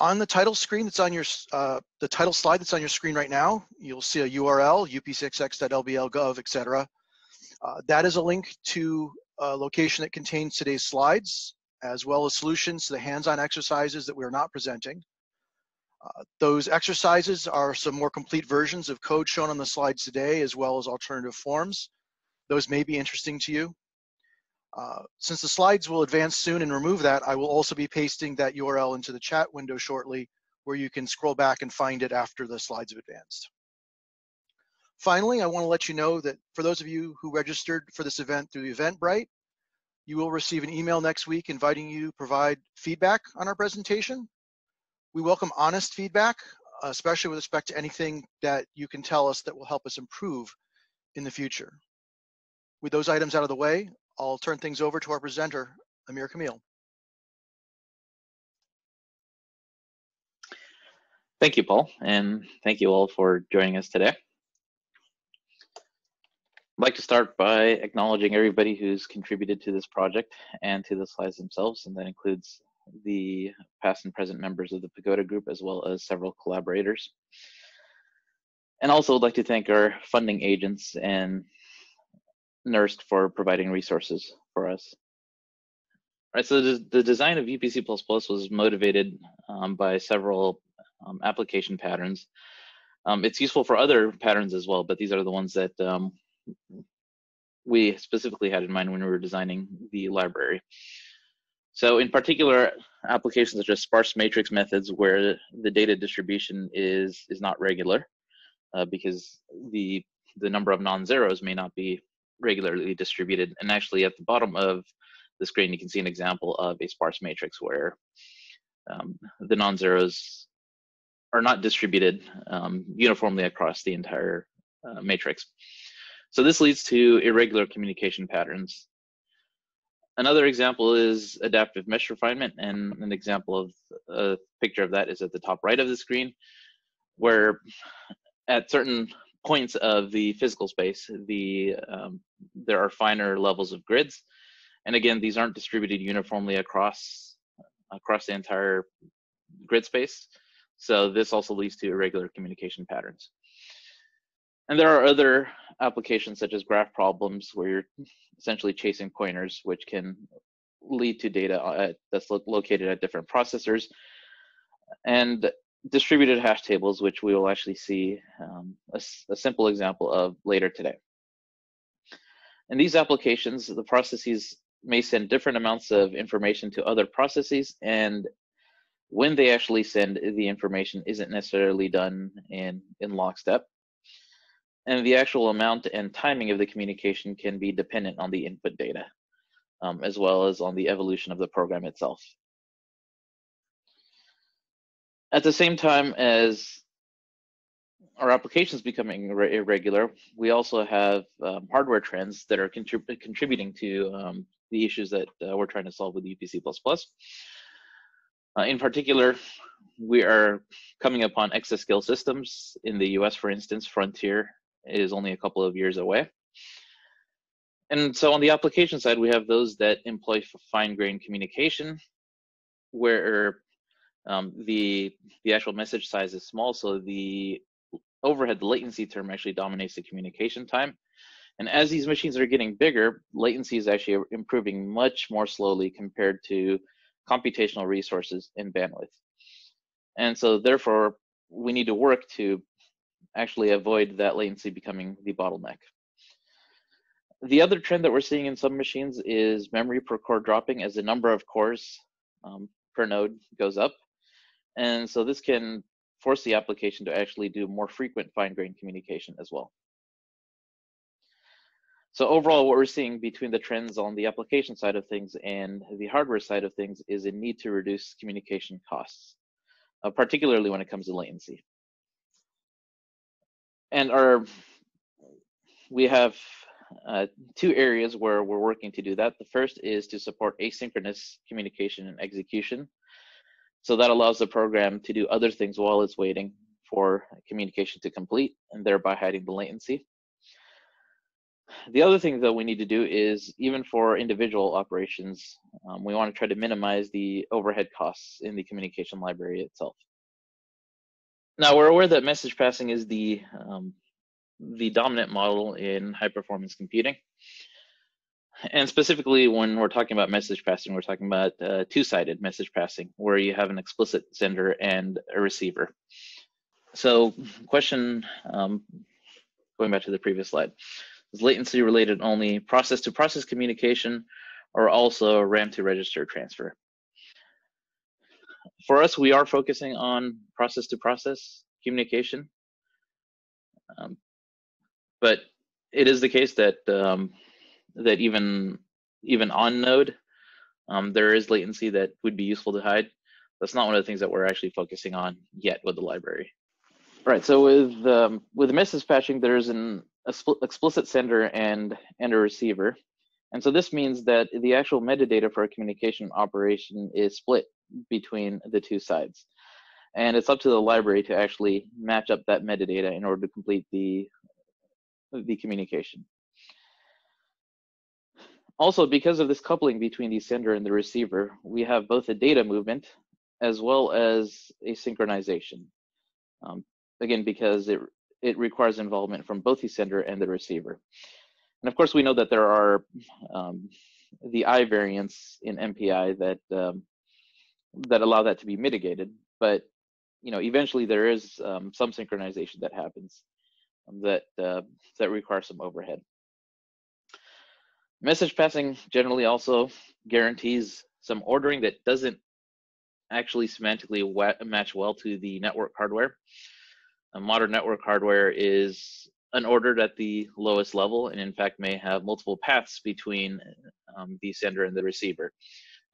On the title screen that's on your, the title slide that's on your screen right now, you'll see a URL, upcxx.lbl.gov, etc. That is a link to a location that contains today's slides, as well as solutions to the hands-on exercises that we are not presenting. Those exercises are some more complete versions of code shown on the slides today, as well as alternative forms. Those may be interesting to you. Since the slides will advance soon and remove that, I will also be pasting that URL into the chat window shortly, where you can scroll back and find it after the slides have advanced. Finally, I want to let you know that for those of you who registered for this event through Eventbrite, you will receive an email next week inviting you to provide feedback on our presentation. We welcome honest feedback, especially with respect to anything that you can tell us that will help us improve in the future. With those items out of the way, I'll turn things over to our presenter, Amir Kamil. Thank you, Paul, and thank you all for joining us today. I'd like to start by acknowledging everybody who's contributed to this project and to the slides themselves, and that includes the past and present members of the Pagoda Group, as well as several collaborators. And also I'd like to thank our funding agents and NERSC for providing resources for us. All right, so the design of UPC++ was motivated by several application patterns. It's useful for other patterns as well, but these are the ones that we specifically had in mind when we were designing the library. So in particular, applications such as sparse matrix methods where the data distribution is not regular because the number of non-zeros may not be regularly distributed. And actually at the bottom of the screen, you can see an example of a sparse matrix where the non-zeros are not distributed uniformly across the entire matrix. So this leads to irregular communication patterns. Another example is adaptive mesh refinement, and an example of a picture of that is at the top right of the screen, where at certain points of the physical space, there are finer levels of grids, and again, these aren't distributed uniformly across the entire grid space, so this also leads to irregular communication patterns. And there are other applications such as graph problems where you're essentially chasing pointers, which can lead to data that's located at different processors, and distributed hash tables, which we will actually see a simple example of later today. In these applications, the processes may send different amounts of information to other processes, and when they actually send, the information isn't necessarily done in lockstep. And the actual amount and timing of the communication can be dependent on the input data, as well as on the evolution of the program itself. At the same time as our applications becoming irregular, we also have hardware trends that are contributing to the issues that we're trying to solve with UPC++. In particular, we are coming upon exascale systems. In the US, for instance, Frontier is only a couple of years away. And so on the application side, we have those that employ fine-grained communication, where the actual message size is small, so the overhead latency term actually dominates the communication time. And as these machines are getting bigger, latency is actually improving much more slowly compared to computational resources and bandwidth. And so therefore, we need to work to actually avoid that latency becoming the bottleneck. The other trend that we're seeing in some machines is memory per core dropping as the number of cores per node goes up. And so this can force the application to actually do more frequent fine-grained communication as well. So overall, what we're seeing between the trends on the application side of things and the hardware side of things is a need to reduce communication costs, particularly when it comes to latency. And we have two areas where we're working to do that. The first is to support asynchronous communication and execution. So that allows the program to do other things while it's waiting for communication to complete, and thereby hiding the latency. The other thing that we need to do is, even for individual operations, we want to try to minimize the overhead costs in the communication library itself. Now, we're aware that message passing is the dominant model in high-performance computing. And specifically, when we're talking about message passing, we're talking about two-sided message passing, where you have an explicit sender and a receiver. So question, going back to the previous slide, is latency related only process-to-process communication or also RAM-to-register transfer? For us, we are focusing on process-to-process communication, but it is the case that that even on node, there is latency that would be useful to hide. That's not one of the things that we're actually focusing on yet with the library. All right, so with message patching, there's an explicit sender and a receiver. And so this means that the actual metadata for a communication operation is split between the two sides. And it's up to the library to actually match up that metadata in order to complete the communication. Also, because of this coupling between the sender and the receiver, we have both a data movement as well as a synchronization. Again, because it requires involvement from both the sender and the receiver. And of course, we know that there are the I variants in MPI that that allow that to be mitigated. But eventually there is some synchronization that happens that requires some overhead. Message passing generally also guarantees some ordering that doesn't actually semantically match well to the network hardware. Modern network hardware is unordered at the lowest level, and in fact may have multiple paths between the sender and the receiver.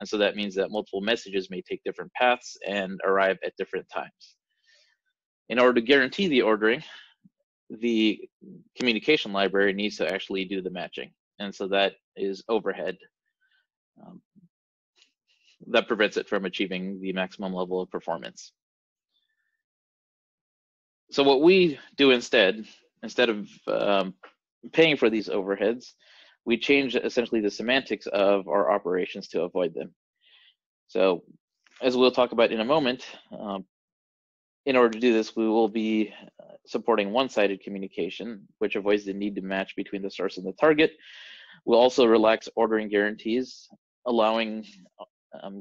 And so that means that multiple messages may take different paths and arrive at different times. In order to guarantee the ordering, the communication library needs to actually do the matching. And so that is overhead. That prevents it from achieving the maximum level of performance. So what we do instead of paying for these overheads, we change essentially the semantics of our operations to avoid them. So as we'll talk about in a moment, in order to do this, we will be supporting one-sided communication, which avoids the need to match between the source and the target. We'll also relax ordering guarantees, allowing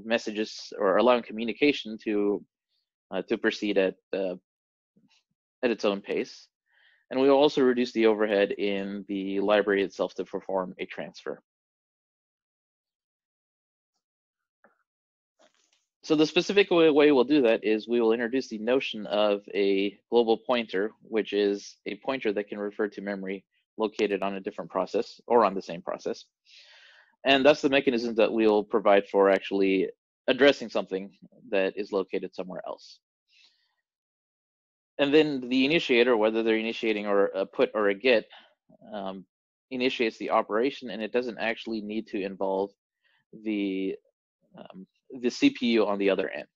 messages or allowing communication to proceed at its own pace. And we will also reduce the overhead in the library itself to perform a transfer. So the specific way we'll do that is we will introduce the notion of a global pointer, which is a pointer that can refer to memory located on a different process or on the same process. And that's the mechanism that we'll provide for actually addressing something that is located somewhere else. And then the initiator, whether they're initiating or a put or a get, initiates the operation, and it doesn't actually need to involve the CPU on the other end.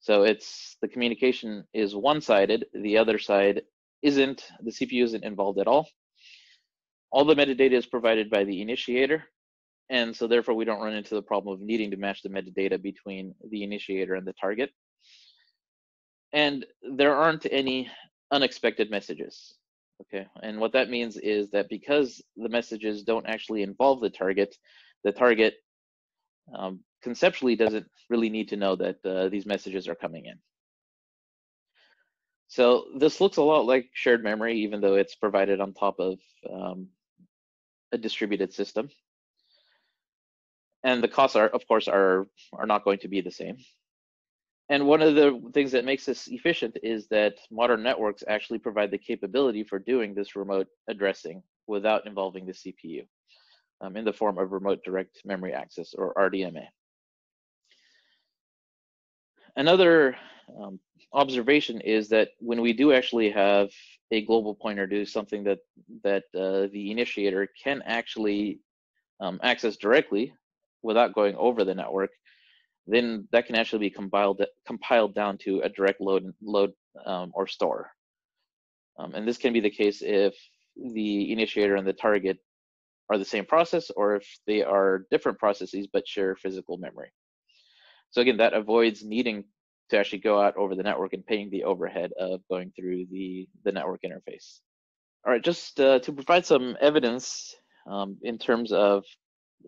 So it's the communication is one-sided, the other side isn't, the CPU isn't involved at all. All the metadata is provided by the initiator, and so therefore we don't run into the problem of needing to match the metadata between the initiator and the target. And there aren't any unexpected messages, okay? And what that means is that because the messages don't actually involve the target conceptually doesn't really need to know that these messages are coming in. So this looks a lot like shared memory, even though it's provided on top of a distributed system. And the costs are, of course, are not going to be the same. And one of the things that makes this efficient is that modern networks actually provide the capability for doing this remote addressing without involving the CPU in the form of remote direct memory access, or RDMA. Another observation is that when we do actually have a global pointer do something that the initiator can actually access directly without going over the network, then that can actually be compiled down to a direct load or store. And this can be the case if the initiator and the target are the same process, or if they are different processes but share physical memory. So again, that avoids needing to actually go out over the network and paying the overhead of going through the network interface. All right, just to provide some evidence in terms of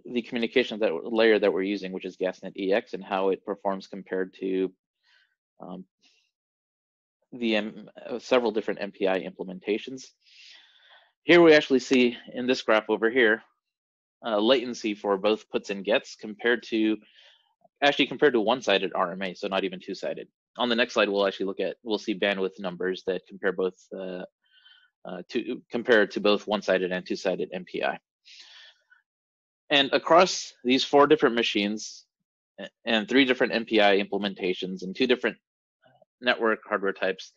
the communication layer that we're using, which is GasNet-EX, and how it performs compared to several different MPI implementations. Here we actually see in this graph over here, latency for both puts and gets compared to one-sided RMA, so not even two-sided. On the next slide, we'll actually look at, we'll see bandwidth numbers that compare both to both one-sided and two-sided MPI. And across these four different machines and three different MPI implementations and two different network hardware types,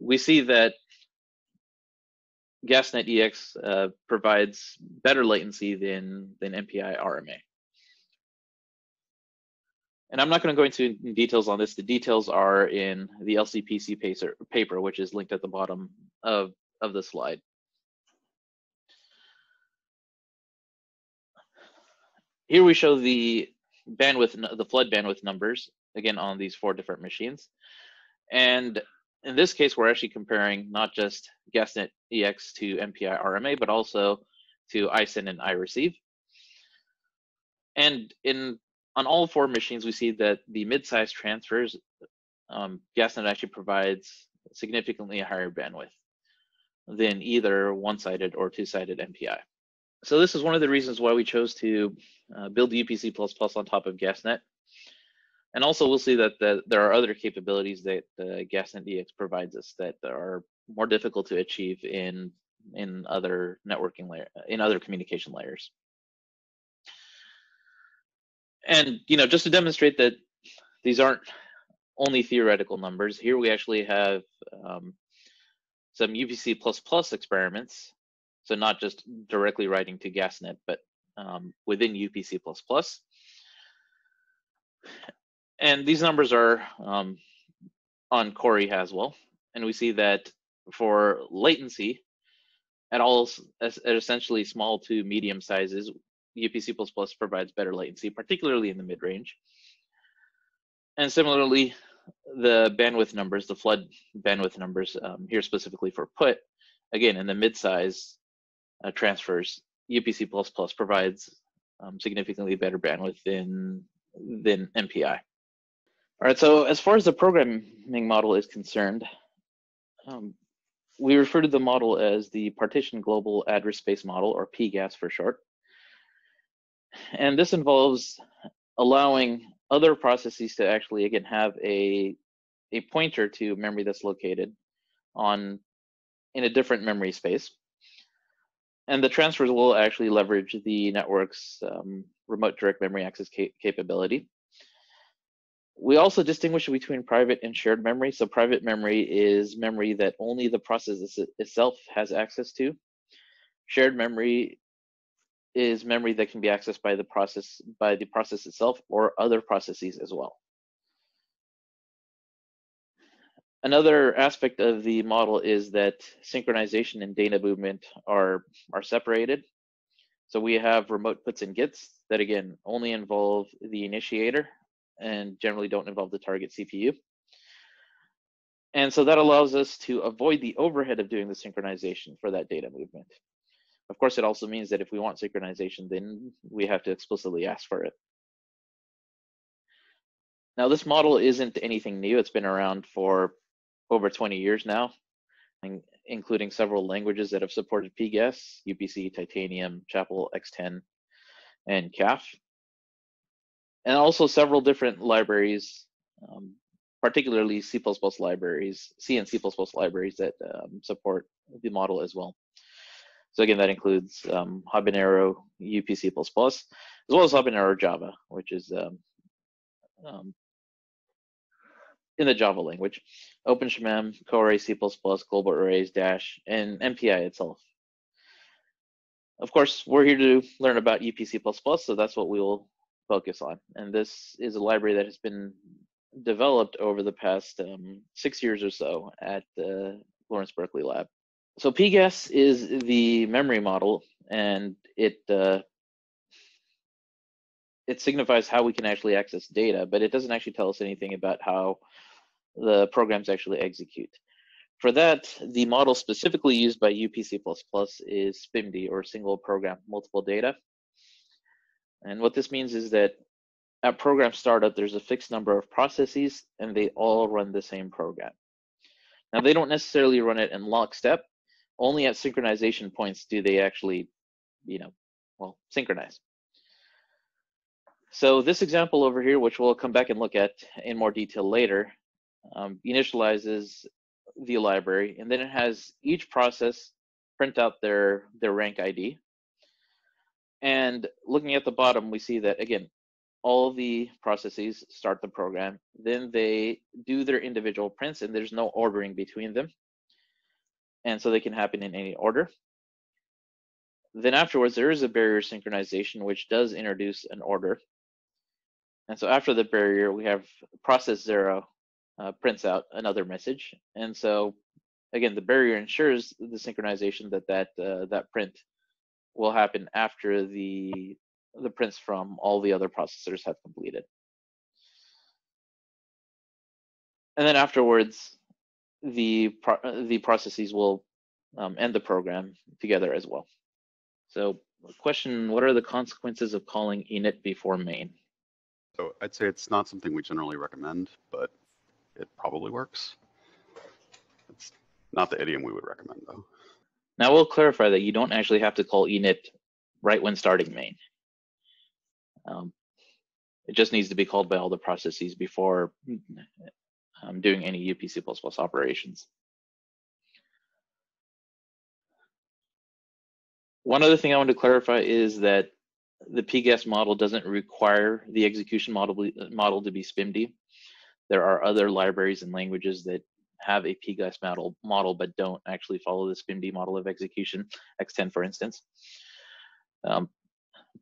we see that GasNet-EX provides better latency than MPI RMA. And I'm not going to go into details on this. The details are in the LCPC paper, which is linked at the bottom of the slide. Here we show the bandwidth, the flood bandwidth numbers, again, on these four different machines. And in this case, we're actually comparing not just GasNet-EX to MPI RMA, but also to iSend and iReceive. And on all four machines, we see that the mid-size transfers, GasNet actually provides significantly higher bandwidth than either one-sided or two-sided MPI. So this is one of the reasons why we chose to build UPC++ on top of GasNet. And also we'll see that there are other capabilities that GasNet-EX provides us that are more difficult to achieve in other networking layer, in other communication layers. And you know, just to demonstrate that these aren't only theoretical numbers, here we actually have some UPC++ experiments. So not just directly writing to GasNet, but within UPC++. And these numbers are on Cori Haswell. And we see that for latency at essentially small to medium sizes, UPC++ provides better latency, particularly in the mid-range. And similarly, the bandwidth numbers, the flood bandwidth numbers here specifically for put, again, in the mid-size transfers, UPC++ provides significantly better bandwidth than MPI. All right, so as far as the programming model is concerned, we refer to the model as the Partition Global Address Space Model, or PGAS for short. And this involves allowing other processes to actually, again, have a pointer to memory that's located in a different memory space. And the transfers will actually leverage the network's remote direct memory access capability. We also distinguish between private and shared memory. So private memory is memory that only the process itself has access to. Shared memory is memory that can be accessed by the process itself or other processes as well. Another aspect of the model is that synchronization and data movement are separated. So we have remote puts and gets that, again, only involve the initiator and generally don't involve the target CPU. And so that allows us to avoid the overhead of doing the synchronization for that data movement. Of course, it also means that if we want synchronization, then we have to explicitly ask for it. Now, this model isn't anything new. It's been around for over 20 years now, including several languages that have supported PGAS, UPC, Titanium, Chapel, X10, and CAF. And also several different libraries, particularly C++ libraries, C and C++ libraries that support the model as well. So again, that includes Habanero, UPC++, as well as Habanero Java, which is in the Java language, OpenSHMEM, CoArray C++, Global Arrays, Dash, and MPI itself. Of course, we're here to learn about UPC++, so that's what we will focus on. And this is a library that has been developed over the past 6 years or so at the Lawrence Berkeley Lab. So PGAS is the memory model, and it signifies how we can actually access data, but it doesn't actually tell us anything about how the programs actually execute. For that, the model specifically used by UPC++ is SPMD, or single program multiple data. And what this means is that at program startup, there's a fixed number of processes, and they all run the same program. Now, they don't necessarily run it in lockstep. Only at synchronization points do they actually, synchronize. So this example over here, which we'll come back and look at in more detail later, initializes the library, and then it has each process print out their rank ID. And looking at the bottom, we see that, again, all the processes start the program, then they do their individual prints, and there's no ordering between them. And so they can happen in any order. Then afterwards, there is a barrier synchronization, which does introduce an order. And so after the barrier, we have process 0 prints out another message. And so again, the barrier ensures the synchronization that print will happen after the prints from all the other processors have completed. And then afterwards, the processes will end the program together as well. So question, what are the consequences of calling init before main? So I'd say it's not something we generally recommend, but it probably works. It's not the idiom we would recommend, though. Now, we'll clarify that you don't actually have to call init right when starting main. It just needs to be called by all the processes before doing any UPC++ operations. One other thing I want to clarify is that the PGAS model doesn't require the execution model to be SPMD. There are other libraries and languages that have a PGAS model but don't actually follow the SPMD model of execution, X10 for instance.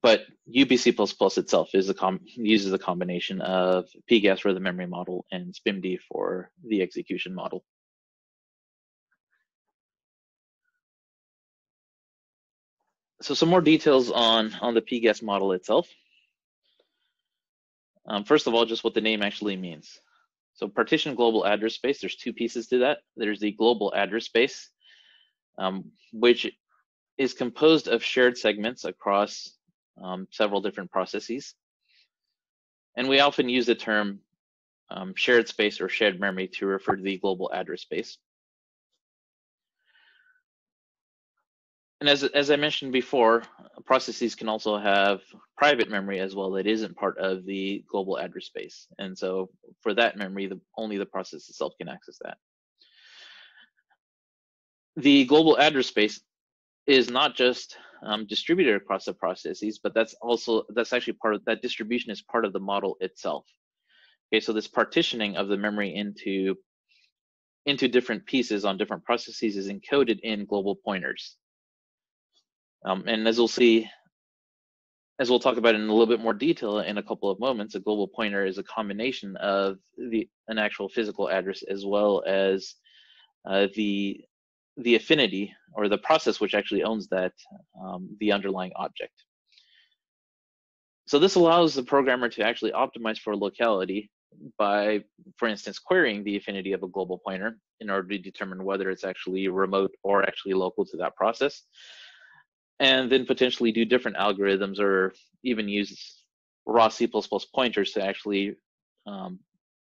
But UPC++ itself is uses a combination of PGAS for the memory model and SPMD for the execution model. So some more details on the PGAS model itself. First of all, just what the name actually means. So partition global address space, there's two pieces to that. There's the global address space, which is composed of shared segments across several different processes. And we often use the term shared space or shared memory to refer to the global address space. And as I mentioned before, processes can also have private memory as well that isn't part of the global address space. And so for that memory, only the process itself can access that. The global address space is not just distributed across the processes, but that's actually part of that distribution is part of the model itself. Okay, so this partitioning of the memory into different pieces on different processes is encoded in global pointers. And as we'll see, as we'll talk about in a little bit more detail in a couple of moments, a global pointer is a combination of an actual physical address as well as the affinity or the process which actually owns that, the underlying object. So this allows the programmer to actually optimize for locality by, for instance, querying the affinity of a global pointer in order to determine whether it's actually remote or actually local to that process, and then potentially do different algorithms or even use raw C++ pointers to actually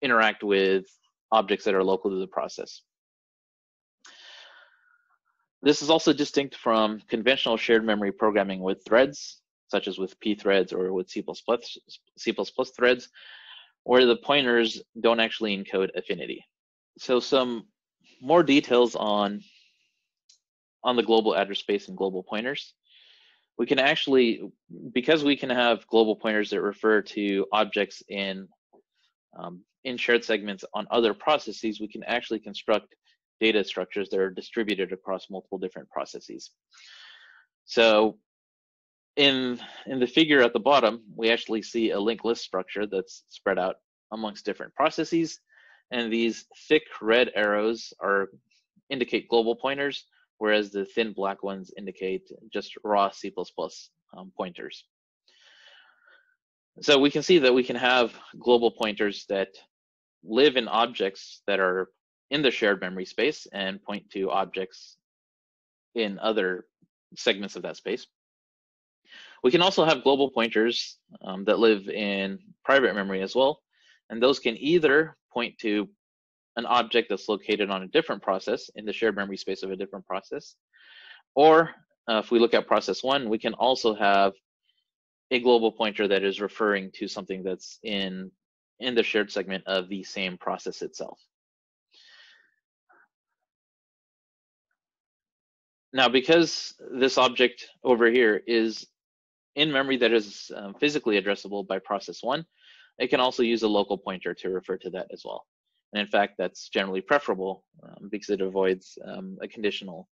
interact with objects that are local to the process. This is also distinct from conventional shared memory programming with threads, such as with P threads or with C++ threads, where the pointers don't actually encode affinity. So some more details on the global address space and global pointers. We can actually, because we can have global pointers that refer to objects in shared segments on other processes, we can actually construct data structures that are distributed across multiple different processes. So in the figure at the bottom, we actually see a linked list structure that's spread out amongst different processes. And these thick red arrows indicate global pointers, whereas the thin black ones indicate just raw C++ pointers. So we can see that we can have global pointers that live in objects that are in the shared memory space and point to objects in other segments of that space. We can also have global pointers that live in private memory as well, and those can either point to an object that's located on a different process in the shared memory space of a different process, or if we look at process one, we can also have a global pointer that is referring to something that's in the shared segment of the same process itself. Now, because this object over here is in memory that is physically addressable by process one, it can also use a local pointer to refer to that as well. And in fact, that's generally preferable because it avoids a conditional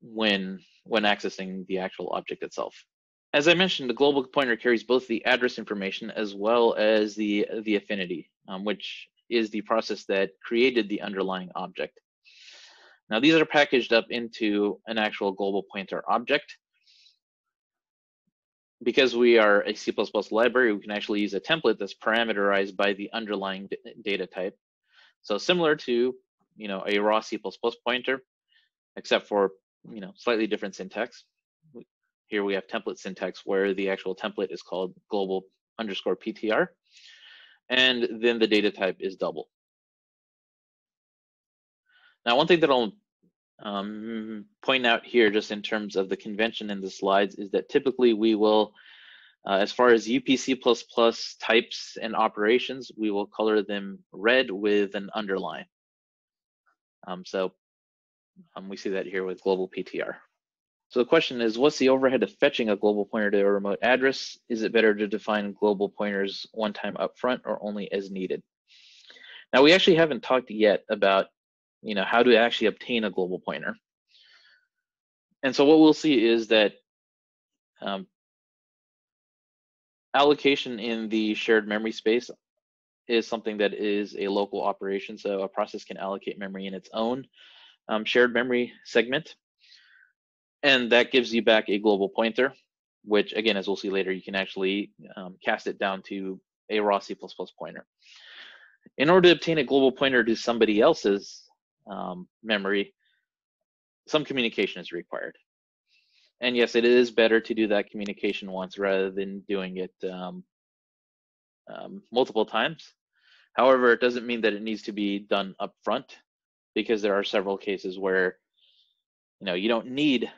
when accessing the actual object itself. As I mentioned, the global pointer carries both the address information as well as the affinity, which is the process that created the underlying object. Now, these are packaged up into an actual global pointer object. Because we are a C++ library, we can actually use a template that's parameterized by the underlying data type. So similar to, you know, a raw C++ pointer, except for, you know, slightly different syntax. Here we have template syntax where the actual template is called global underscore PTR, and then the data type is double. Now, one thing that I'll point out here just in terms of the convention in the slides is that typically we will, as far as UPC++ types and operations, we will color them red with an underline. We see that here with global PTR. So the question is, what's the overhead of fetching a global pointer to a remote address? Is it better to define global pointers one time upfront or only as needed? Now, we actually haven't talked yet about, you know, how to actually obtain a global pointer. And so what we'll see is that allocation in the shared memory space is something that is a local operation. So a process can allocate memory in its own shared memory segment. And that gives you back a global pointer, which again, as we'll see later, you can actually cast it down to a raw C++ pointer. In order to obtain a global pointer to somebody else's memory, some communication is required. And yes, it is better to do that communication once rather than doing it multiple times. However, it doesn't mean that it needs to be done up front, because there are several cases where, you know, you don't need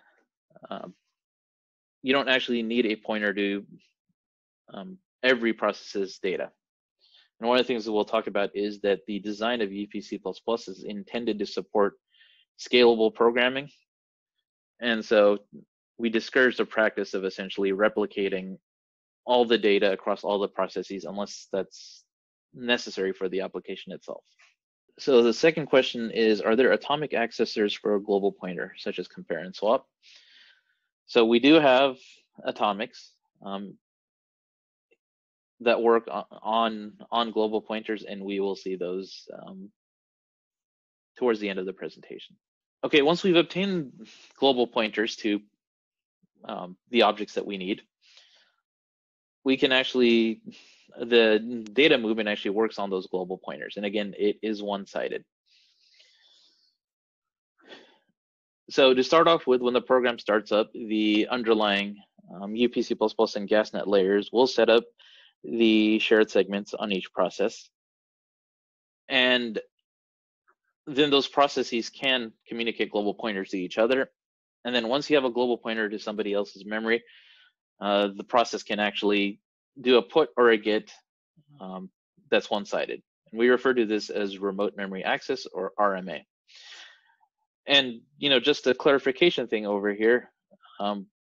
you don't actually need a pointer to every process's data. And one of the things that we'll talk about is that the design of UPC++ is intended to support scalable programming. And so we discourage the practice of essentially replicating all the data across all the processes unless that's necessary for the application itself. So the second question is, are there atomic accessors for a global pointer, such as compare and swap? So we do have atomics that work on global pointers, and we will see those towards the end of the presentation. Okay, once we've obtained global pointers to the objects that we need, we can actually, the data movement actually works on those global pointers. And again, it is one-sided. So to start off with, when the program starts up, the underlying UPC++ and GasNet layers will set up the shared segments on each process. And then those processes can communicate global pointers to each other. And then once you have a global pointer to somebody else's memory, the process can actually do a put or a get that's one-sided. And we refer to this as remote memory access, or RMA. And, you know, just a clarification thing over here,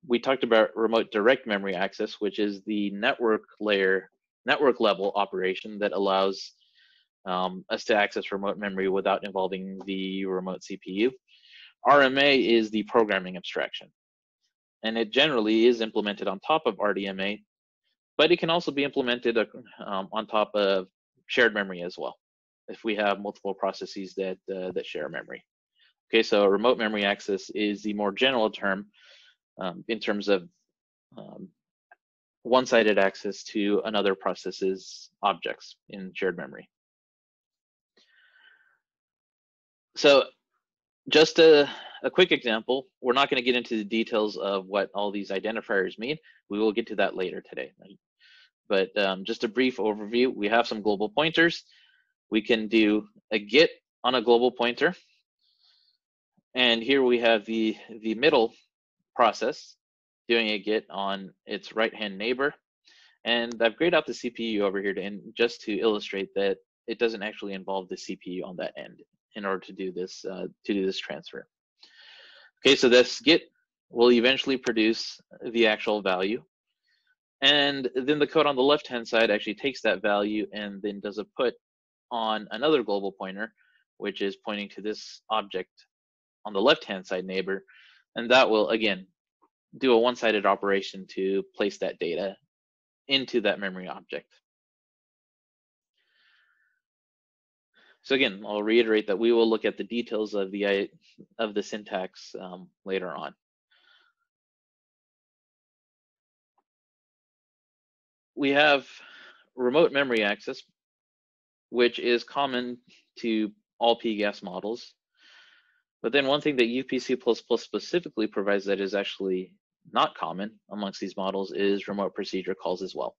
we talked about remote direct memory access, which is the network layer, network level operation that allows us to access remote memory without involving the remote CPU. RMA is the programming abstraction, and it generally is implemented on top of RDMA, but it can also be implemented on top of shared memory as well, if we have multiple processes that share memory. Okay, so remote memory access is the more general term in terms of one-sided access to another process's objects in shared memory. So just a quick example, we're not going to get into the details of what all these identifiers mean. We will get to that later today. But just a brief overview, we have some global pointers. We can do a get on a global pointer. And here we have the middle process doing a get on its right-hand neighbor. And I've grayed out the CPU over here just to illustrate that it doesn't actually involve the CPU on that end in order to do this transfer. Okay, so this get will eventually produce the actual value. And then the code on the left-hand side actually takes that value and then does a put on another global pointer, which is pointing to this object on the left-hand side neighbor. And that will, again, do a one-sided operation to place that data into that memory object. So again, I'll reiterate that we will look at the details of the syntax later on. We have remote memory access, which is common to all PGAS models. But then one thing that UPC++ specifically provides that is actually not common amongst these models is remote procedure calls as well.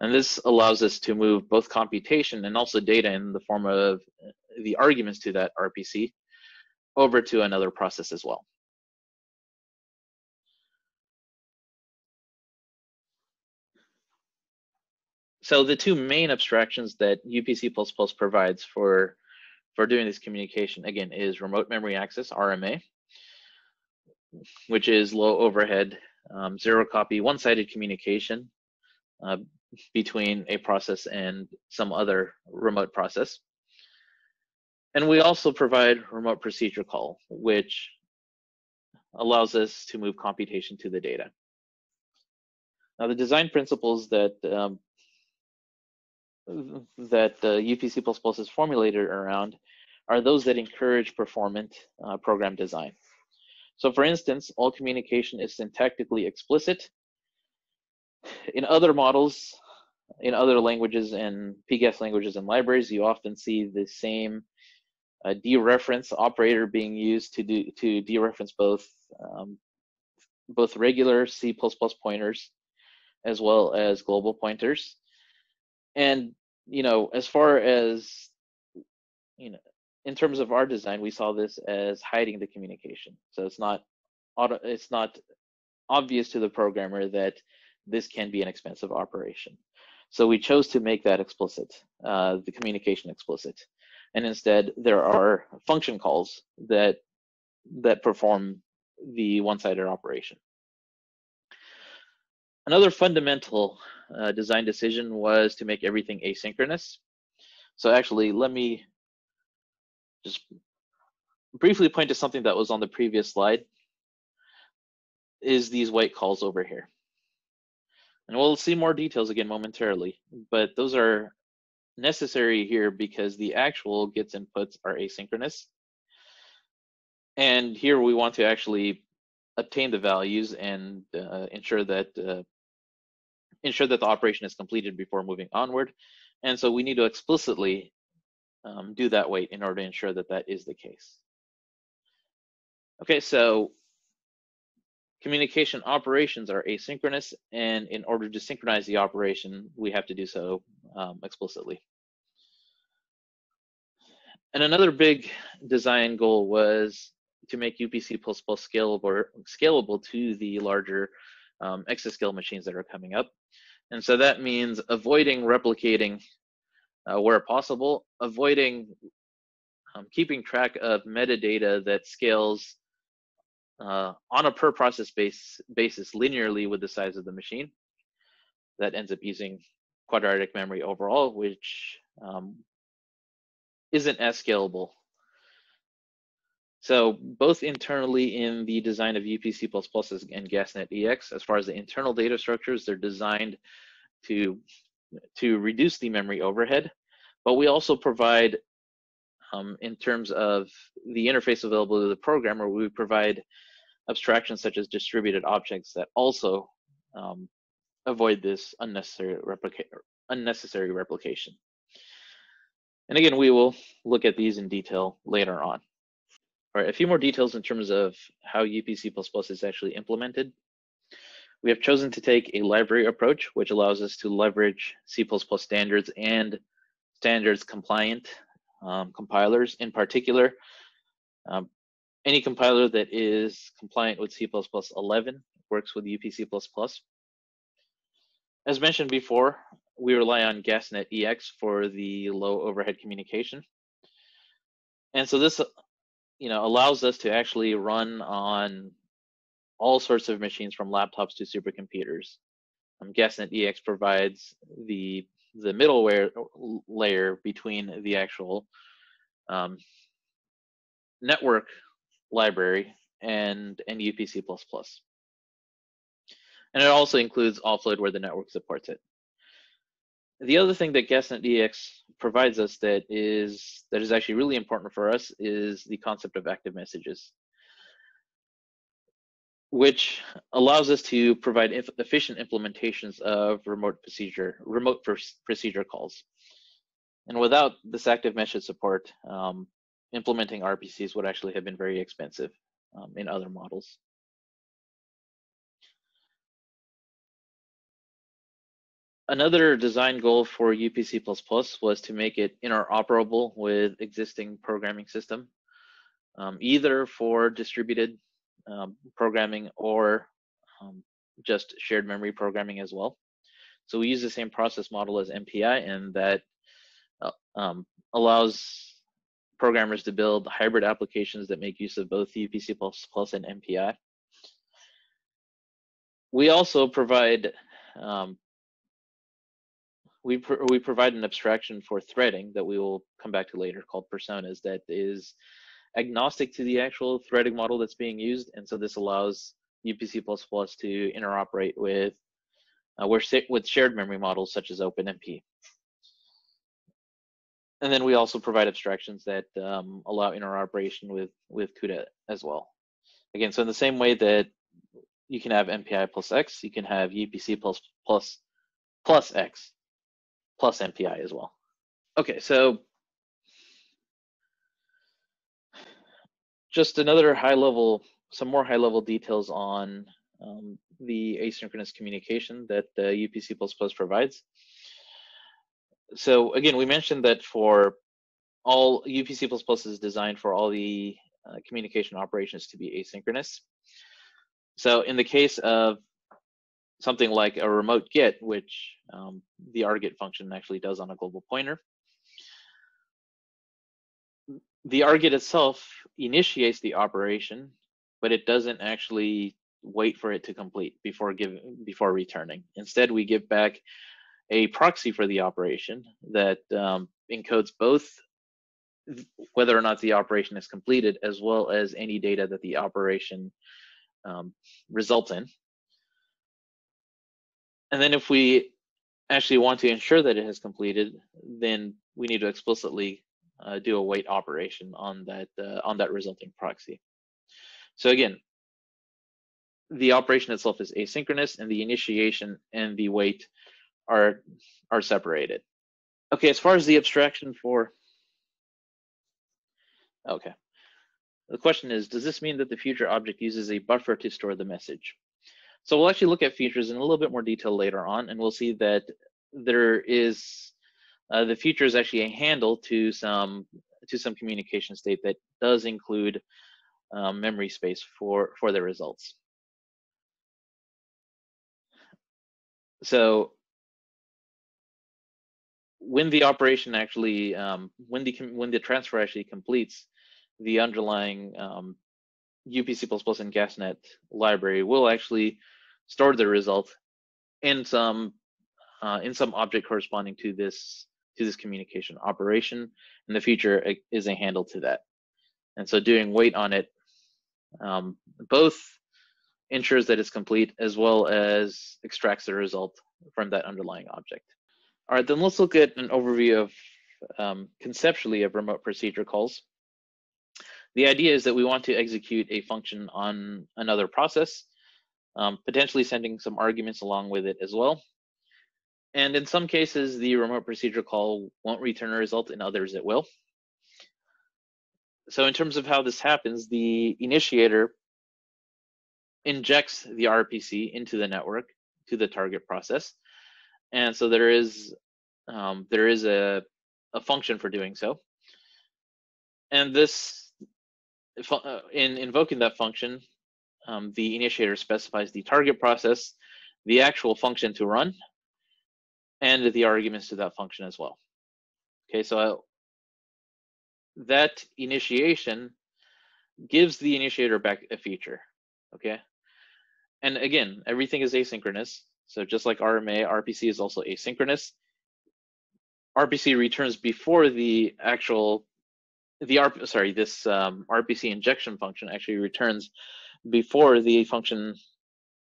And this allows us to move both computation and also data in the form of the arguments to that RPC over to another process as well. So the two main abstractions that UPC++ provides for doing this communication, again, is remote memory access, RMA, which is low overhead, zero copy, one-sided communication between a process and some other remote process. And we also provide remote procedure call, which allows us to move computation to the data. Now, the design principles that UPC++ is formulated around are those that encourage performant program design. So for instance, all communication is syntactically explicit. In other models, in other languages and PGAS languages and libraries, you often see the same dereference operator being used to dereference both regular C++ pointers as well as global pointers. And, you know, as far as, you know, in terms of our design, we saw this as hiding the communication. So it's not obvious to the programmer that this can be an expensive operation. So we chose to make that explicit, the communication explicit. And instead, there are function calls that perform the one-sided operation. Another fundamental design decision was to make everything asynchronous. So actually, let me just briefly point to something that was on the previous slide, is these wait calls over here. And we'll see more details again momentarily, but those are necessary here because the actual gets inputs are asynchronous. And here we want to actually obtain the values and ensure that the operation is completed before moving onward. And so we need to explicitly do that wait in order to ensure that that is the case. Okay, so communication operations are asynchronous, and in order to synchronize the operation, we have to do so explicitly. And another big design goal was to make UPC++ scalable to the larger exascale machines that are coming up. And so that means avoiding replicating where possible, avoiding keeping track of metadata that scales on a per process basis linearly with the size of the machine. That ends up using quadratic memory overall, which isn't as scalable. So both internally in the design of UPC++ and GasNet-EX, as far as the internal data structures, they're designed to reduce the memory overhead, but we also provide in terms of the interface available to the programmer, we provide abstractions such as distributed objects that also avoid this unnecessary replication. And again, we will look at these in detail later on. All right, a few more details in terms of how UPC++ is actually implemented. We have chosen to take a library approach, which allows us to leverage C++ standards and standards-compliant compilers. In particular, any compiler that is compliant with C++11 works with UPC++. As mentioned before, we rely on GasNet-EX for the low overhead communication. And so this, you know, allows us to actually run on all sorts of machines, from laptops to supercomputers. GasNet-EX provides the middleware layer between the actual network library and UPC++. And it also includes offload where the network supports it. The other thing that GasNet-EX provides us that is actually really important for us is the concept of active messages, which allows us to provide efficient implementations of remote procedure calls. And without this active message support, implementing RPCs would actually have been very expensive in other models. Another design goal for UPC++ was to make it interoperable with existing programming system, either for distributed programming or just shared memory programming as well. So we use the same process model as MPI, and that allows programmers to build hybrid applications that make use of both UPC++ and MPI. We also provide we provide an abstraction for threading that we will come back to later called personas that is agnostic to the actual threading model that's being used, and so this allows UPC++ to interoperate with shared memory models such as OpenMP. And then we also provide abstractions that allow interoperation with CUDA as well. Again, so in the same way that you can have MPI plus X, you can have UPC++ plus X plus MPI as well. Okay, so just another some more high level details on the asynchronous communication that UPC++ provides. So again, we mentioned that for all, UPC++ is designed for all the communication operations to be asynchronous. So in the case of something like a remote GET, which the arget function actually does on a global pointer, the arget itself initiates the operation, but it doesn't actually wait for it to complete before returning. Instead, we give back a proxy for the operation that encodes both whether or not the operation is completed, as well as any data that the operation results in. And then if we actually want to ensure that it has completed, then we need to explicitly do a wait operation on that resulting proxy. So again, the operation itself is asynchronous, and the initiation and the wait are separated. Okay, as far as the abstraction for, okay, the question is, does this mean that the future object uses a buffer to store the message? So we'll actually look at features in a little bit more detail later on, and we'll see that there is the future is actually a handle to some communication state that does include memory space for the results. So when the operation actually when the transfer actually completes, the underlying UPC++ and GasNet library will actually store the result in some object corresponding to this communication operation, and the future is a handle to that. And so doing wait on it both ensures that it's complete as well as extracts the result from that underlying object. All right, then let's look at an overview of conceptually of remote procedure calls. The idea is that we want to execute a function on another process, potentially sending some arguments along with it as well. And in some cases, the remote procedure call won't return a result, in others it will. So in terms of how this happens, the initiator injects the RPC into the network to the target process. And so there is a function for doing so. And this, in invoking that function, the initiator specifies the target process, the actual function to run, and the arguments to that function as well. Okay, so that initiation gives the initiator back a feature, okay? And again, everything is asynchronous. So just like RMA, RPC is also asynchronous. RPC returns before the actual, this RPC injection function actually returns before the function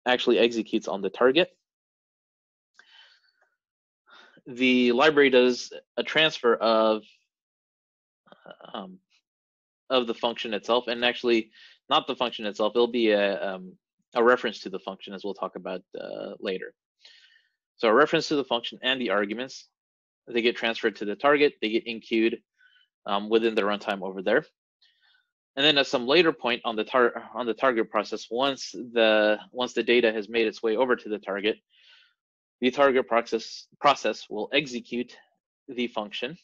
actually executes on the target. The library does a transfer of the function itself, and actually not the function itself, it'll be a reference to the function, as we'll talk about later. So a reference to the function and the arguments, they get transferred to the target, they get enqueued within the runtime over there. And then at some later point on the target process, once the data has made its way over to the target, the target process will execute the function.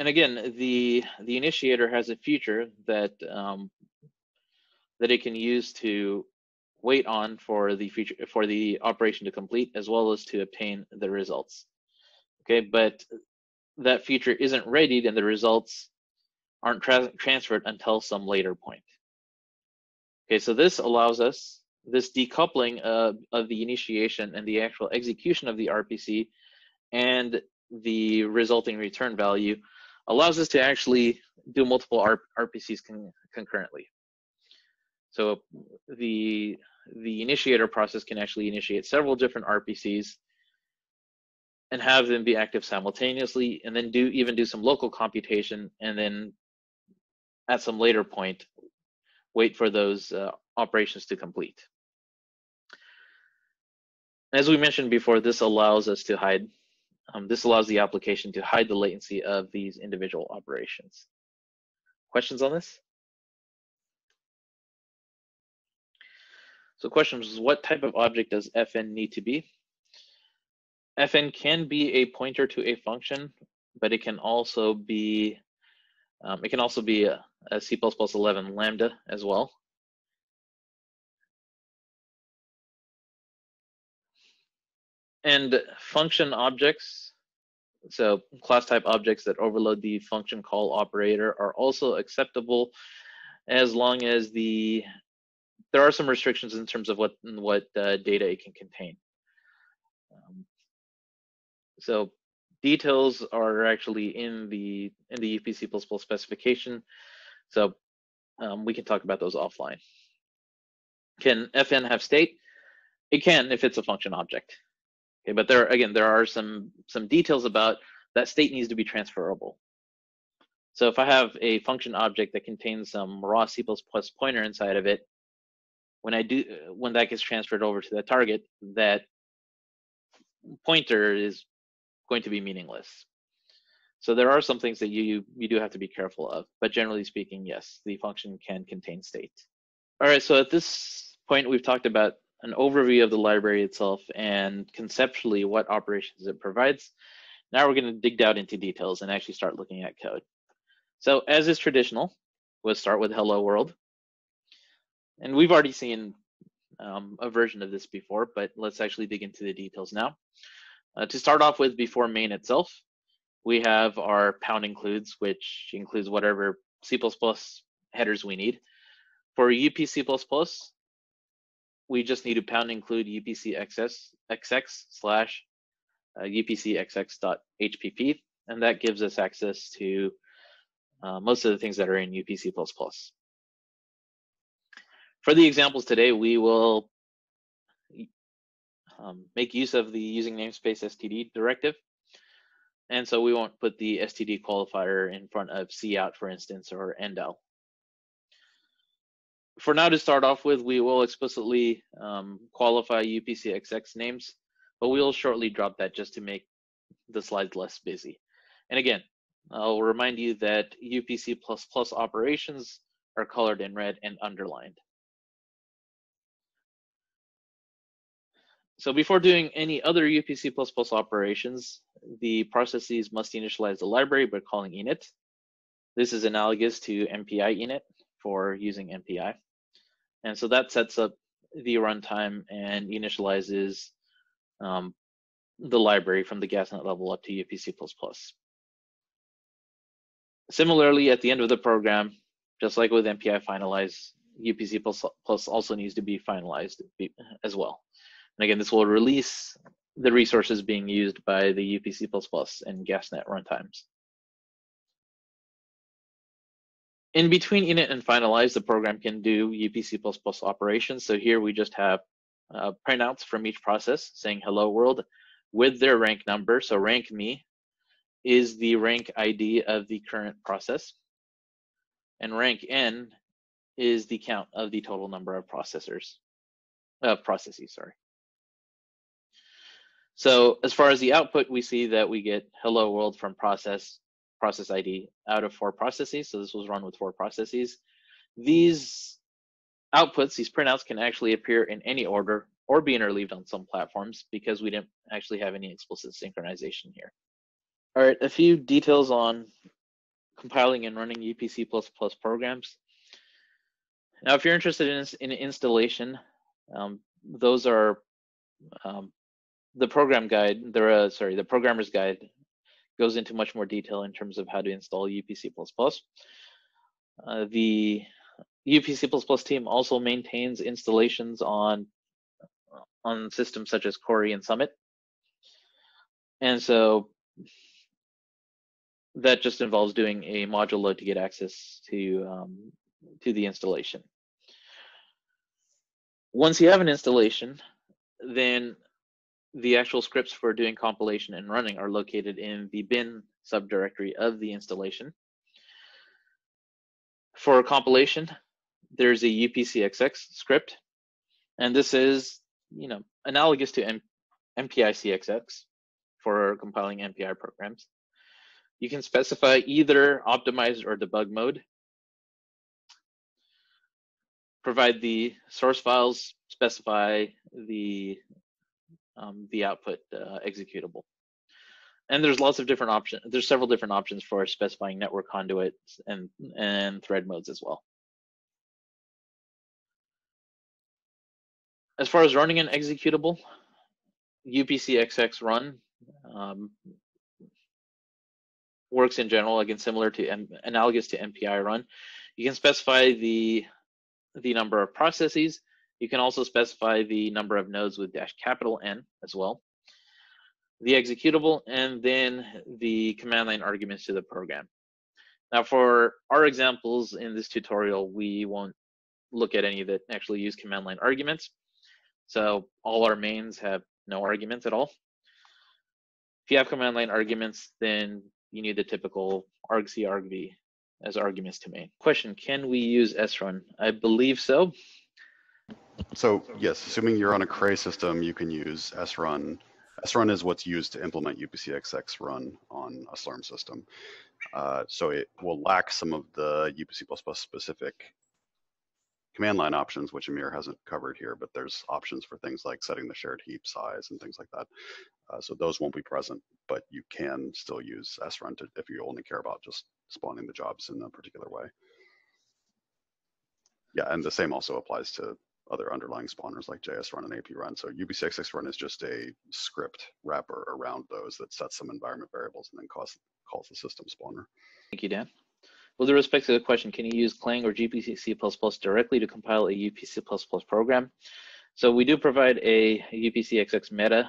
And again, the initiator has a feature that that it can use to wait on for the operation to complete, as well as to obtain the results. Okay, but that feature isn't readied, and the results aren't transferred until some later point. Okay, so this allows us this decoupling of the initiation and the actual execution of the RPC, and the resulting return value allows us to actually do multiple RPCs concurrently. So the initiator process can actually initiate several different RPCs and have them be active simultaneously, and then even do some local computation, and then at some later point, wait for those operations to complete. As we mentioned before, this allows us to hide, this allows the application to hide the latency of these individual operations. Questions on this? So question is, what type of object does FN need to be? FN can be a pointer to a function, but it can also be a C++11 lambda as well. And function objects, so class type objects that overload the function call operator, are also acceptable, as long as there are some restrictions in terms of what data it can contain. So details are actually in the UPC++ specification, so we can talk about those offline. Can FN have state? It can, if it's a function object. Okay, but there are some details about that state needs to be transferable. So if I have a function object that contains some raw C++ pointer inside of it, when that gets transferred over to the target, that pointer is going to be meaningless. So there are some things that you do have to be careful of, but generally speaking, yes, the function can contain state. All right, so at this point, we've talked about an overview of the library itself and conceptually what operations it provides. Now we're going to dig down into details and actually start looking at code. So as is traditional, we'll start with hello world. And we've already seen a version of this before, but let's actually dig into the details now. To start off with, before main itself, we have our #includes, which includes whatever C++ headers we need. For UPC++, we just need to #include upcxx/upcxx.hpp, and that gives us access to most of the things that are in UPC++. For the examples today, we will make use of the using namespace std directive. And so we won't put the std qualifier in front of cout, for instance, or endl. For now, to start off with, we will explicitly qualify UPCXX names, but we will shortly drop that just to make the slides less busy. And again, I'll remind you that UPC++ operations are colored in red and underlined. So before doing any other UPC++ operations, the processes must initialize the library by calling init. This is analogous to MPI init for using MPI. And so that sets up the runtime and initializes the library from the GasNet level up to UPC++. Similarly, at the end of the program, just like with MPI finalize, UPC++ also needs to be finalized as well. And again, this will release the resources being used by the UPC++ and GasNet runtimes. In between init and finalize, the program can do UPC++ operations. So here we just have printouts from each process saying hello world with their rank number. So rank me is the rank ID of the current process, and rank n is the count of the total number of processes. So as far as the output, we see that we get hello world from process ID out of 4 processes. So this was run with 4 processes. These outputs, these printouts, can actually appear in any order or be interleaved on some platforms because we didn't actually have any explicit synchronization here. All right, a few details on compiling and running UPC++ programs. Now, if you're interested in installation, those are the program guide, the programmer's guide goes into much more detail in terms of how to install UPC++. The UPC++ team also maintains installations on systems such as Cori and Summit. And so that just involves doing a module load to get access to the installation. Once you have an installation, then the actual scripts for doing compilation and running are located in the bin subdirectory of the installation. For compilation, there's a UPCXX script, and this is, analogous to MPI-CXX for compiling MPI programs. You can specify either optimized or debug mode, provide the source files, specify the output executable. And there's lots of different options. There's several different options for specifying network conduits and thread modes as well. As far as running an executable, UPCXX run works in general, again, analogous to MPI run. You can specify the number of processes. You can also specify the number of nodes with --N as well, the executable, and then the command line arguments to the program. Now, for our examples in this tutorial, we won't look at any that actually use command line arguments. So all our mains have no arguments at all. If you have command line arguments, then you need the typical argc, argv as arguments to main. Question, can we use srun? I believe so. So yes, assuming you're on a Cray system, you can use srun. srun is what's used to implement UPCXX run on a SLRM system. So it will lack some of the UPC++ specific command line options, which Amir hasn't covered here, but there's options for things like setting the shared heap size and things like that. So those won't be present, but you can still use srun if you only care about just spawning the jobs in a particular way. Yeah, and the same also applies to other underlying spawners like JSRun and APRun. So UPCXXRun is just a script wrapper around those that sets some environment variables and then calls the system spawner. Thank you, Dan. With respect to the question, can you use Clang or GPC++ directly to compile a UPC++ program? So we do provide a UPCXX meta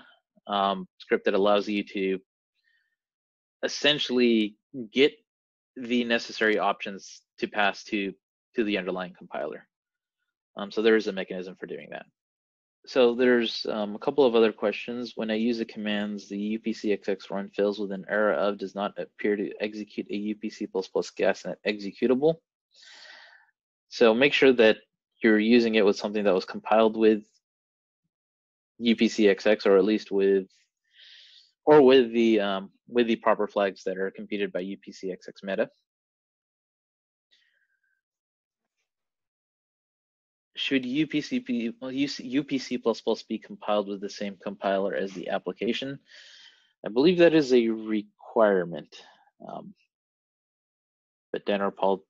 script that allows you to essentially get the necessary options to pass to the underlying compiler. So there is a mechanism for doing that. So there's a couple of other questions. When I use the commands, the upcxx run fails with an error of does not appear to execute a UPC++ GasNet executable. So make sure that you're using it with something that was compiled with upcxx, or at least with, or with the proper flags that are computed by upcxx meta. Should UPC++ be compiled with the same compiler as the application? I believe that is a requirement. But Dan or Paul,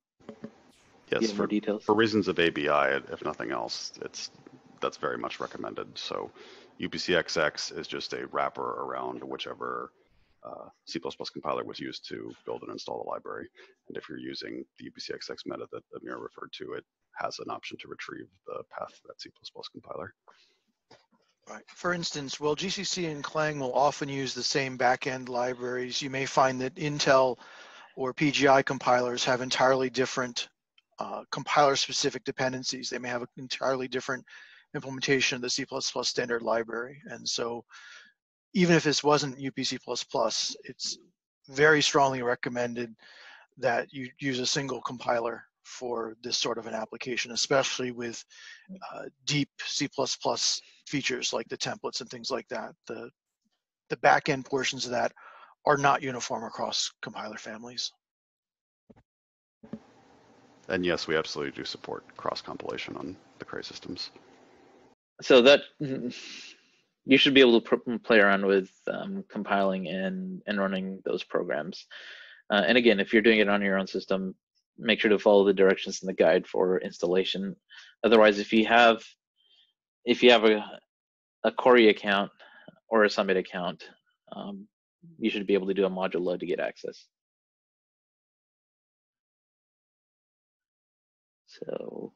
yes, for details. For reasons of ABI, if nothing else, that's very much recommended. So UPCXX is just a wrapper around whichever C++ compiler was used to build and install the library. And if you're using the UPCXX meta that Amir referred to, it has an option to retrieve the path of that C++ compiler. Right. For instance, while GCC and Clang will often use the same backend libraries, you may find that Intel or PGI compilers have entirely different compiler-specific dependencies. They may have an entirely different implementation of the C++ standard library. And so even if this wasn't UPC++, it's very strongly recommended that you use a single compiler for this sort of an application, especially with deep C++ features like the templates and things like that. The back-end portions of that are not uniform across compiler families. And yes, we absolutely do support cross-compilation on the Cray systems. So that you should be able to play around with compiling and running those programs. And again, if you're doing it on your own system, make sure to follow the directions in the guide for installation. Otherwise, if you have a Cori account or a Summit account, you should be able to do a module load to get access. So,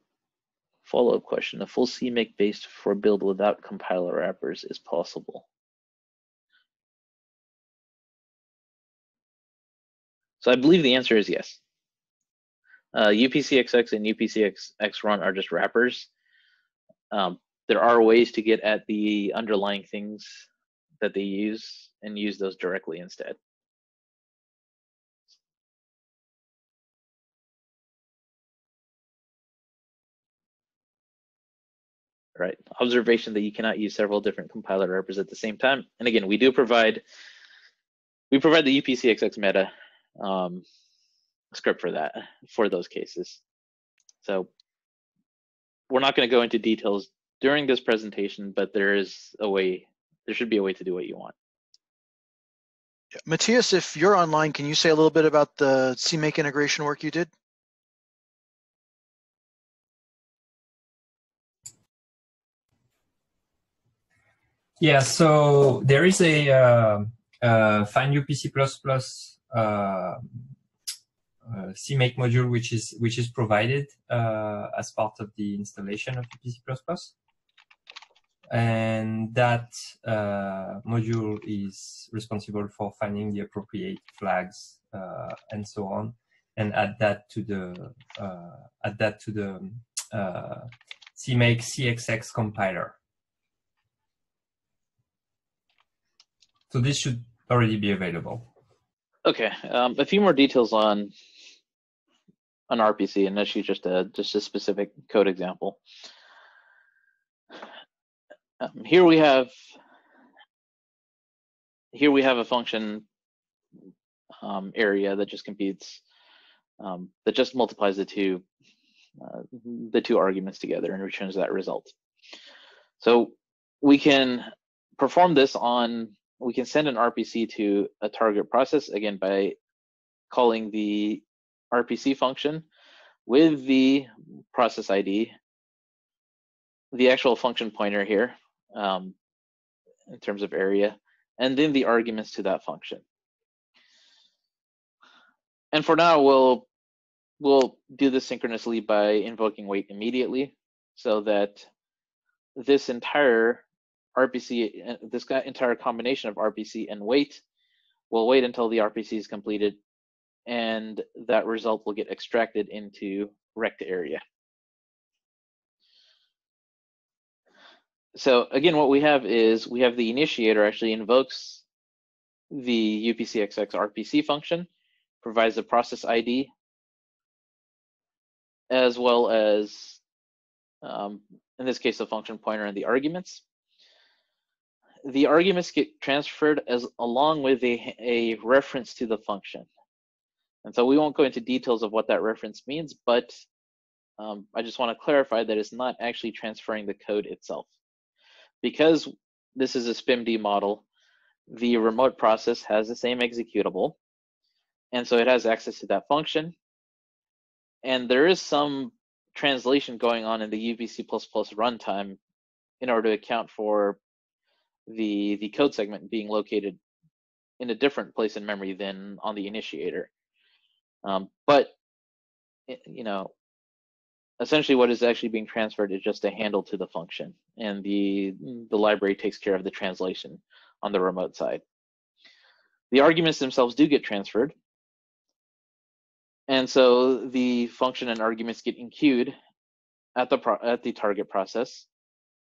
follow-up question: a full CMake based for build without compiler wrappers is possible. So I believe the answer is yes. UPCXX and UPCXX run are just wrappers. There are ways to get at the underlying things that they use and use those directly instead. Right, observation that you cannot use several different compiler wrappers at the same time. And again, we do provide, the UPCXX meta script for that, for those cases. So we're not going to go into details during this presentation, but there is a way, there should be a way to do what you want. Yeah. Matthias, if you're online, can you say a little bit about the CMake integration work you did? Yeah, so there is a find UPC++ CMake module which is provided as part of the installation of UPC++, and that module is responsible for finding the appropriate flags and so on, and add that to the CMake CXX compiler. So this should already be available. Okay, a few more details on RPC, and actually just a specific code example. Here we have a function area that just computes that just multiplies the two arguments together and returns that result. So we can perform this on. We can send an RPC to a target process, again, by calling the RPC function with the process ID, the actual function pointer here in terms of area, and then the arguments to that function. And for now, we'll do this synchronously by invoking wait immediately, so that this entire RPC, this entire combination of RPC and wait, will wait until the RPC is completed, and that result will get extracted into rect area. So again, what we have is we have the initiator actually invokes the UPCXX RPC function, provides the process ID, as well as, in this case, the function pointer and the arguments. The arguments get transferred as along with a reference to the function. And so we won't go into details of what that reference means, but I just want to clarify that it's not actually transferring the code itself. Because this is a SPMD model, the remote process has the same executable, and so it has access to that function. And there is some translation going on in the UPC++ runtime in order to account for the code segment being located in a different place in memory than on the initiator. But, you know, essentially what is actually being transferred is just a handle to the function, and the library takes care of the translation on the remote side. The arguments themselves do get transferred, and so the function and arguments get enqueued at the target process.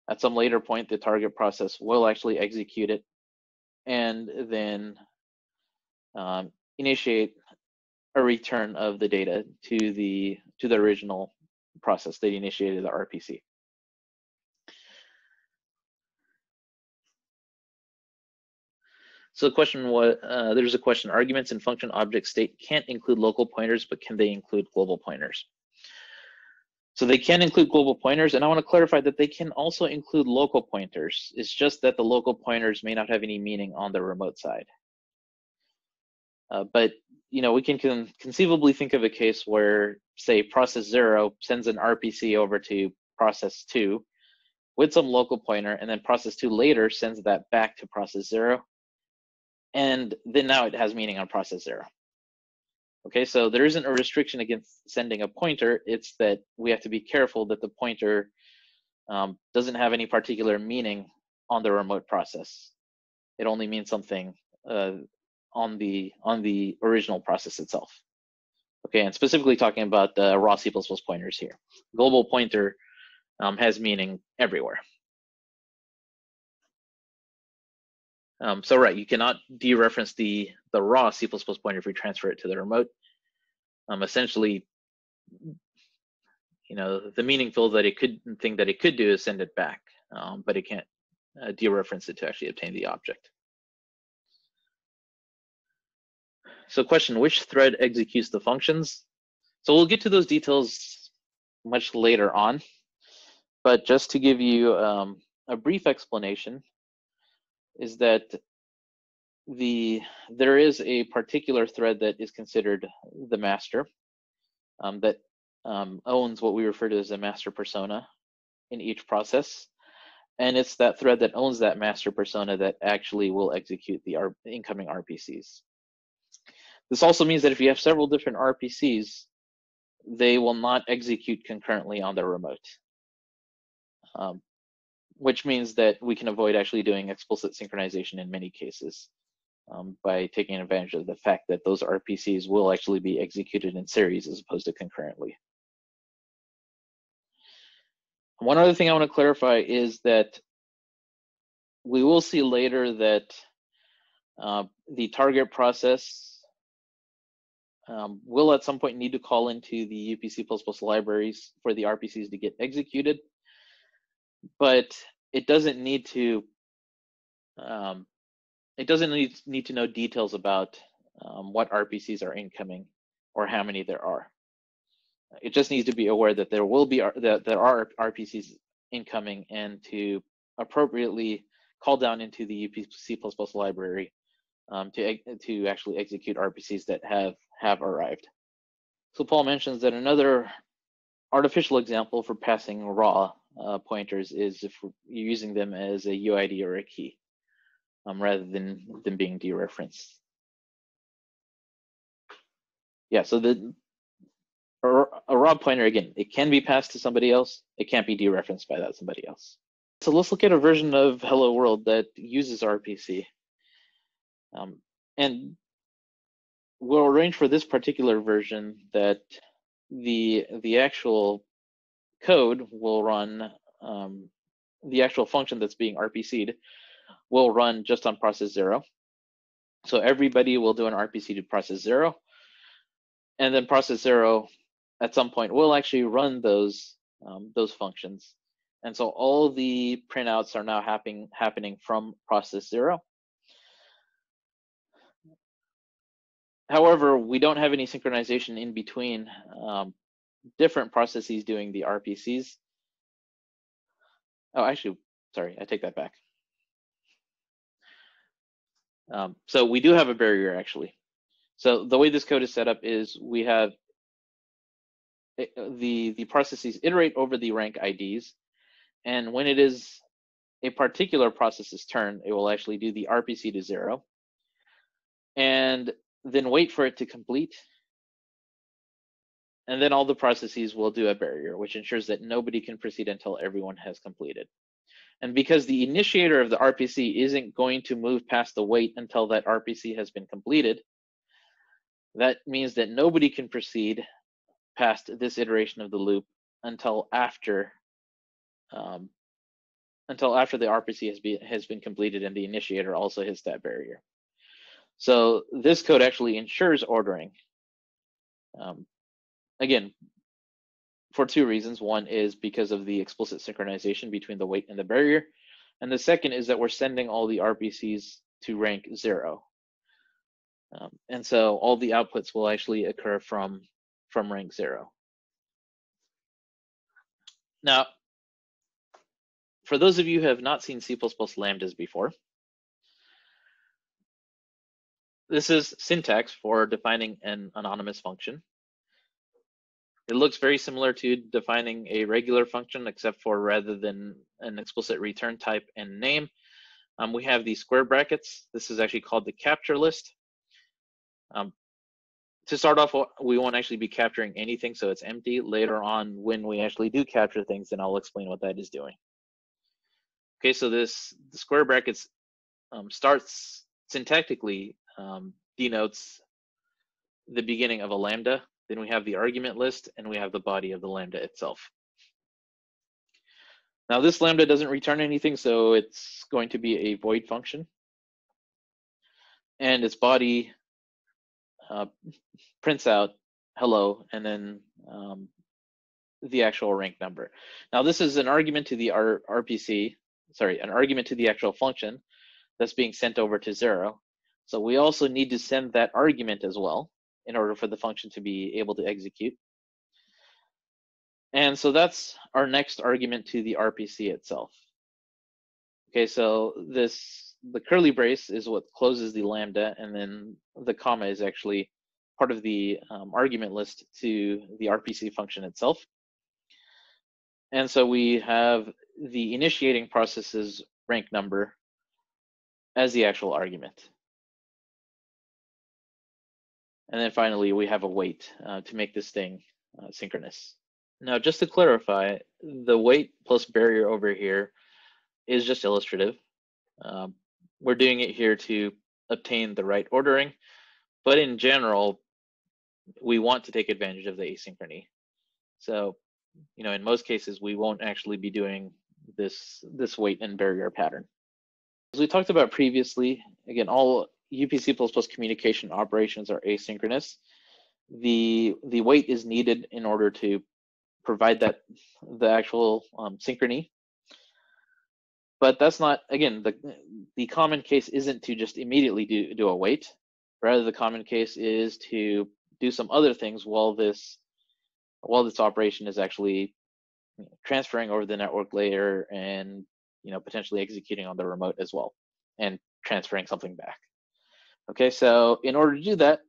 At some later point, the target process will actually execute it and then initiate a return of the data to the original process that initiated the RPC. So the question was, there's a question, arguments in function object state can't include local pointers, but can they include global pointers? So they can include global pointers, and I want to clarify that they can also include local pointers. It's just that the local pointers may not have any meaning on the remote side. But you know, we can conceivably think of a case where, say, process 0 sends an RPC over to process 2 with some local pointer, and then process 2 later sends that back to process 0, and then now it has meaning on process 0. Okay, so there isn't a restriction against sending a pointer, it's that we have to be careful that the pointer doesn't have any particular meaning on the remote process. It only means something on the original process itself. Okay, and specifically talking about the raw C++ pointers here. Global pointer has meaning everywhere. So right, you cannot dereference the raw C++ pointer if we transfer it to the remote. Essentially, you know, the meaningful thing that it could do is send it back, but it can't dereference it to actually obtain the object. So question, which thread executes the functions? So we'll get to those details much later on, but just to give you a brief explanation, is that there is a particular thread that is considered the master, that owns what we refer to as a master persona in each process, and it's that thread that owns that master persona that actually will execute the incoming RPCs. This also means that if you have several different RPCs, they will not execute concurrently on the remote. Which means that we can avoid actually doing explicit synchronization in many cases by taking advantage of the fact that those RPCs will actually be executed in series as opposed to concurrently. One other thing I want to clarify is that we will see later that the target process will at some point need to call into the UPC++ libraries for the RPCs to get executed. But it doesn't need to know details about what RPCs are incoming or how many there are. It just needs to be aware that there are RPCs incoming, and to appropriately call down into the UPC++ library to actually execute RPCs that have arrived. So Paul mentions that another artificial example for passing raw pointers is if you're using them as a UID or a key, rather than them being dereferenced. Yeah, so a raw pointer, again, it can be passed to somebody else, it can't be dereferenced by that somebody else. So let's look at a version of Hello World that uses RPC. And we'll arrange for this particular version that the actual code will run the actual function that's being RPC'd will run just on process 0. So everybody will do an RPC to process 0. And then process 0 at some point will actually run those functions. And so all the printouts are now happening from process 0. However, we don't have any synchronization in between different processes doing the RPCs. Oh, actually, sorry, I take that back. So we do have a barrier, actually. So the way this code is set up is we have the processes iterate over the rank IDs. And when it is a particular process's turn, it will actually do the RPC to 0. And then wait for it to complete. And then all the processes will do a barrier, which ensures that nobody can proceed until everyone has completed. And because the initiator of the RPC isn't going to move past the wait until that RPC has been completed, that means that nobody can proceed past this iteration of the loop until after the RPC has been completed and the initiator also hits that barrier. So this code actually ensures ordering. Again, for two reasons. One is because of the explicit synchronization between the wait and the barrier. And the second is that we're sending all the RPCs to rank 0. And so all the outputs will actually occur from rank 0. Now, for those of you who have not seen C++ lambdas before, this is syntax for defining an anonymous function. It looks very similar to defining a regular function, except for rather than an explicit return type and name, we have these square brackets. This is actually called the capture list. To start off, we won't actually be capturing anything, so it's empty. Later on, when we actually do capture things, then I'll explain what that is doing. Okay, so the square brackets starts syntactically. Denotes the beginning of a lambda. Then we have the argument list and we have the body of the lambda itself. Now this lambda doesn't return anything, so it's going to be a void function. And its body prints out hello and then the actual rank number. Now this is an argument to the RPC, sorry, an argument to the actual function that's being sent over to 0. So we also need to send that argument as well in order for the function to be able to execute. And so that's our next argument to the RPC itself. Okay, so the curly brace is what closes the lambda, and then the comma is actually part of the argument list to the RPC function itself. And so we have the initiating process's rank number as the actual argument. And then finally, we have a wait to make this thing synchronous. Now, just to clarify, the wait plus barrier over here is just illustrative. We're doing it here to obtain the right ordering, but in general, we want to take advantage of the asynchrony. So, you know, in most cases, we won't actually be doing this wait and barrier pattern. As we talked about previously, again, all UPC++ communication operations are asynchronous. The wait is needed in order to provide the actual synchrony. But that's not, again, the common case isn't to just immediately do a wait. Rather, the common case is to do some other things while this operation is actually transferring over the network layer and, you know, potentially executing on the remote as well and transferring something back. Okay, so in order to do that,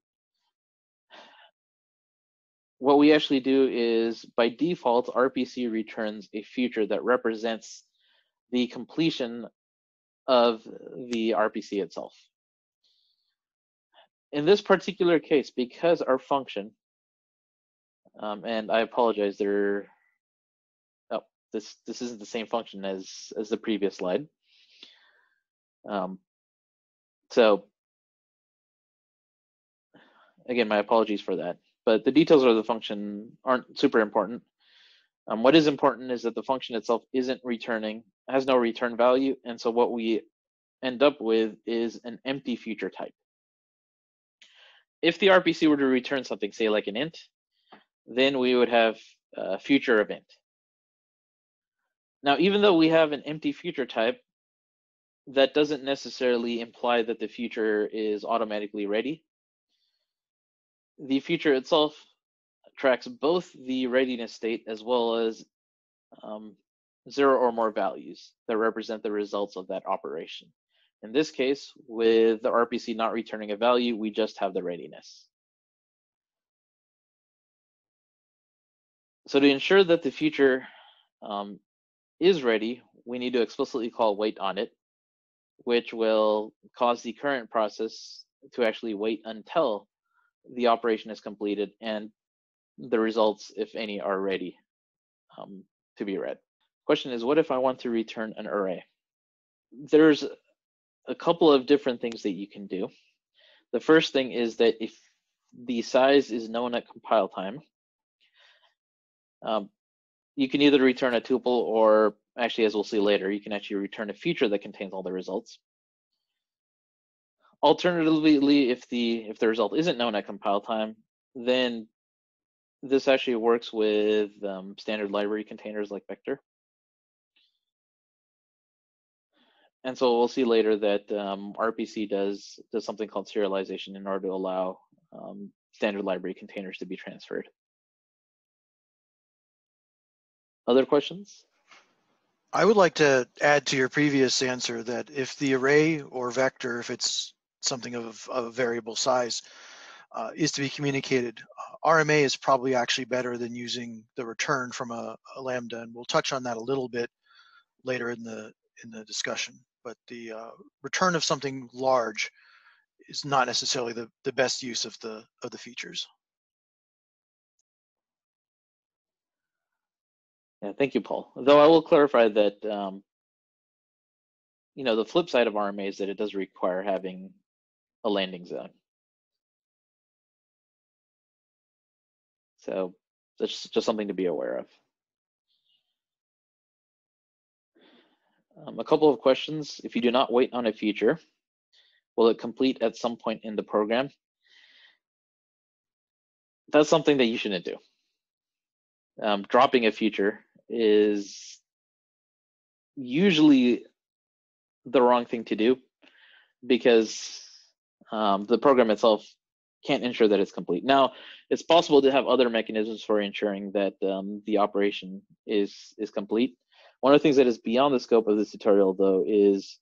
what we actually do is, by default, RPC returns a future that represents the completion of the RPC itself. In this particular case, because our function, and I apologize, this isn't the same function as the previous slide. So, again, my apologies for that, but the details of the function aren't super important. What is important is that the function itself isn't returning has no return value. And so what we end up with is an empty future type. If the RPC were to return something, say like an int, then we would have a future of int. Now, even though we have an empty future type, that doesn't necessarily imply that the future is automatically ready. The future itself tracks both the readiness state as well as zero or more values that represent the results of that operation. In this case, with the RPC not returning a value, we just have the readiness. So to ensure that the future is ready, we need to explicitly call wait on it, which will cause the current process to actually wait until the operation is completed and the results, if any, are ready to be read. Question is, what if I want to return an array? There's a couple of different things that you can do. The first thing is that if the size is known at compile time, you can either return a tuple or, actually, as we'll see later, you can actually return a feature that contains all the results. Alternatively, if the result isn't known at compile time, then this actually works with standard library containers like Vector. And so we'll see later that RPC does something called serialization in order to allow standard library containers to be transferred. Other questions? I would like to add to your previous answer that if the array or vector, if it's something of a variable size, is to be communicated, RMA is probably actually better than using the return from a lambda, and we'll touch on that a little bit later in the discussion. But the return of something large is not necessarily the best use of the features. Yeah, thank you, Paul. Though I will clarify that, you know, the flip side of RMA is that it does require having a landing zone. So that's just something to be aware of. A couple of questions. If you do not wait on a feature, will it complete at some point in the program? That's something that you shouldn't do. Dropping a feature is usually the wrong thing to do because the program itself can't ensure that it's complete. Now, it's possible to have other mechanisms for ensuring that the operation is complete. One of the things that is beyond the scope of this tutorial, though, is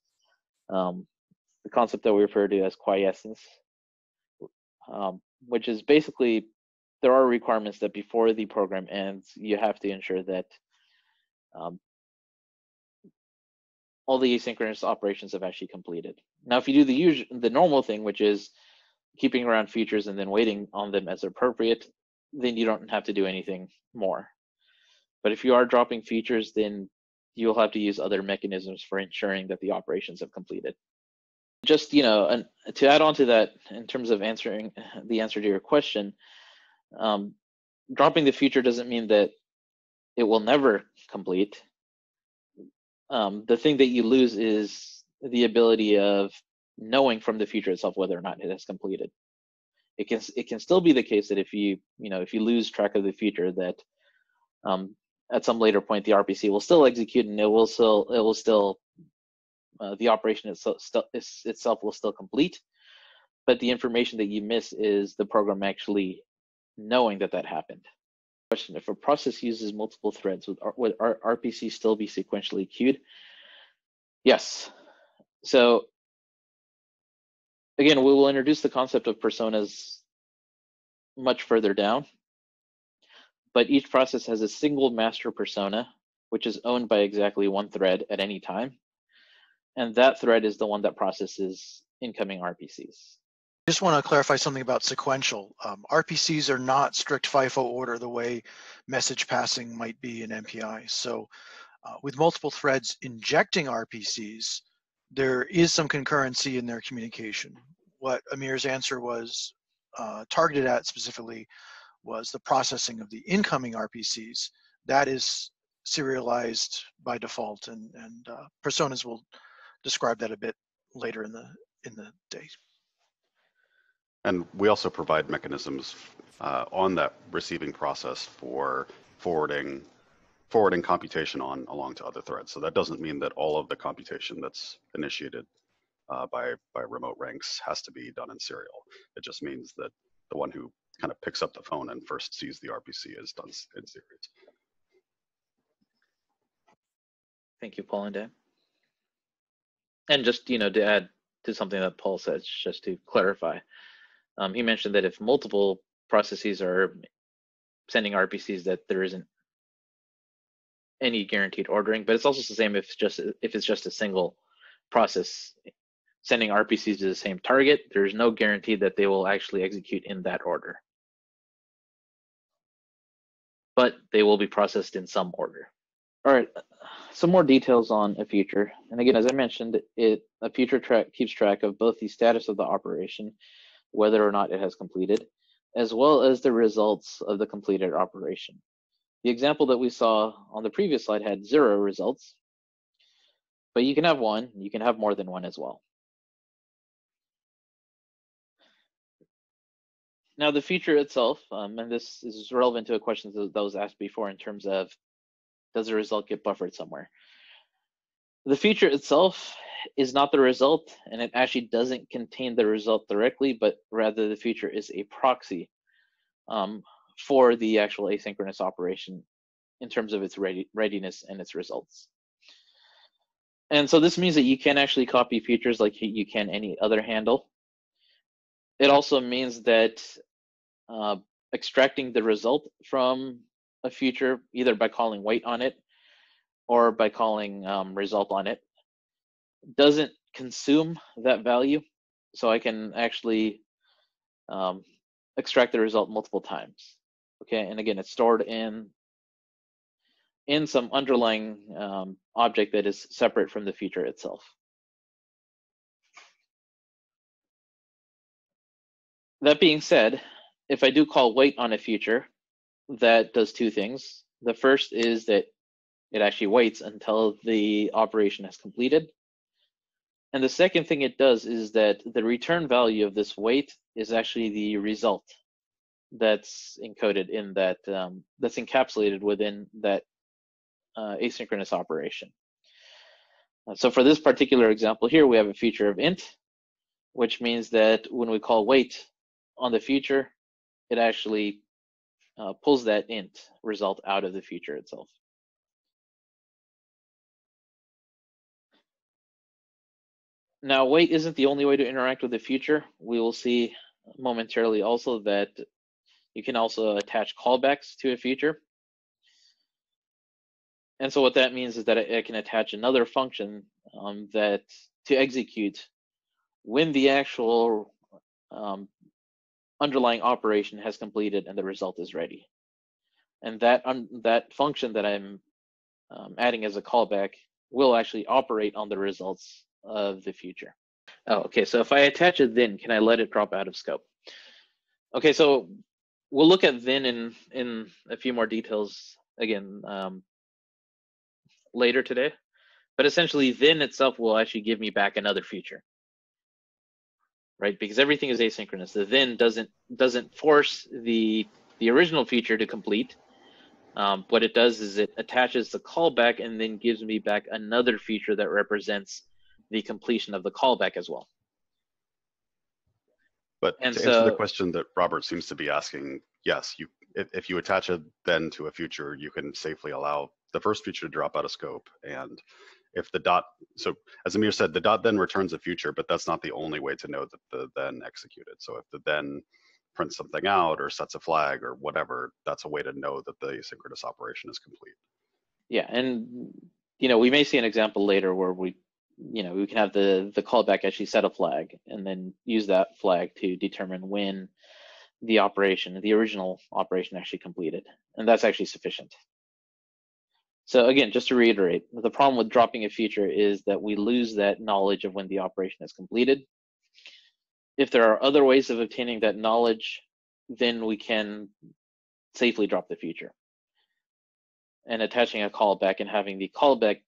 the concept that we refer to as quiescence, which is basically there are requirements that before the program ends, you have to ensure that all the asynchronous operations have actually completed. Now, if you do the normal thing, which is keeping around features and then waiting on them as appropriate, then you don't have to do anything more. But if you are dropping features, then you'll have to use other mechanisms for ensuring that the operations have completed. Just, you know, and to add on to that, in terms of answering the answer to your question, dropping the feature doesn't mean that it will never complete. The thing that you lose is the ability of knowing from the feature itself whether or not it has completed. It can still be the case that if you lose track of the feature, that at some later point the RPC will still execute and the operation itself will still complete, but the information that you miss is the program actually knowing that that happened. Question: if a process uses multiple threads, would RPC still be sequentially queued? Yes. So again, we will introduce the concept of personas much further down, but each process has a single master persona, which is owned by exactly one thread at any time. And that thread is the one that processes incoming RPCs. I just want to clarify something about sequential. RPCs are not strict FIFO order the way message passing might be in MPI. So with multiple threads injecting RPCs, there is some concurrency in their communication. What Amir's answer was targeted at specifically was the processing of the incoming RPCs. That is serialized by default, and personas will describe that a bit later in the day. And we also provide mechanisms on that receiving process for forwarding computation on along to other threads. So that doesn't mean that all of the computation that's initiated by remote ranks has to be done in serial. It just means that the one who kind of picks up the phone and first sees the RPC is done in series. Thank you, Paul and Dan. And just, you know, to add to something that Paul says, just to clarify, he mentioned that if multiple processes are sending RPCs, that there isn't any guaranteed ordering, but it's also the same if it's just a single process sending RPCs to the same target. There's no guarantee that they will actually execute in that order, but they will be processed in some order. All right, some more details on a future. And again, as I mentioned, a future track keeps track of both the status of the operation, whether or not it has completed, as well as the results of the completed operation. The example that we saw on the previous slide had 0 results, but you can have one, you can have more than one as well. Now the future itself, and this is relevant to a question that was asked before in terms of, does the result get buffered somewhere? The future itself is not the result, and it actually doesn't contain the result directly, but rather the future is a proxy for the actual asynchronous operation in terms of its readiness and its results. And so this means that you can actually copy futures like you can any other handle. It also means that extracting the result from a future, either by calling wait on it or by calling result on it, doesn't consume that value. So I can actually extract the result multiple times. Okay, and again, it's stored in some underlying object that is separate from the future itself. That being said, if I do call wait on a future, that does two things. The first is that it actually waits until the operation has completed. And the second thing it does is that the return value of this wait is actually the result that's encoded in that, that's encapsulated within that asynchronous operation. So for this particular example here, we have a future of int, which means that when we call wait on the future, it actually pulls that int result out of the future itself. Now, wait isn't the only way to interact with the future. We will see momentarily also that you can also attach callbacks to a future. And so what that means is that I can attach another function that to execute when the actual underlying operation has completed and the result is ready. And that function that I'm adding as a callback will actually operate on the results of the future. Oh, okay, so if I attach a then, can I let it drop out of scope? Okay, so we'll look at then in a few more details again later today, but essentially then itself will actually give me back another future, right? Because everything is asynchronous. The then doesn't force the original future to complete. What it does is it attaches the callback and then gives me back another future that represents the completion of the callback as well. But and to answer the question that Robert seems to be asking, yes, if you attach a then to a future, you can safely allow the first future to drop out of scope. And if the dot, so as Amir said, the dot then returns a future, but that's not the only way to know that the then executed. So if the then prints something out or sets a flag or whatever, that's a way to know that the asynchronous operation is complete. Yeah, and you know, we may see an example later where we can have the callback actually set a flag and then use that flag to determine when the operation, the original operation, actually completed. And that's actually sufficient. So again, just to reiterate, the problem with dropping a future is that we lose that knowledge of when the operation is completed. If there are other ways of obtaining that knowledge, then we can safely drop the future. and attaching a callback and having the callback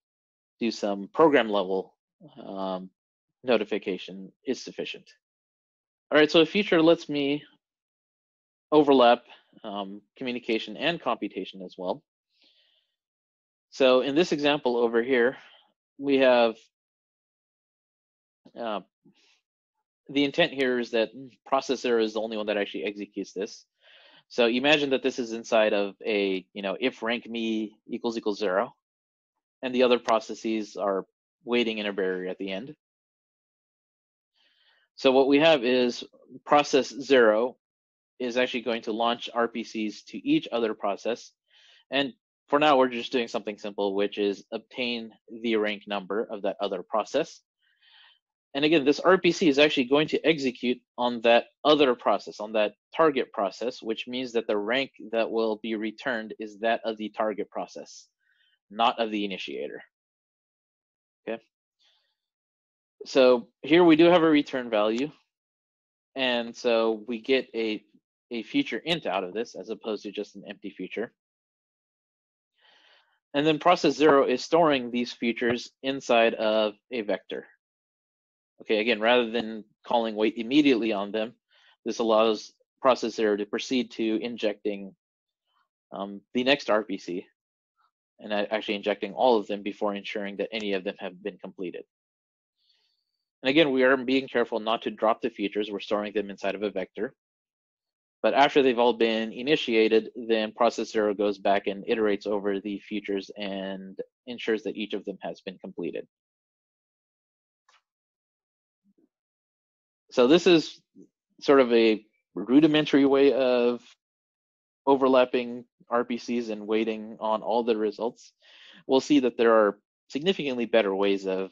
do some program level notification is sufficient. All right, so a feature lets me overlap communication and computation as well. So in this example over here, we have the intent here is that processor is the only one that actually executes this. So imagine that this is inside of a, you know, if rank me == 0, and the other processes are waiting in a barrier at the end. So what we have is process 0 is actually going to launch RPCs to each other process. And for now, we're just doing something simple, which is obtain the rank number of that other process. And again, this RPC is actually going to execute on that other process, on that target process, which means that the rank that will be returned is that of the target process, not of the initiator. Okay. So here we do have a return value. And so we get a future int out of this as opposed to just an empty future. And then process 0 is storing these futures inside of a vector. Okay, again, rather than calling wait immediately on them, this allows process 0 to proceed to injecting the next RPC and actually injecting all of them before ensuring that any of them have been completed. And again, we are being careful not to drop the features. We're storing them inside of a vector. But after they've all been initiated, then process 0 goes back and iterates over the features and ensures that each of them has been completed. So this is sort of a rudimentary way of overlapping RPCs and waiting on all the results. We'll see that there are significantly better ways of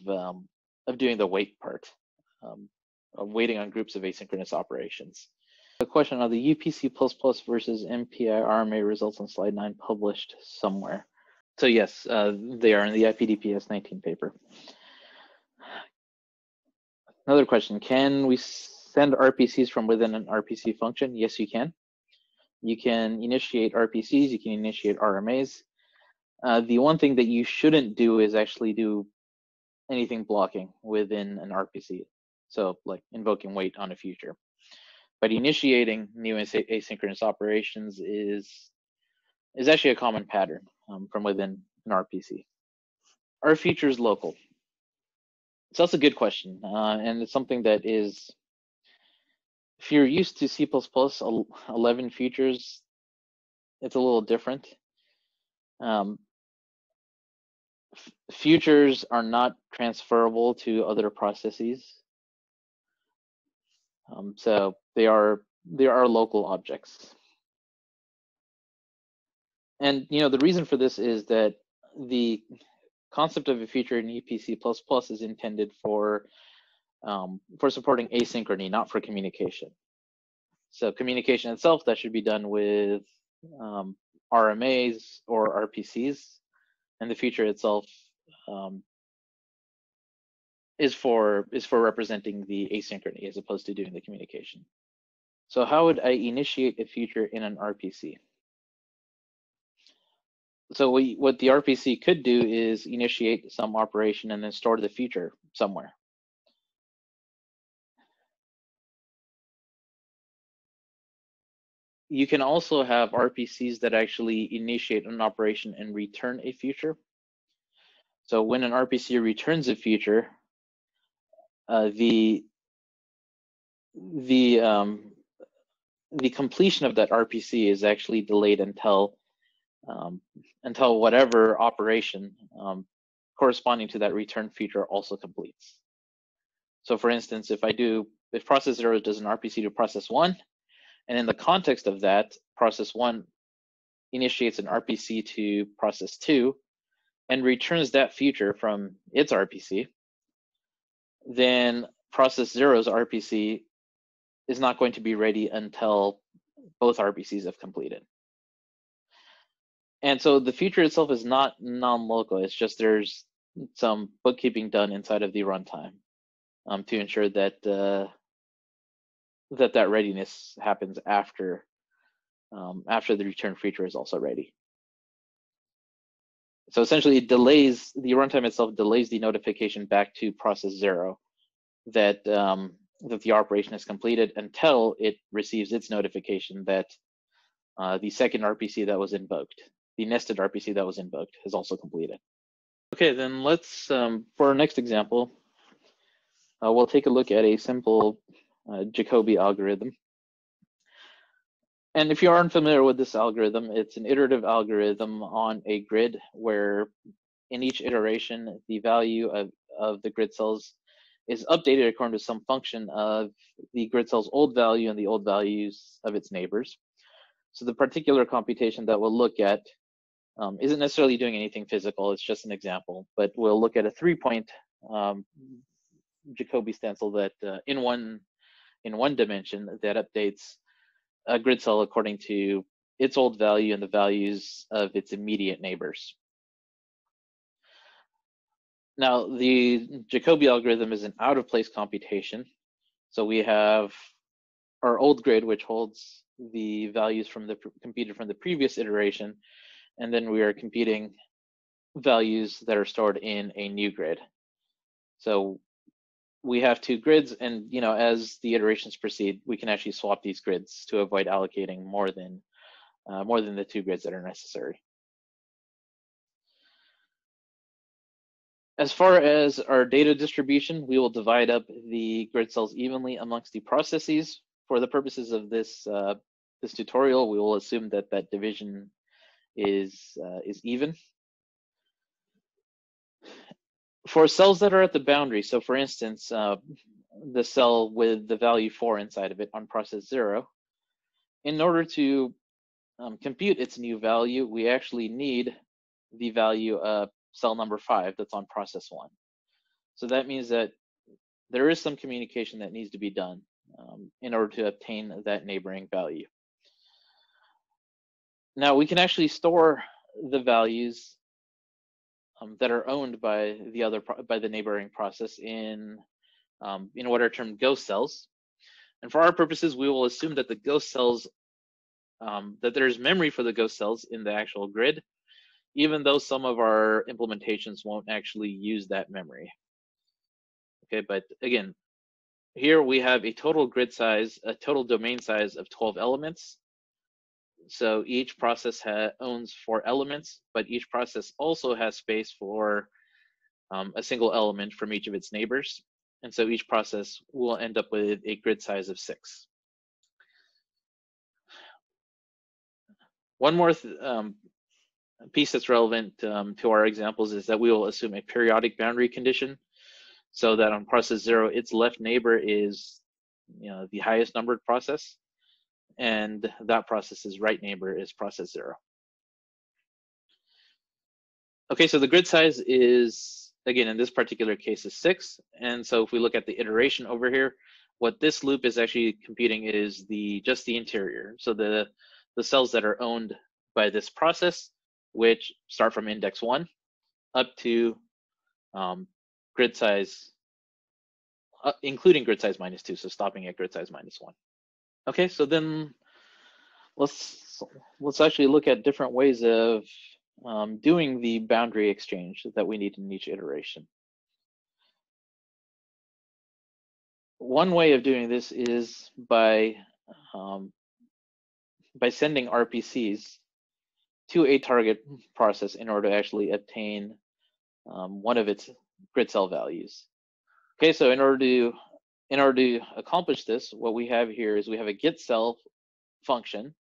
doing the wait part, of waiting on groups of asynchronous operations. A question on the UPC++ versus MPI RMA results on slide 9 published somewhere. So yes, they are in the IPDPS 19 paper. Another question, can we send RPCs from within an RPC function? Yes, you can. You can initiate RPCs, you can initiate RMAs. The one thing that you shouldn't do is actually do anything blocking within an RPC. So like invoking wait on a future. But initiating new asynchronous operations is actually a common pattern from within an RPC. Are features local? So that's a good question, and it's something that is, if you're used to C++, 11 features, it's a little different. Futures are not transferable to other processes, so they are local objects. And you know the reason for this is that the concept of a feature in UPC++ is intended for supporting asynchrony, not for communication. So communication itself, that should be done with RMAs or RPCs, and the feature itself is for representing the asynchrony as opposed to doing the communication. So how would I initiate a feature in an RPC? So what the RPC could do is initiate some operation and then store the feature somewhere. You can also have RPCs that actually initiate an operation and return a feature. So when an RPC returns a feature, the completion of that RPC is actually delayed until whatever operation corresponding to that return feature also completes. So for instance, if process 0 does an RPC to process 1, and in the context of that, process 1 initiates an RPC to process 2 and returns that feature from its RPC, then process 0's RPC is not going to be ready until both RPCs have completed. And so the feature itself is not non-local. It's just there's some bookkeeping done inside of the runtime to ensure that that readiness happens after the return feature is also ready. So essentially it delays, the runtime itself delays the notification back to process zero that that the operation is completed until it receives its notification that the second RPC that was invoked, the nested RPC that was invoked, is also completed. Okay, then let's, for our next example, we'll take a look at a simple Jacobi algorithm. And if you aren't familiar with this algorithm, it's an iterative algorithm on a grid where in each iteration, the value of the grid cells is updated according to some function of the grid cell's old value and the old values of its neighbors. So the particular computation that we'll look at isn't necessarily doing anything physical, it's just an example, but we'll look at a three-point Jacobi stencil that in one dimension that updates a grid cell according to its old value and the values of its immediate neighbors. Now, the Jacobi algorithm is an out-of-place computation. So we have our old grid, which holds the values from the computed from the previous iteration, and then we are computing values that are stored in a new grid. So we have two grids, and you know, as the iterations proceed, we can actually swap these grids to avoid allocating more than the two grids that are necessary. As far as our data distribution, we will divide up the grid cells evenly amongst the processes. For the purposes of this this tutorial, we will assume that that division is even. For cells that are at the boundary, so for instance, the cell with the value 4 inside of it on process 0, in order to compute its new value, we actually need the value of cell number 5 that's on process 1. So that means that there is some communication that needs to be done in order to obtain that neighboring value. Now we can actually store the values that are owned by the other neighboring process in what are termed ghost cells, and for our purposes, we will assume that the ghost cells that there's memory for the ghost cells in the actual grid, even though some of our implementations won't actually use that memory. Okay, but again, here we have a total grid size, a total domain size of 12 elements. So each process owns 4 elements, but each process also has space for a single element from each of its neighbors. And so each process will end up with a grid size of 6. One more piece that's relevant to our examples is that we will assume a periodic boundary condition so that on process 0, its left neighbor is, you know, the highest numbered process, and that process's right neighbor is process 0. Okay, so the grid size is, again, in this particular case is 6. And so if we look at the iteration over here, what this loop is actually computing is just the interior. So the cells that are owned by this process, which start from index 1 up to grid size, including grid size minus 2, so stopping at grid size minus 1. Okay, so then let's actually look at different ways of doing the boundary exchange that we need in each iteration. One way of doing this is by sending RPCs to a target process in order to actually obtain one of its grid cell values. Okay, so in order to accomplish this, what we have here is we have a get cell function,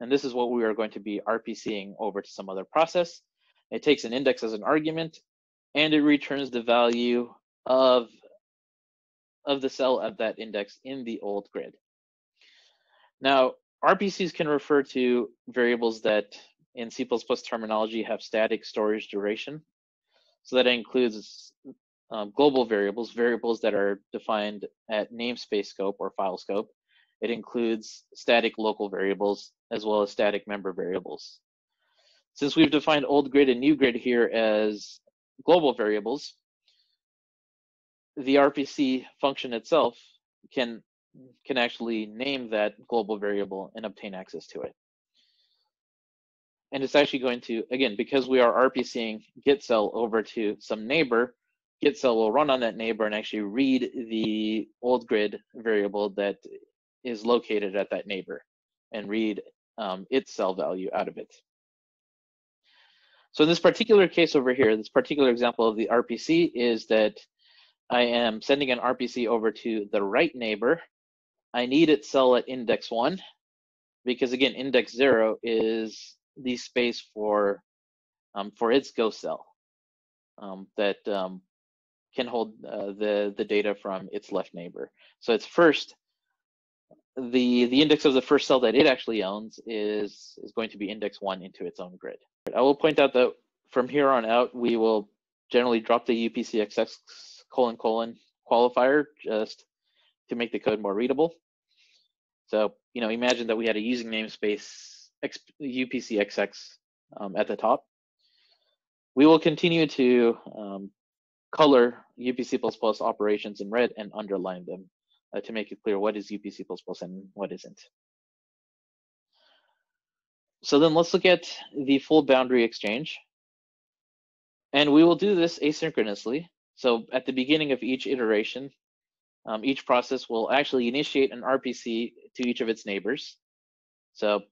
and this is what we are going to be RPCing over to some other process. It takes an index as an argument, and it returns the value of the cell of that index in the old grid. Now, RPCs can refer to variables that in C++ terminology have static storage duration. So that includes global variables, variables that are defined at namespace scope or file scope. It includes static local variables as well as static member variables. Since we've defined old grid and new grid here as global variables, the RPC function itself can actually name that global variable and obtain access to it. And it's actually going to, again, because we are RPCing getCell over to some neighbor, getCell will run on that neighbor and actually read the old grid variable that is located at that neighbor and read its cell value out of it. So in this particular case over here, this particular example of the RPC is that I am sending an RPC over to the right neighbor. I need its cell at index 1 because, again, index 0 is the space for its go cell that can hold the data from its left neighbor. So it's first, the index of the first cell that it actually owns is going to be index 1 into its own grid. I will point out that from here on out, we will generally drop the UPCXX :: qualifier just to make the code more readable. So, you know, imagine that we had a using namespace UPCXX at the top. We will continue to color UPC++ operations in red and underline them to make it clear what is UPC++ and what isn't. So then let's look at the full boundary exchange. And we will do this asynchronously. So at the beginning of each iteration, each process will actually initiate an RPC to each of its neighbors. So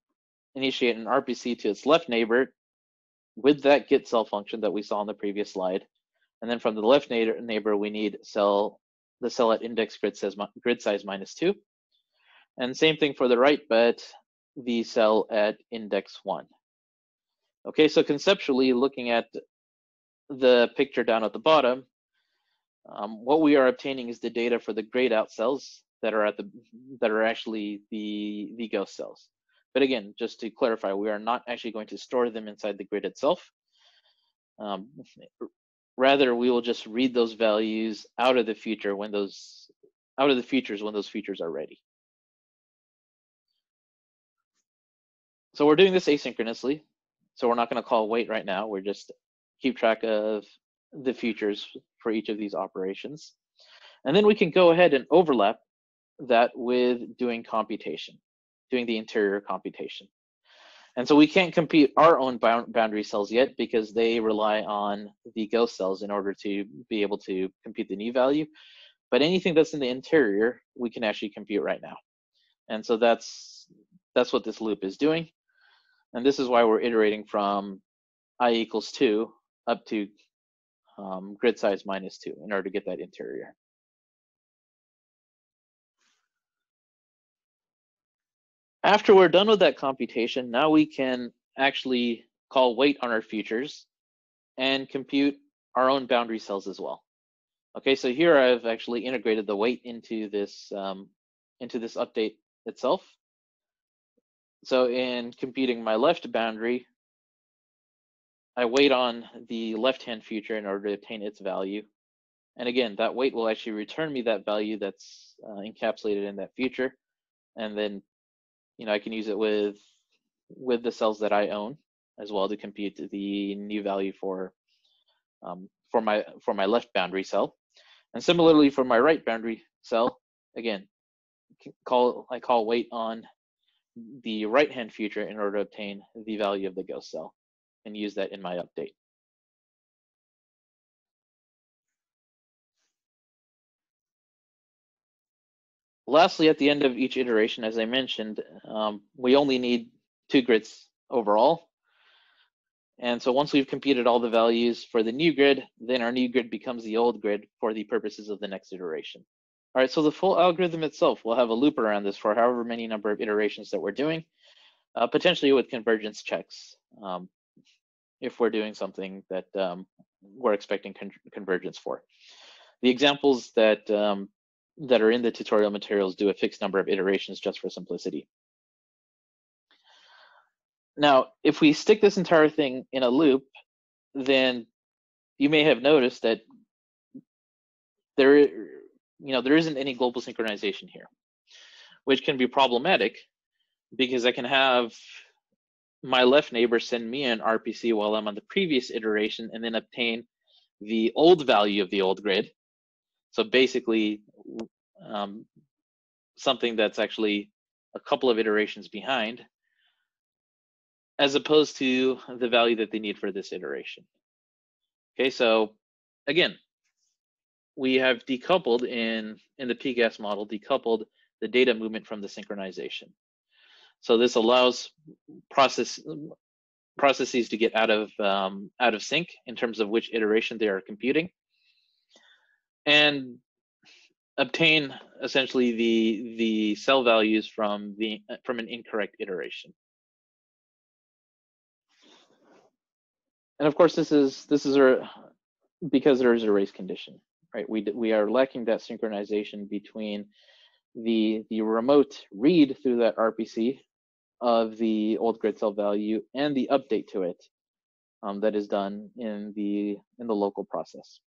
initiate an RPC to its left neighbor with that get cell function that we saw on the previous slide. And then from the left neighbor, we need the cell at index grid size -2. And same thing for the right, but the cell at index 1. Okay, so conceptually, looking at the picture down at the bottom, what we are obtaining is the data for the grayed out cells that are actually the ghost cells. But again, just to clarify, we are not actually going to store them inside the grid itself. Rather, we will just read those values out of the future when those features are ready. So we're doing this asynchronously, so we're not going to call wait right now. We're just keep track of the futures for each of these operations. And then we can go ahead and overlap that with doing computation, doing the interior computation. And so we can't compute our own boundary cells yet because they rely on the ghost cells in order to be able to compute the new value. But anything that's in the interior, we can actually compute right now. And so that's what this loop is doing. And this is why we're iterating from i = 2 up to grid size -2 in order to get that interior. After we're done with that computation, now we can actually call wait on our futures and compute our own boundary cells as well. Okay, so here I've actually integrated the wait into this update itself. So in computing my left boundary, I wait on the left-hand future in order to obtain its value. And again, that wait will actually return me that value that's encapsulated in that future. And then, you know, I can use it with the cells that I own as well to compute the new value for my left boundary cell. And similarly for my right boundary cell, again, I call wait on the right-hand future in order to obtain the value of the ghost cell and use that in my update. Lastly, at the end of each iteration, as I mentioned, we only need 2 grids overall. And so once we've computed all the values for the new grid, then our new grid becomes the old grid for the purposes of the next iteration. All right, so the full algorithm itself will have a loop around this for however many number of iterations that we're doing, potentially with convergence checks, if we're doing something that we're expecting convergence for. The examples that, that are in the tutorial materials do a fixed number of iterations just for simplicity. Now, if we stick this entire thing in a loop, then you may have noticed that there isn't any global synchronization here, which can be problematic because I can have my left neighbor send me an RPC while I'm on the previous iteration and then obtain the old value of the old grid. So basically something that's actually a couple of iterations behind. as opposed to the value that they need for this iteration. Okay, so again, we have decoupled in the PGAS model, decoupled the data movement from the synchronization. So this allows processes to get out of sync in terms of which iteration they are computing, and obtain essentially the cell values from an incorrect iteration. And of course, this is because there is a race condition, right? We are lacking that synchronization between the remote read through that RPC of the old grid cell value and the update to it that is done in the local process.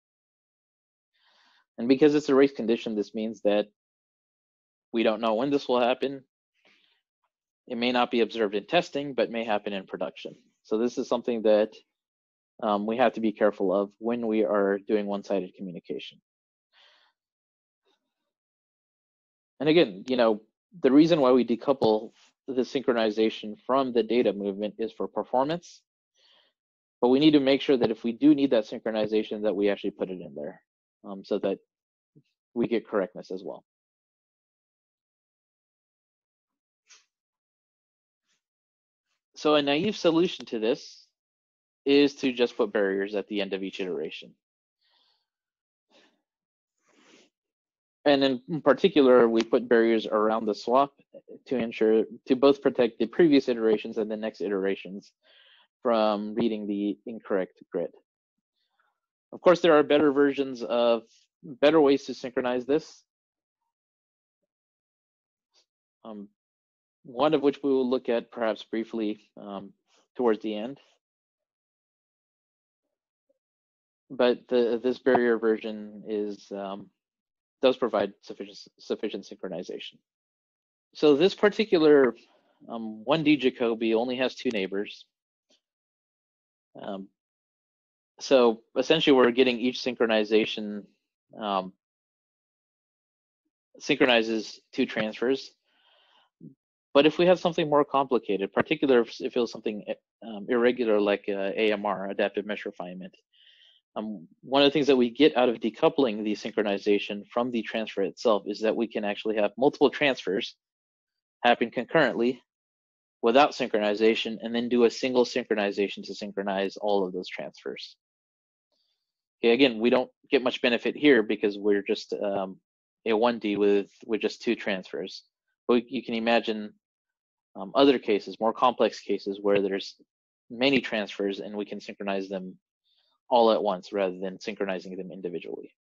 And because it's a race condition, this means that we don't know when this will happen. It may not be observed in testing, but may happen in production. So this is something that we have to be careful of when we are doing one-sided communication. And again, you know, the reason why we decouple the synchronization from the data movement is for performance, but we need to make sure that if we do need that synchronization, that we actually put it in there. So that we get correctness as well. So a naive solution to this is to just put barriers at the end of each iteration. And in particular, we put barriers around the swap to ensure to both protect the previous iterations and the next iterations from reading the incorrect grid. Of course, there are better ways to synchronize this. One of which we will look at perhaps briefly towards the end. But this barrier version is does provide sufficient synchronization. So this particular 1D Jacobi only has two neighbors. So essentially, we're getting each synchronization synchronizes two transfers. But if we have something more complicated, particularly if it was something irregular like AMR, adaptive mesh refinement, one of the things that we get out of decoupling the synchronization from the transfer itself is that we can actually have multiple transfers happen concurrently without synchronization, and then do a single synchronization to synchronize all of those transfers. Okay, again, we don't get much benefit here because we're just a 1D with just two transfers. But you can imagine other cases, more complex cases, where there's many transfers and we can synchronize them all at once rather than synchronizing them individually.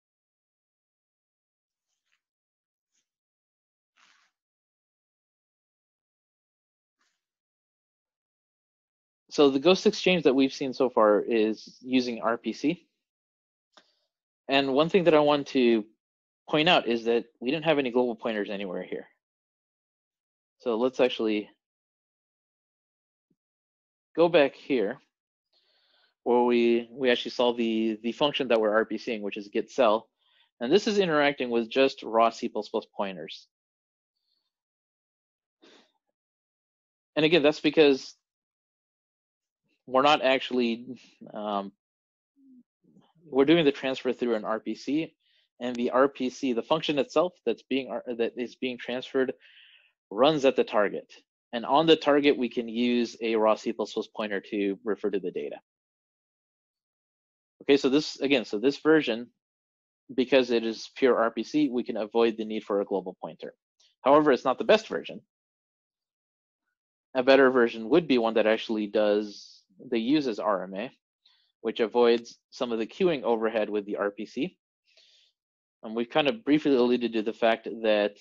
So the ghost exchange that we've seen so far is using RPC. And one thing that I want to point out is that we didn't have any global pointers anywhere here. So let's actually go back here where we actually saw the function that we're RPCing, which is get cell. And this is interacting with just raw C++ pointers. And again, that's because we're not actually, we're doing the transfer through an RPC, and the RPC, the function itself that is being transferred, runs at the target. And on the target, we can use a raw C++ pointer to refer to the data. Okay, so this, again, so this version, because it is pure RPC, we can avoid the need for a global pointer. However, it's not the best version. A better version would be one that actually uses RMA, which avoids some of the queuing overhead with the RPC. And we've kind of briefly alluded to the fact that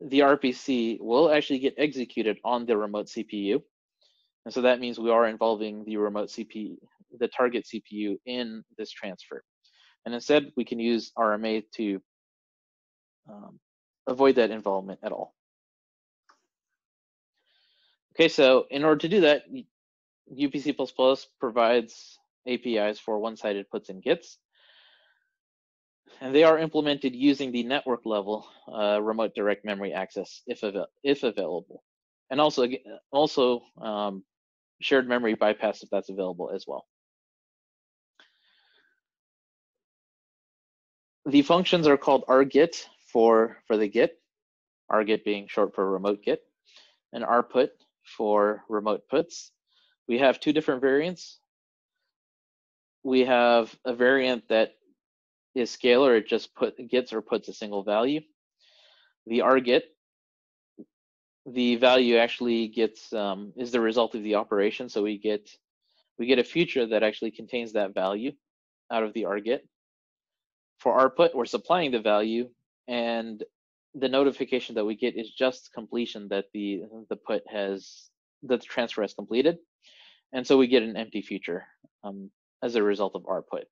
the RPC will actually get executed on the remote CPU. And so that means we are involving the remote CPU, the target CPU, in this transfer. And instead, we can use RMA to avoid that involvement at all. Okay, so in order to do that, UPC++ provides APIs for one-sided puts and gets, and they are implemented using the network level remote direct memory access if available, and also shared memory bypass if that's available as well. The functions are called rgit for the git, rgit being short for remote git, and rput for remote puts. We have two different variants. We have a variant that is scalar, it just gets or puts a single value. The rgit, the value actually gets is the result of the operation, so we get a future that actually contains that value out of the rgit. For rput, we're supplying the value, and the notification that we get is just completion that the put has, that the transfer has completed, and so we get an empty future as a result of rput.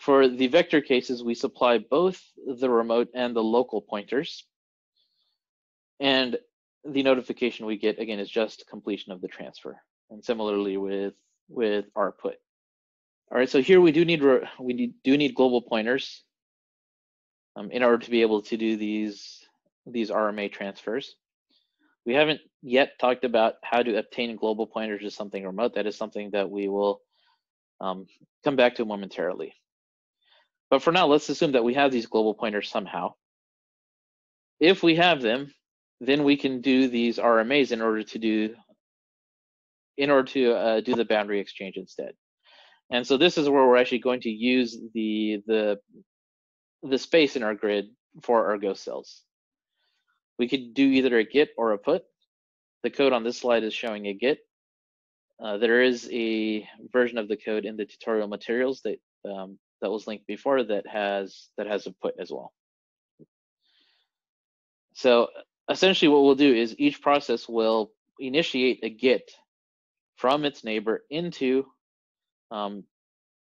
For the vector cases, we supply both the remote and the local pointers, and the notification we get again is just completion of the transfer. And similarly with rput. All right, so here we do need global pointers in order to be able to do these RMA transfers. We haven't yet talked about how to obtain global pointers to something remote. That is something that we will come back to momentarily. But for now, let's assume that we have these global pointers somehow. If we have them, then we can do these RMAs in order to do the boundary exchange instead. And so this is where we're actually going to use the space in our grid for our ghost cells. We could do either a git or a put. The code on this slide is showing a git. There is a version of the code in the tutorial materials that that was linked before that has a put as well. So essentially what we'll do is each process will initiate a git from its neighbor into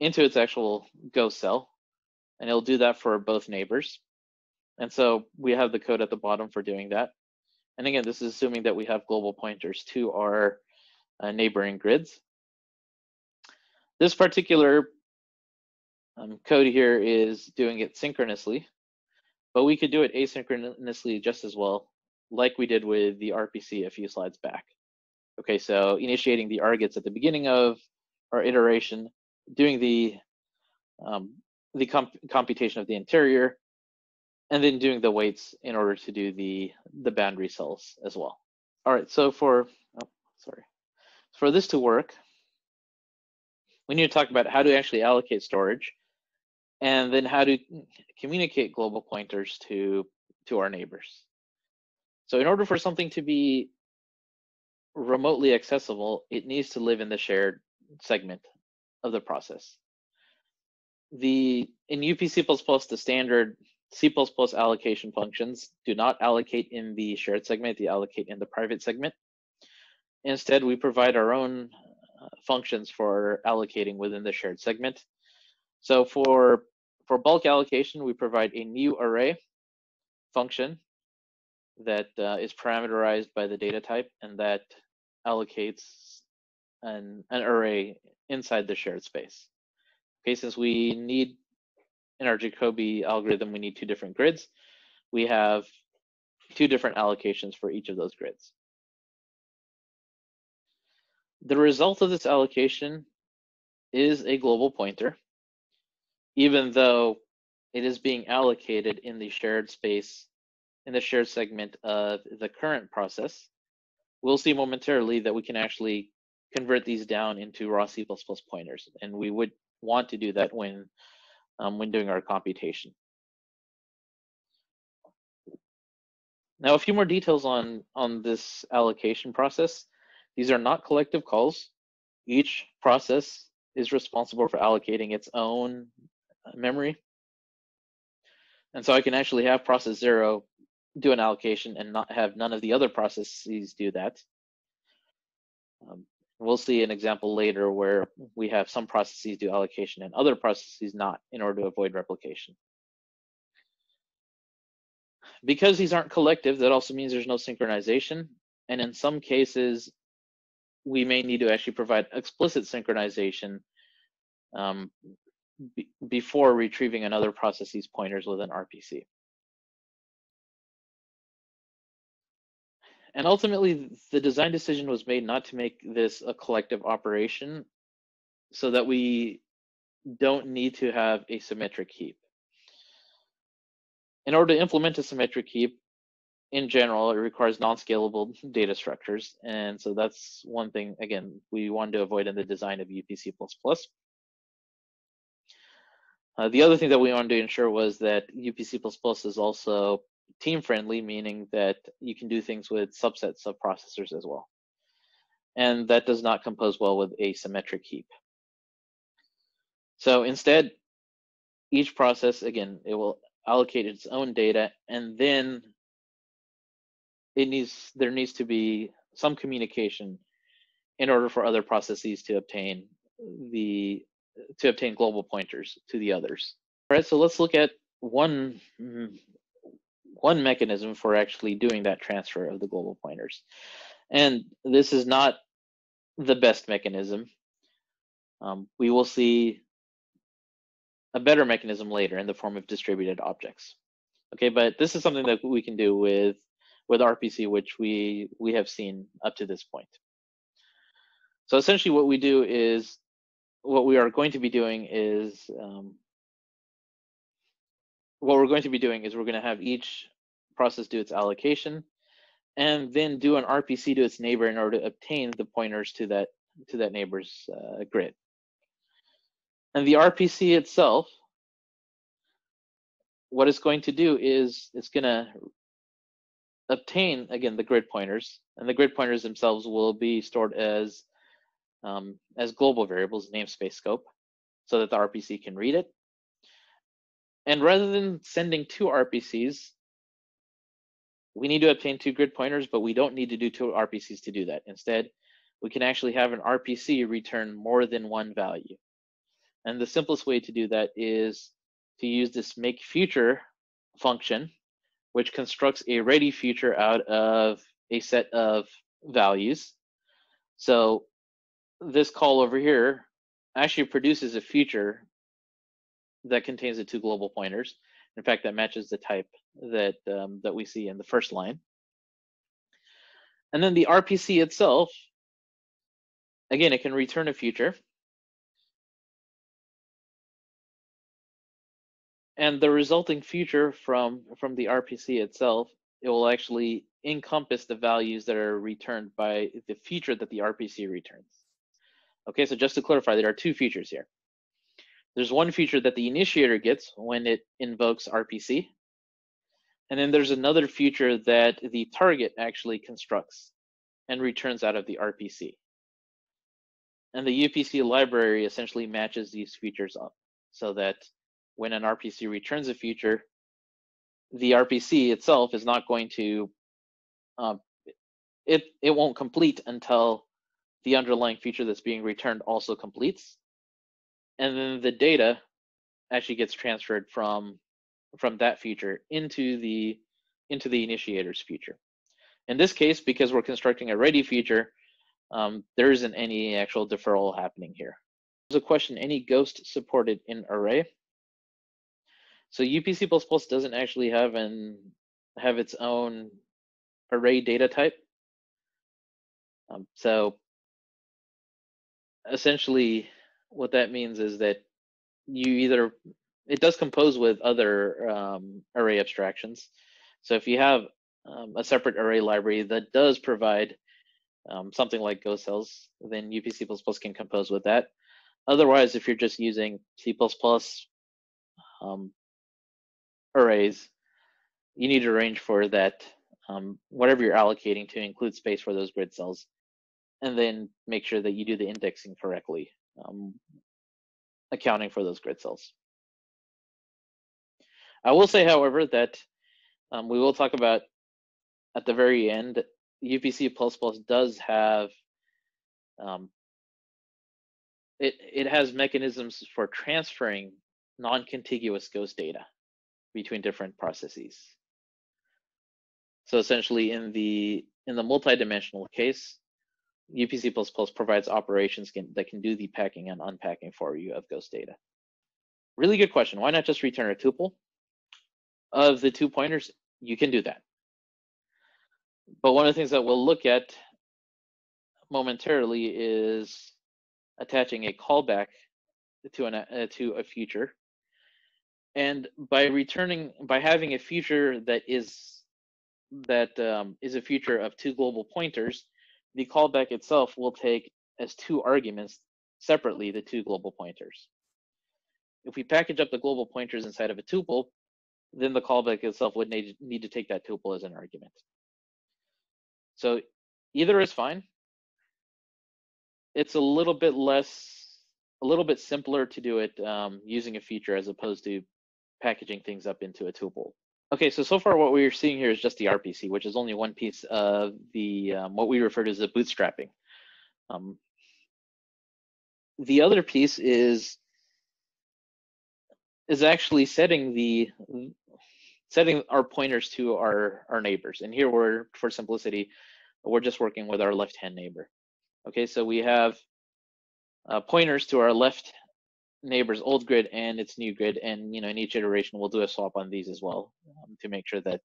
its actual ghost cell, and it'll do that for both neighbors. And so we have the code at the bottom for doing that. And again, this is assuming that we have global pointers to our neighboring grids. This particular code here is doing it synchronously, but we could do it asynchronously just as well, like we did with the RPC a few slides back. Okay, so initiating the rgits at the beginning of our iteration, doing the computation of the interior, and then doing the weights in order to do the boundary cells as well. All right, so for this to work, we need to talk about how to actually allocate storage, and then how to communicate global pointers to our neighbors. So in order for something to be remotely accessible, it needs to live in the shared segment of the process. In UPC++, the standard C++ allocation functions do not allocate in the shared segment, they allocate in the private segment. Instead, we provide our own functions for allocating within the shared segment. So for bulk allocation, we provide a new array function that is parameterized by the data type, and that allocates an array inside the shared space. Okay, since we need, in our Jacobi algorithm, we need two different grids, we have two different allocations for each of those grids. The result of this allocation is a global pointer, even though it is being allocated in the shared space, in the shared segment of the current process. We'll see momentarily that we can actually convert these down into raw C++ pointers, and we would want to do that when doing our computation. Now, a few more details on this allocation process. These are not collective calls. Each process is responsible for allocating its own memory. And so I can actually have process 0 do an allocation and not have none of the other processes do that. We'll see an example later where we have some processes do allocation and other processes not, in order to avoid replication. Because these aren't collective, that also means there's no synchronization. And in some cases, we may need to actually provide explicit synchronization before retrieving another process's pointers within RPC. And ultimately, the design decision was made not to make this a collective operation so that we don't need to have a symmetric heap. In order to implement a symmetric heap, in general, it requires non-scalable data structures. And so that's one thing, again, we wanted to avoid in the design of UPC++. The other thing that we wanted to ensure was that UPC++ is also team-friendly, meaning that you can do things with subsets of processors as well. And that does not compose well with a symmetric heap. So instead, each process, again, it will allocate its own data, and then there needs to be some communication in order for other processes to obtain global pointers to the others. All right, so let's look at one mechanism for actually doing that transfer of the global pointers. And this is not the best mechanism. We will see a better mechanism later in the form of distributed objects. Okay, but this is something that we can do with RPC, which we have seen up to this point. So essentially what we're going to be doing is we're going to have each process do its allocation and then do an RPC to its neighbor in order to obtain the pointers to that neighbor's grid. And the RPC itself, what it's going to do is it's going to obtain, again, the grid pointers, and the grid pointers themselves will be stored as global variables, namespace scope, so that the RPC can read it. And rather than sending two RPCs, we need to obtain two grid pointers, but we don't need to do two RPCs to do that. Instead, we can actually have an RPC return more than one value. And the simplest way to do that is to use this make future function, which constructs a ready future out of a set of values. So this call over here actually produces a future that contains the two global pointers. In fact, that matches the type that we see in the first line. And then the RPC itself, again, it can return a future. And the resulting future from the RPC itself, it will actually encompass the values that are returned by the feature that the RPC returns. Okay, so just to clarify, there are two features here. There's one feature that the initiator gets when it invokes RPC, and then there's another feature that the target actually constructs and returns out of the RPC. And the UPC library essentially matches these features up so that when an RPC returns a feature, the RPC itself is not going to, it won't complete until the underlying feature that's being returned also completes. And then the data actually gets transferred from that feature into the initiator's feature. In this case, because we're constructing a ready feature, there isn't any actual deferral happening here. There's a question, any ghost supported in array? So UPC++ doesn't actually have its own array data type. So essentially, what that means is that it does compose with other array abstractions. So if you have a separate array library that does provide something like ghost cells, then UPC++ can compose with that. Otherwise, if you're just using C++ arrays, you need to arrange for that, whatever you're allocating, to include space for those grid cells, and then make sure that you do the indexing correctly, accounting for those grid cells. I will say, however, that we will talk about at the very end, UPC++ does have, it has mechanisms for transferring non-contiguous ghost data between different processes. So essentially, in the multi-dimensional case, UPC++ provides operations that can do the packing and unpacking for you of ghost data. Really good question. Why not just return a tuple of the two pointers? You can do that. But one of the things that we'll look at momentarily is attaching a callback to a future. And by having a future that is a future of two global pointers, the callback itself will take as two arguments separately the two global pointers. If we package up the global pointers inside of a tuple, then the callback itself would need to take that tuple as an argument. So either is fine. It's a little bit simpler to do it using a feature as opposed to packaging things up into a tuple. Okay, so far what we're seeing here is just the RPC, which is only one piece of the what we refer to as the bootstrapping. The other piece is actually setting our pointers to our neighbors. And here for simplicity, we're just working with our left-hand neighbor. Okay, so we have pointers to our left neighbor's old grid and its new grid, and in each iteration we'll do a swap on these as well to make sure that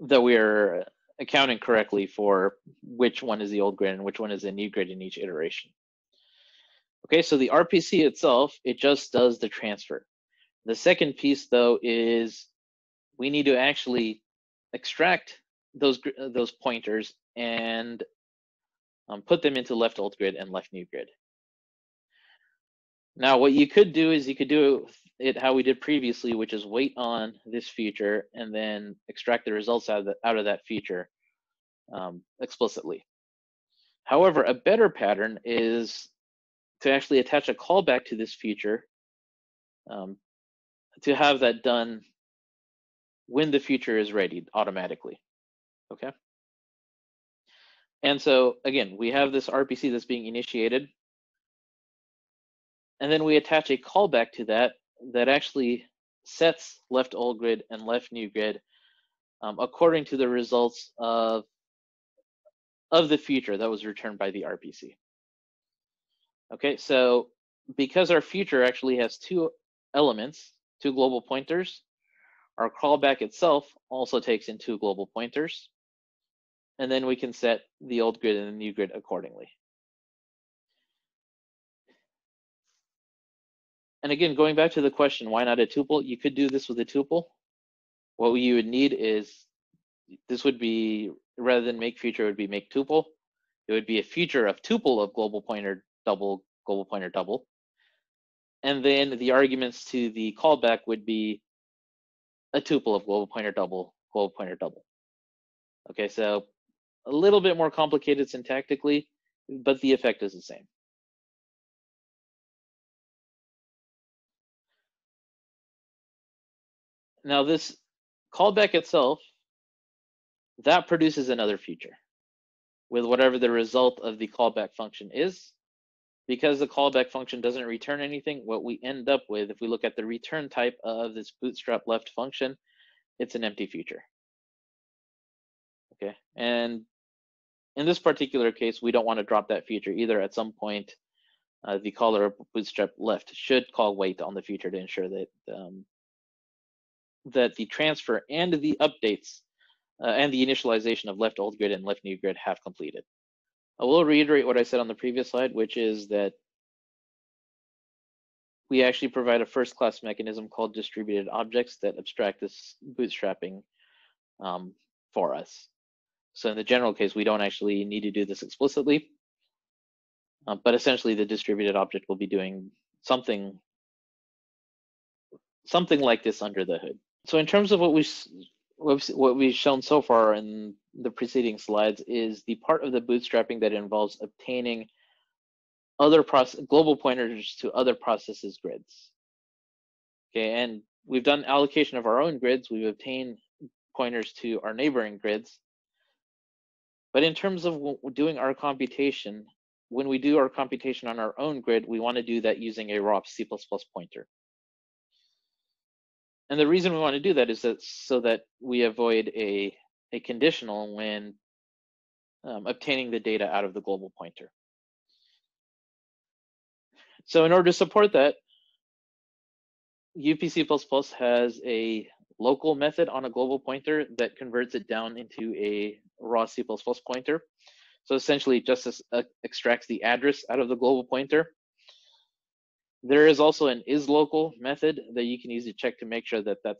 that we are accounting correctly for which one is the old grid and which one is the new grid in each iteration. Okay, so the RPC itself, it just does the transfer. The second piece though is we need to actually extract those pointers and put them into left old grid and left new grid. Now, what you could do is you could do it how we did previously, which is wait on this feature and then extract the results out of that feature explicitly. However, a better pattern is to actually attach a callback to this feature to have that done when the feature is ready automatically. Okay. And so again, we have this RPC that's being initiated, and then we attach a callback to that actually sets left old grid and left new grid according to the results of the feature that was returned by the RPC. Okay, so because our future actually has two elements, two global pointers, our callback itself also takes in two global pointers. And then we can set the old grid and the new grid accordingly. And again, going back to the question, why not a tuple? You could do this with a tuple. What you would need is, this would be, rather than make future, it would be make tuple. It would be a future of tuple of global pointer double, global pointer double. And then the arguments to the callback would be a tuple of global pointer double, global pointer double. Okay, so a little bit more complicated syntactically, but the effect is the same. Now this callback itself, that produces another feature with whatever the result of the callback function is. Because the callback function doesn't return anything, what we end up with, if we look at the return type of this bootstrap left function, it's an empty feature. Okay, and in this particular case, we don't want to drop that feature either. At some point, the caller of bootstrap left should call wait on the feature to ensure that that the transfer and the updates and the initialization of left old grid and left new grid have completed. I will reiterate what I said on the previous slide, which is that we actually provide a first-class mechanism called distributed objects that abstract this bootstrapping for us. So in the general case, we don't actually need to do this explicitly, but essentially the distributed object will be doing something like this under the hood. So in terms of what we've shown so far in the preceding slides is the part of the bootstrapping that involves obtaining other global pointers to other processes' grids. Okay, and we've done allocation of our own grids. We've obtained pointers to our neighboring grids. But in terms of doing our computation, when we do our computation on our own grid, we want to do that using a raw C++ pointer. And the reason we want to do that is that so that we avoid a conditional when obtaining the data out of the global pointer. So in order to support that, UPC++ has a local method on a global pointer that converts it down into a raw C++ pointer. So essentially it just extracts the address out of the global pointer. There is also an isLocal method that you can use to check to make sure that that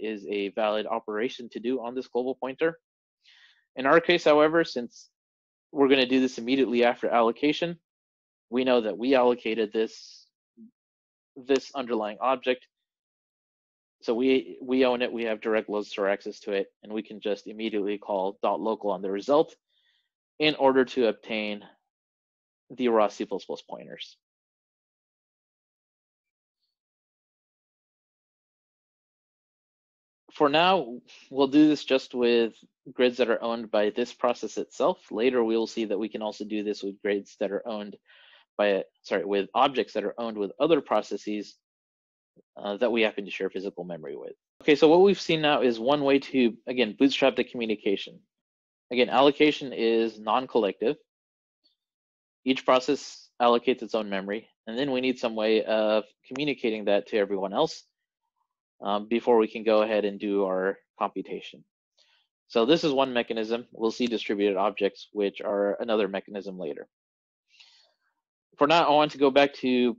is a valid operation to do on this global pointer. In our case, however, since we're going to do this immediately after allocation, we know that we allocated this underlying object. So we own it, we have direct load store access to it, and we can just immediately call .local on the result in order to obtain the raw C++ pointers. For now, we'll do this just with grids that are owned by this process itself. Later, we will see that we can also do this with grids that are owned by, with objects that are owned with other processes that we happen to share physical memory with. Okay, so what we've seen now is one way to, again, bootstrap the communication. Again, allocation is non-collective. Each process allocates its own memory, and then we need some way of communicating that to everyone else before we can go ahead and do our computation. So this is one mechanism. We'll see distributed objects, which are another mechanism later. For now, I want to go back to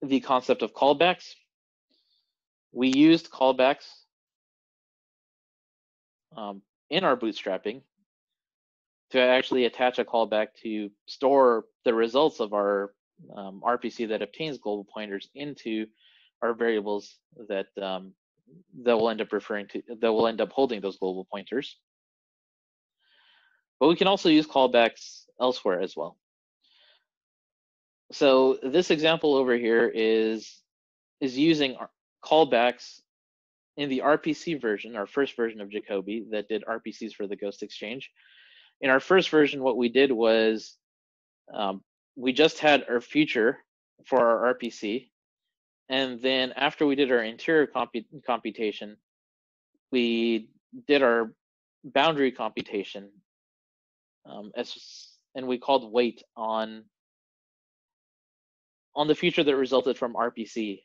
the concept of callbacks. We used callbacks in our bootstrapping to actually attach a callback to store the results of our RPC that obtains global pointers into our variables that that will end up holding those global pointers. But we can also use callbacks elsewhere as well. So this example over here is using callbacks in the RPC version, our first version of Jacobi that did RPCs for the Ghost Exchange. In our first version, what we did was we just had our future for our RPC. And then after we did our interior computation, we did our boundary computation and we called weight on the future that resulted from RPC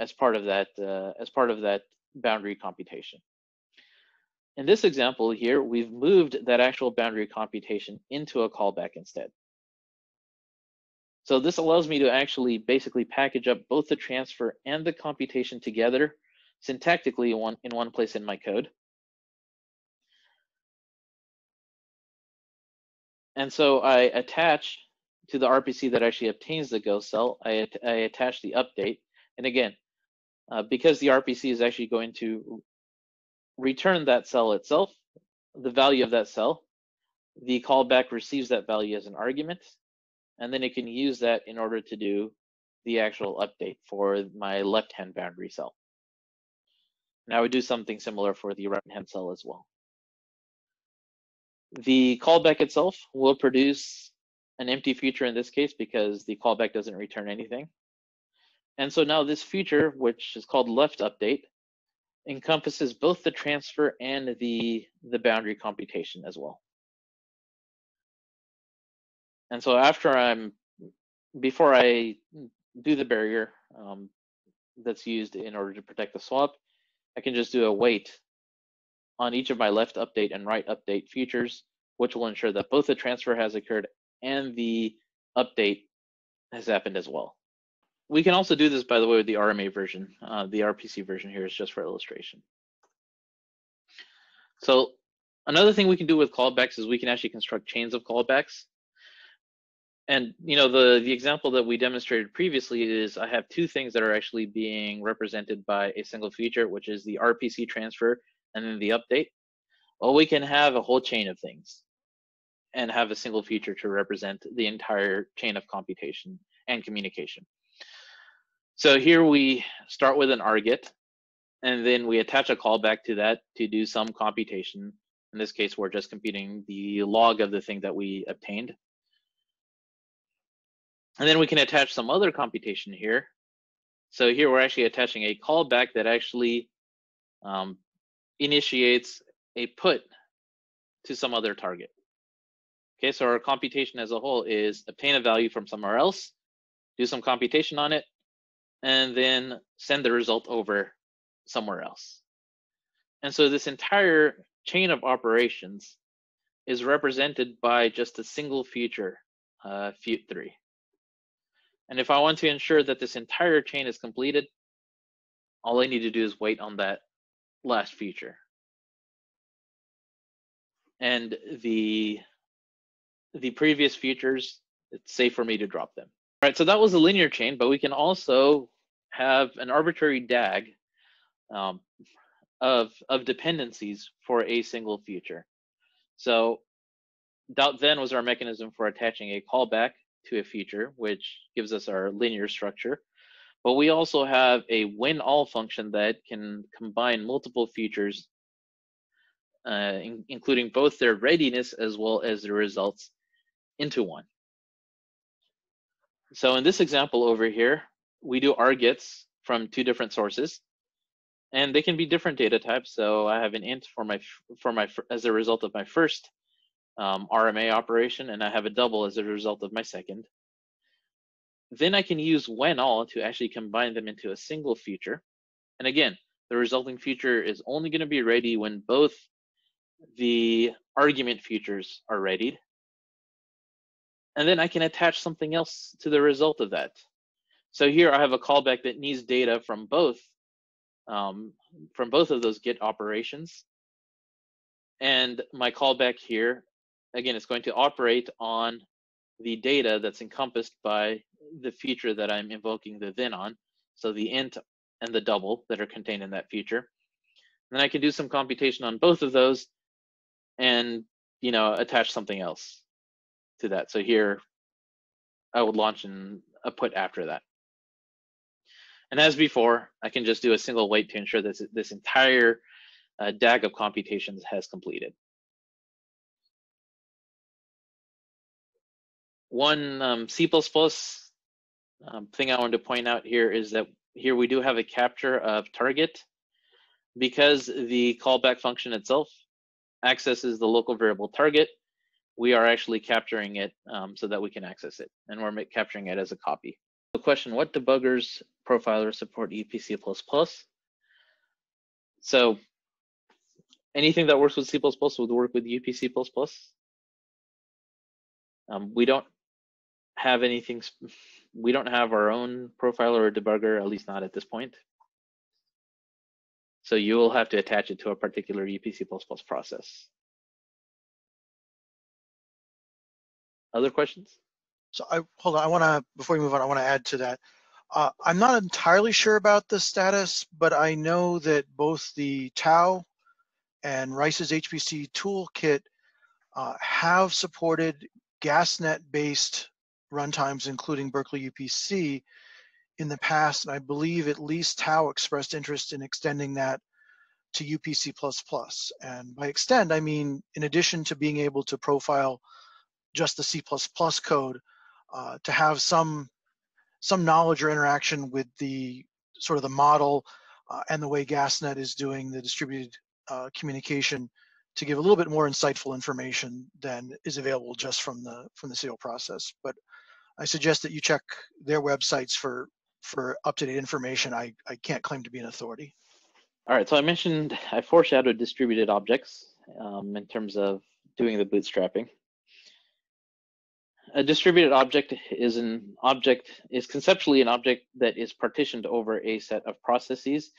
as part of that boundary computation. In this example here, we've moved that actual boundary computation into a callback instead. So this allows me to actually basically package up both the transfer and the computation together syntactically in one place in my code. And so I attach to the RPC that actually obtains the Go cell, I attach the update. And again, because the RPC is actually going to return that cell itself, the value of that cell, the callback receives that value as an argument. And then it can use that in order to do the actual update for my left-hand boundary cell. And I would do something similar for the right-hand cell as well. The callback itself will produce an empty future in this case because the callback doesn't return anything. And so now this future, which is called left update, encompasses both the transfer and the boundary computation as well. And so before I do the barrier that's used in order to protect the swap, I can just do a wait on each of my left update and right update futures, which will ensure that both the transfer has occurred and the update has happened as well. We can also do this, by the way, with the RMA version. The RPC version here is just for illustration. So another thing we can do with callbacks is we can actually construct chains of callbacks. And you know, the example that we demonstrated previously is I have two things that are actually being represented by a single feature, which is the RPC transfer and then the update. Well, we can have a whole chain of things and have a single feature to represent the entire chain of computation and communication. So here we start with an argit, and then we attach a callback to that to do some computation. In this case, we're just computing the log of the thing that we obtained. And then we can attach some other computation here. So here we're actually attaching a callback that actually initiates a put to some other target. Okay, so our computation as a whole is obtain a value from somewhere else, do some computation on it, and then send the result over somewhere else. And so this entire chain of operations is represented by just a single feature, fut3. And if I want to ensure that this entire chain is completed, all I need to do is wait on that last feature. And the previous features, it's safe for me to drop them. All right, so that was a linear chain, but we can also have an arbitrary DAG of dependencies for a single feature. So .then was our mechanism for attaching a callback to a feature, which gives us our linear structure. But we also have a when all function that can combine multiple features, including both their readiness as well as the results into one. So in this example over here, we do argets from two different sources, and they can be different data types. So I have an int as a result of my first RMA operation, and I have a double as a result of my second. Then I can use when all to actually combine them into a single feature. And again, the resulting feature is only going to be ready when both the argument features are readied. And then I can attach something else to the result of that. So here I have a callback that needs data from both of those get operations. And my callback here, again, it's going to operate on the data that's encompassed by the feature that I'm invoking the then on. So the int and the double that are contained in that feature. And then I can do some computation on both of those and, you know, attach something else to that. So here I would launch a put after that. And as before, I can just do a single wait to ensure that this entire DAG of computations has completed. One C++ thing I wanted to point out here is that here we do have a capture of target because the callback function itself accesses the local variable target. We are actually capturing it so that we can access it, and we're capturing it as a copy. The question, what debuggers, profilers support UPC++? So anything that works with C++ would work with UPC++. We don't have anything, we don't have our own profiler or debugger, at least not at this point. So you will have to attach it to a particular UPC++ process. Other questions? So hold on, I want to, before we move on, I want to add to that. I'm not entirely sure about the status, but I know that both the Tao and Rice's HPC toolkit have supported GasNet-based runtimes, including Berkeley UPC, in the past, and I believe at least Tao expressed interest in extending that to UPC++. And by extend, I mean, in addition to being able to profile just the C++ code, to have some knowledge or interaction with the sort of the model and the way GasNet is doing the distributed communication to give a little bit more insightful information than is available just from the serial process. But I suggest that you check their websites for up-to-date information. I can't claim to be an authority. All right, so I foreshadowed distributed objects in terms of doing the bootstrapping. A distributed object is conceptually an object that is partitioned over a set of processes.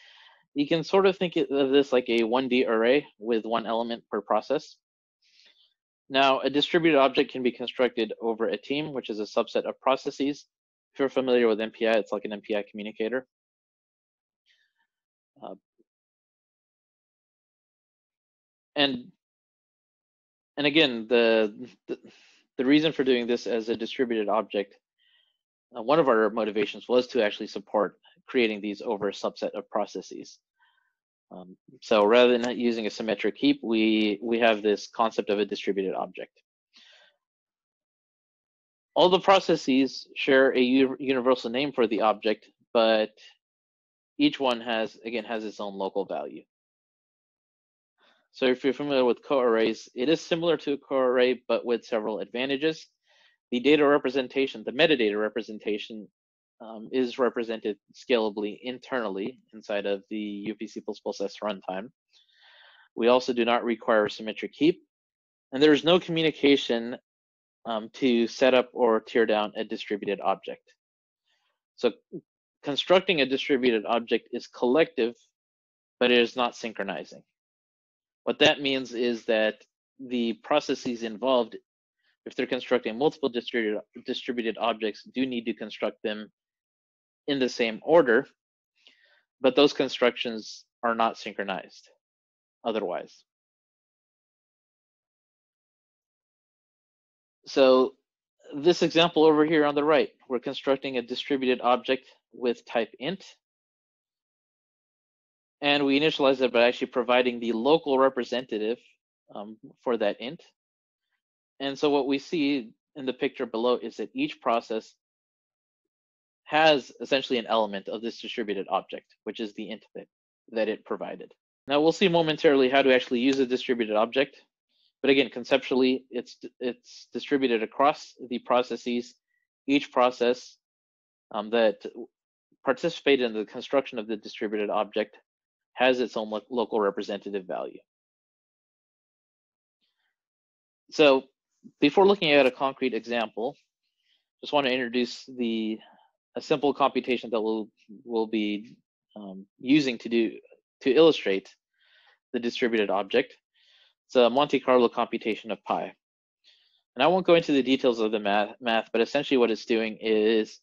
You can sort of think of this like a 1D array with one element per process. Now, a distributed object can be constructed over a team, which is a subset of processes. If you're familiar with MPI, it's like an MPI communicator. And again, the reason for doing this as a distributed object, one of our motivations was to actually support creating these over a subset of processes. So rather than using a symmetric heap, we have this concept of a distributed object. All the processes share a universal name for the object, but each one has its own local value. So if you're familiar with CoArrays, it is similar to a CoArray, but with several advantages. The data representation, the metadata representation, is represented scalably internally inside of the UPC++ sRun time. We also do not require a symmetric heap, and there is no communication to set up or tear down a distributed object. So constructing a distributed object is collective, but it is not synchronizing. What that means is that the processes involved, if they're constructing multiple distributed objects, do need to construct them in the same order, but those constructions are not synchronized otherwise. So this example over here on the right, we're constructing a distributed object with type int, and we initialize it by actually providing the local representative for that int. And so what we see in the picture below is that each process has essentially an element of this distributed object, which is the int that it provided. Now we'll see momentarily how to actually use a distributed object, but again, conceptually, it's distributed across the processes. Each process that participated in the construction of the distributed object has its own local representative value. So before looking at a concrete example, just want to introduce a simple computation that we'll be using to illustrate the distributed object. It's a Monte Carlo computation of pi. And I won't go into the details of the math, but essentially what it's doing is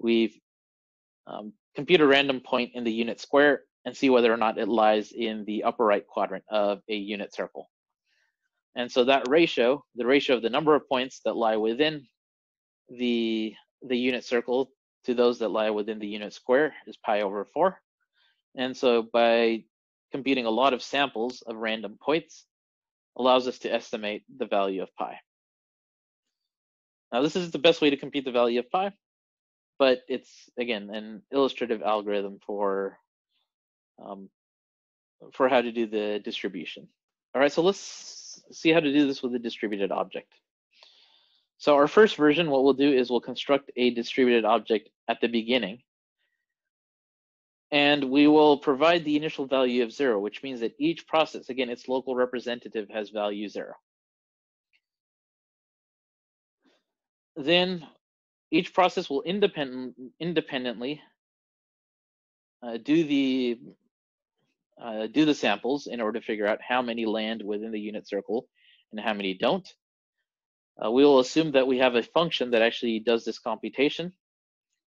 we've compute a random point in the unit square and see whether or not it lies in the upper right quadrant of a unit circle. And so that ratio, the ratio of the number of points that lie within the unit circle to those that lie within the unit square is pi over 4. And so by computing a lot of samples of random points allows us to estimate the value of pi. Now this is the best way to compute the value of pi, but it's, again, an illustrative algorithm for how to do the distribution. All right, so let's see how to do this with a distributed object. So our first version, what we'll do is we'll construct a distributed object at the beginning, and we will provide the initial value of 0, which means that each process, again, its local representative has value 0. Then each process will independently do the samples in order to figure out how many land within the unit circle and how many don't. We will assume that we have a function that actually does this computation.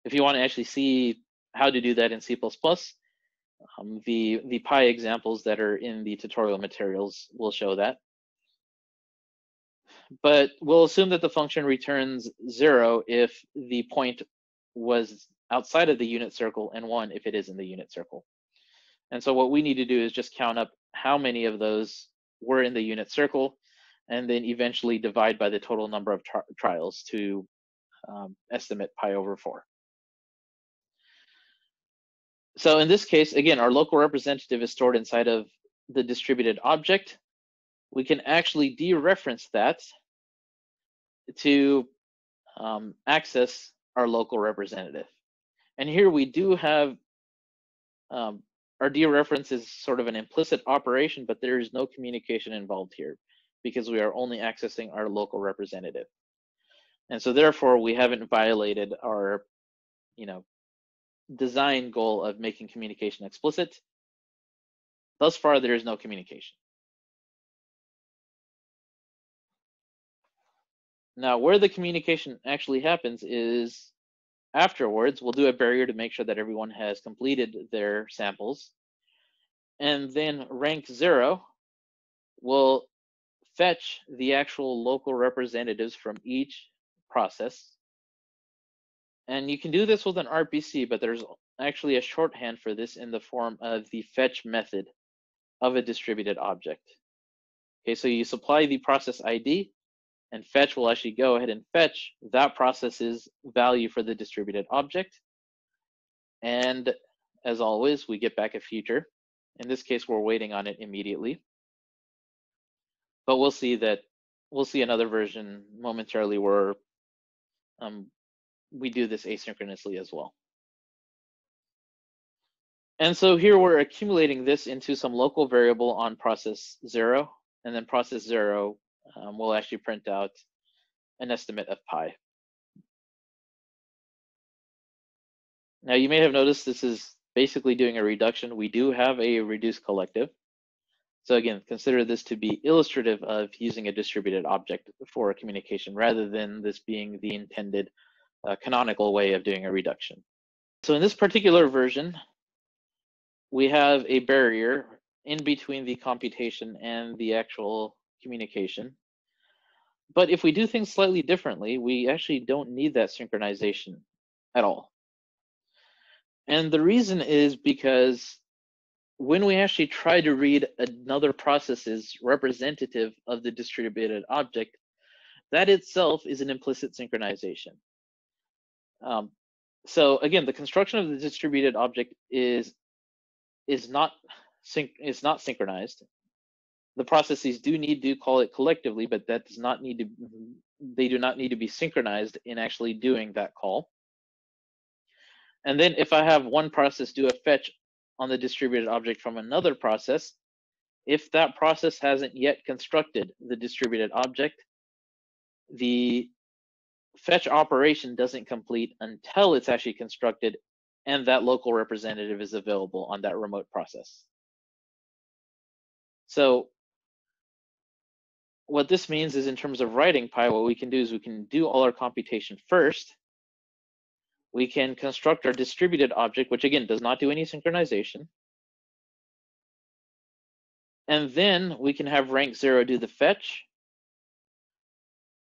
If you want to actually see how to do that in C++, the pi examples that are in the tutorial materials will show that. But we'll assume that the function returns 0 if the point was outside of the unit circle and 1 if it is in the unit circle. And so what we need to do is just count up how many of those were in the unit circle and then eventually divide by the total number of trials to estimate pi over 4. So in this case, again, our local representative is stored inside of the distributed object. We can actually dereference that to access our local representative. And here we do have our dereference is sort of an implicit operation, but there is no communication involved here because we are only accessing our local representative. And so therefore we haven't violated our, design goal of making communication explicit. Thus far, there is no communication. Now, where the communication actually happens is afterwards. We'll do a barrier to make sure that everyone has completed their samples. And then rank 0 will fetch the actual local representatives from each process. And you can do this with an RPC, but there's actually a shorthand for this in the form of the fetch method of a distributed object. Okay, so you supply the process ID, and fetch will actually go ahead and fetch that process's value for the distributed object. And as always, we get back a future. In this case, we're waiting on it immediately. But we'll see another version momentarily where we do this asynchronously as well. And so here we're accumulating this into some local variable on process 0, and then process 0 will actually print out an estimate of pi. Now you may have noticed this is basically doing a reduction. We do have a reduced collective. So again, consider this to be illustrative of using a distributed object for communication rather than this being the intended canonical way of doing a reduction. So in this particular version, we have a barrier in between the computation and the actual communication. But if we do things slightly differently, we actually don't need that synchronization at all. And the reason is because when we actually try to read another process's representative of the distributed object, that itself is an implicit synchronization. So again, the construction of the distributed object is not synchronized. The processes do need to call it collectively, but that does not need to, they do not need to be synchronized in actually doing that call. And then if I have one process do a fetch on the distributed object from another process, if that process hasn't yet constructed the distributed object, the fetch operation doesn't complete until it's actually constructed and that local representative is available on that remote process. So what this means is in terms of writing pi, what we can do is we can do all our computation first. We can construct our distributed object, which again does not do any synchronization. And then we can have rank 0 do the fetch.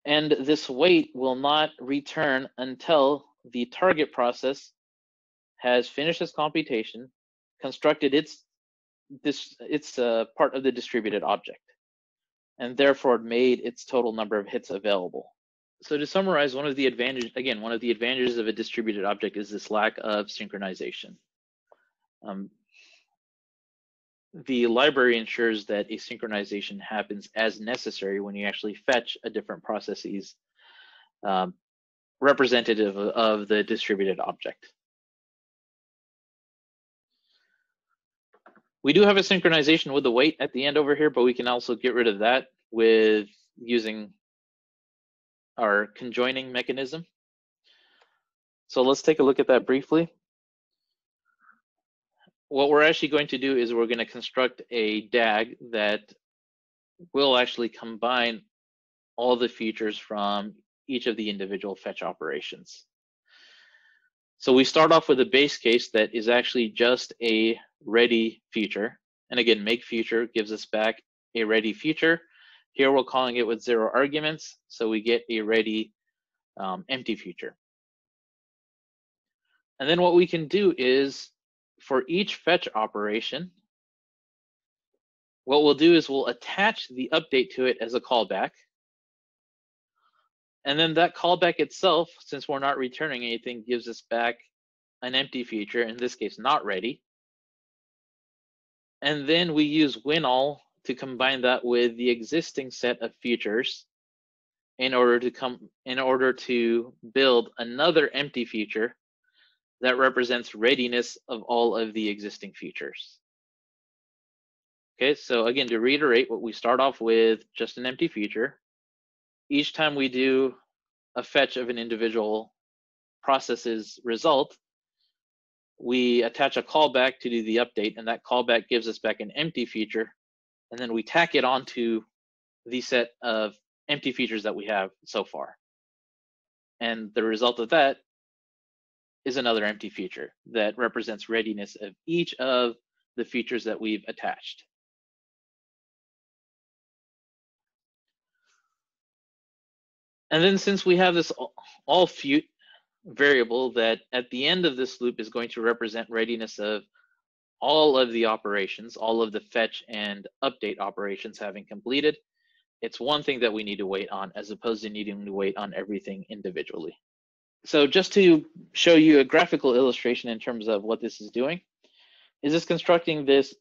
And this wait will not return until the target process has finished its computation, constructed its part of the distributed object, and therefore made its total number of hits available. So to summarize, one of the advantages of a distributed object is this lack of synchronization. The library ensures that a synchronization happens as necessary when you actually fetch a different process's representative of the distributed object. We do have a synchronization with the wait at the end over here, but we can also get rid of that with using our conjoining mechanism. So let's take a look at that briefly. What we're actually going to do is we're going to construct a DAG that will actually combine all the features from each of the individual fetch operations. So we start off with a base case that is actually just a ready feature. And again, make feature gives us back a ready feature. Here we're calling it with 0 arguments, so we get a ready empty feature. And then what we can do is for each fetch operation, what we'll do is we'll attach the update to it as a callback. And then that callback itself, since we're not returning anything, gives us back an empty feature, in this case, not ready. And then we use winAll to combine that with the existing set of features in order to build another empty feature that represents readiness of all of the existing features. Okay, so again, to reiterate, what we start off with just an empty feature. Each time we do a fetch of an individual process's result, we attach a callback to do the update, and that callback gives us back an empty feature, and then we tack it onto the set of empty features that we have so far. And the result of that is another empty feature that represents readiness of each of the features that we've attached. And then since we have this all fut variable that at the end of this loop is going to represent readiness of all of the operations, all of the fetch and update operations having completed, it's one thing that we need to wait on as opposed to needing to wait on everything individually. So just to show you a graphical illustration in terms of what this is doing, is this constructing this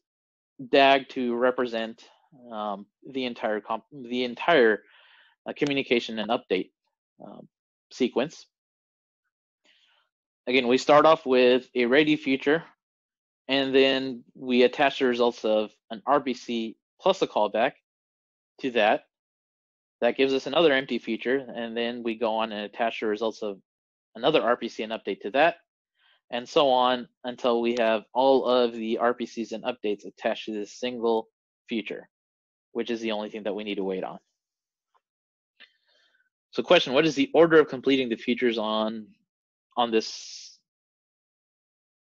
DAG to represent the entire communication and update sequence. Again, we start off with a ready feature And then we attach the results of an RPC plus a callback to that. That gives us another empty feature, and then we go on and attach the results of another RPC and update to that, and so on until we have all of the RPCs and updates attached to this single feature, which is the only thing that we need to wait on. So question, what is the order of completing the features on this,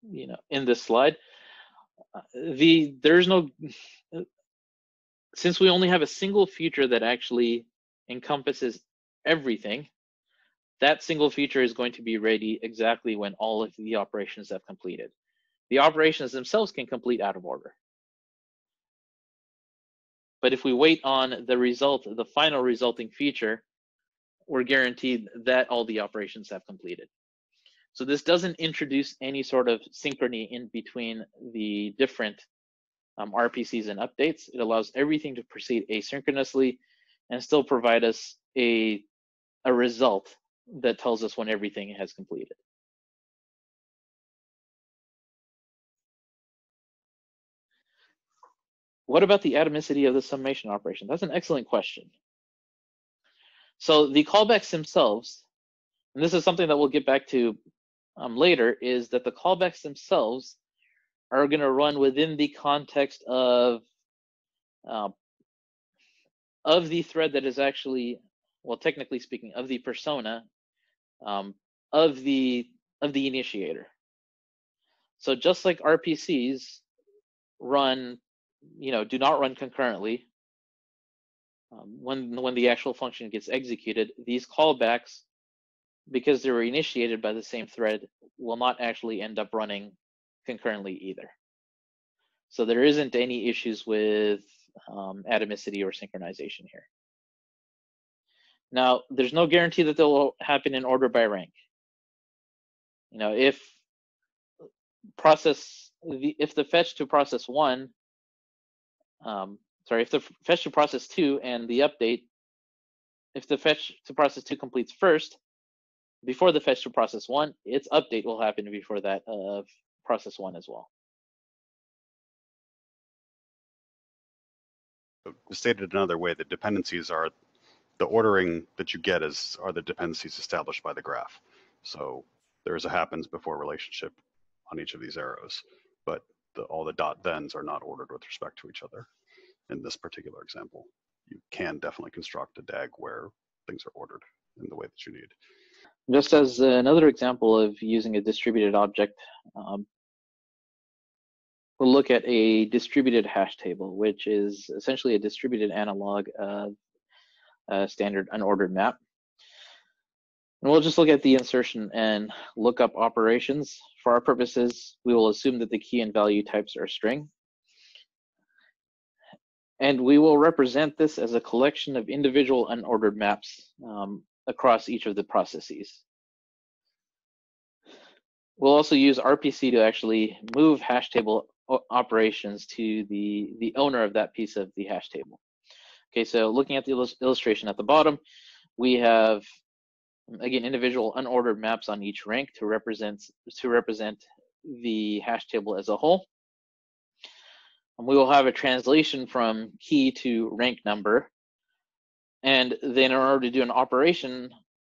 you know, in this slide? There's no, since we only have a single feature that actually encompasses everything, that single feature is going to be ready exactly when all of the operations have completed. The operations themselves can complete out of order. But if we wait on the result, the final resulting feature, we're guaranteed that all the operations have completed. So this doesn't introduce any sort of synchrony in between the different RPCs and updates. It allows everything to proceed asynchronously and still provide us a result that tells us when everything has completed. What about the atomicity of the summation operation? That's an excellent question. So the callbacks themselves, and this is something that we'll get back to later, is that the callbacks themselves are going to run within the context of the thread that is actually, well, technically speaking, of the persona of the initiator. So just like RPCs run, you know, do not run concurrently. When the actual function gets executed, these callbacks, because they were initiated by the same thread, will not actually end up running concurrently either. So there isn't any issues with atomicity or synchronization here. Now, there's no guarantee that they'll happen in order by rank. You know, if the fetch to process one, sorry, if the fetch to process two and the update, if the fetch to process two completes first, before the fetch to process one, its update will happen before that of process one as well. Stated another way, the dependencies are, the ordering that you get is, are the dependencies established by the graph. So there is a happens before relationship on each of these arrows, but all the dot thens are not ordered with respect to each other. In this particular example, you can definitely construct a DAG where things are ordered in the way that you need. Just as another example of using a distributed object, we'll look at a distributed hash table, which is essentially a distributed analog of a standard unordered map. And we'll just look at the insertion and lookup operations. For our purposes, we will assume that the key and value types are string. And we will represent this as a collection of individual unordered maps across each of the processes. We'll also use RPC to actually move hash table operations to the owner of that piece of the hash table. Okay, so looking at the illustration at the bottom, we have, again, individual unordered maps on each rank to represent the hash table as a whole. We will have a translation from key to rank number. And then in order to do an operation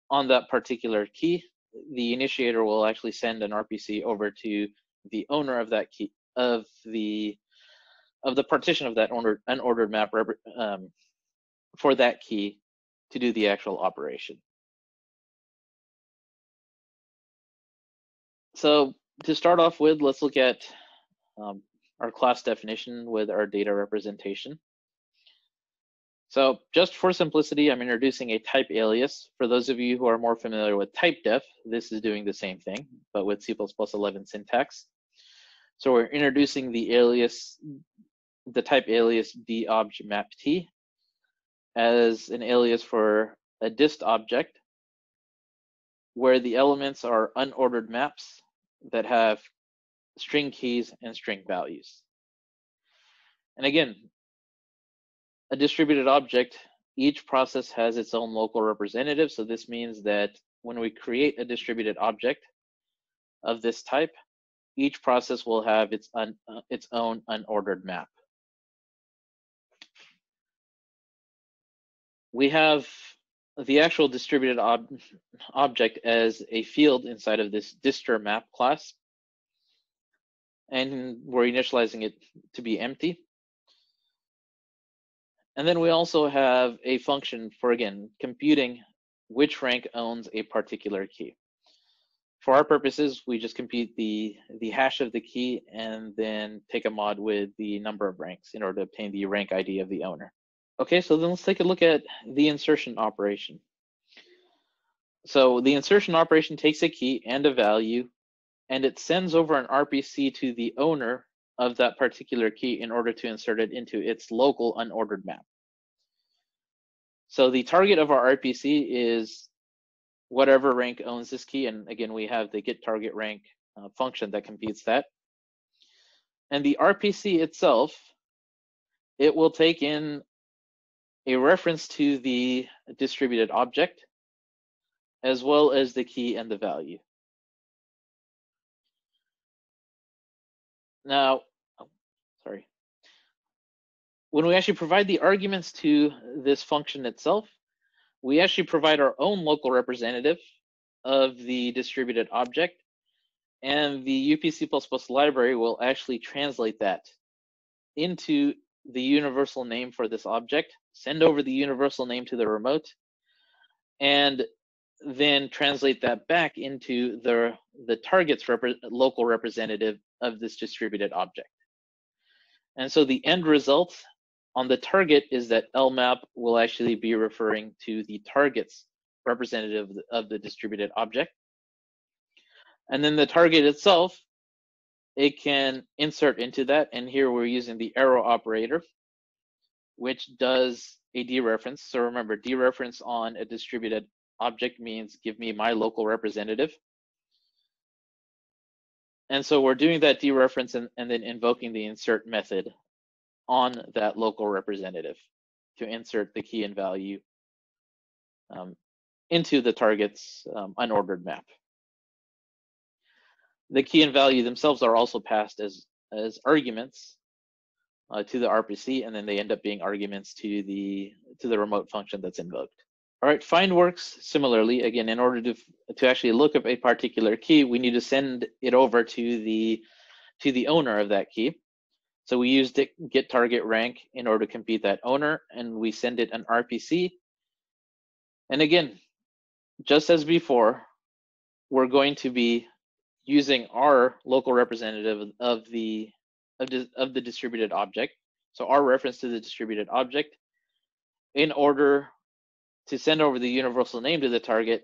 on that particular key, the initiator will actually send an RPC over to the owner of that key, of the partition of that unordered map for that key to do the actual operation. So to start off with, let's look at our class definition with our data representation. So just for simplicity, I'm introducing a type alias. For those of you who are more familiar with typedef, this is doing the same thing, but with C++11 syntax. So we're introducing the alias, the type alias d_obj_mapt as an alias for a dist object where the elements are unordered maps that have string keys and string values. And again, a distributed object, each process has its own local representative. So this means that when we create a distributed object of this type, Each process will have its own unordered map. We have the actual distributed object as a field inside of this distr map class, and we're initializing it to be empty. And then we also have a function for, again, computing which rank owns a particular key. For our purposes, we just compute the hash of the key and then take a mod with the number of ranks in order to obtain the rank ID of the owner. Okay, so then let's take a look at the insertion operation. So the insertion operation takes a key and a value, and it sends over an RPC to the owner of that particular key in order to insert it into its local unordered map. So the target of our RPC is whatever rank owns this key, and again, we have the get target rank function that computes that. And the RPC itself, it will take in a reference to the distributed object, as well as the key and the value. Now, when we actually provide the arguments to this function itself, we actually provide our own local representative of the distributed object, and the UPC++ library will actually translate that into the universal name for this object, send over the universal name to the remote, and then translate that back into the target's local representative of this distributed object. And so the end result on the target is that LMAP will actually be referring to the target's representative of the distributed object. And then the target itself, it can insert into that, and here we're using the arrow operator, which does a dereference. So remember, dereference on a distributed object means give me my local representative. And so we're doing that dereference and then invoking the insert method on that local representative to insert the key and value into the target's unordered map. The key and value themselves are also passed as arguments to the RPC, and then they end up being arguments to the remote function that's invoked. All right, find works similarly. Again, in order to actually look up a particular key, we need to send it over to the owner of that key. So we use get target rank in order to compute that owner, and we send it an RPC. And again, just as before, we're going to be using our local representative of the distributed object, so our reference to the distributed object, in order to send over the universal name to the target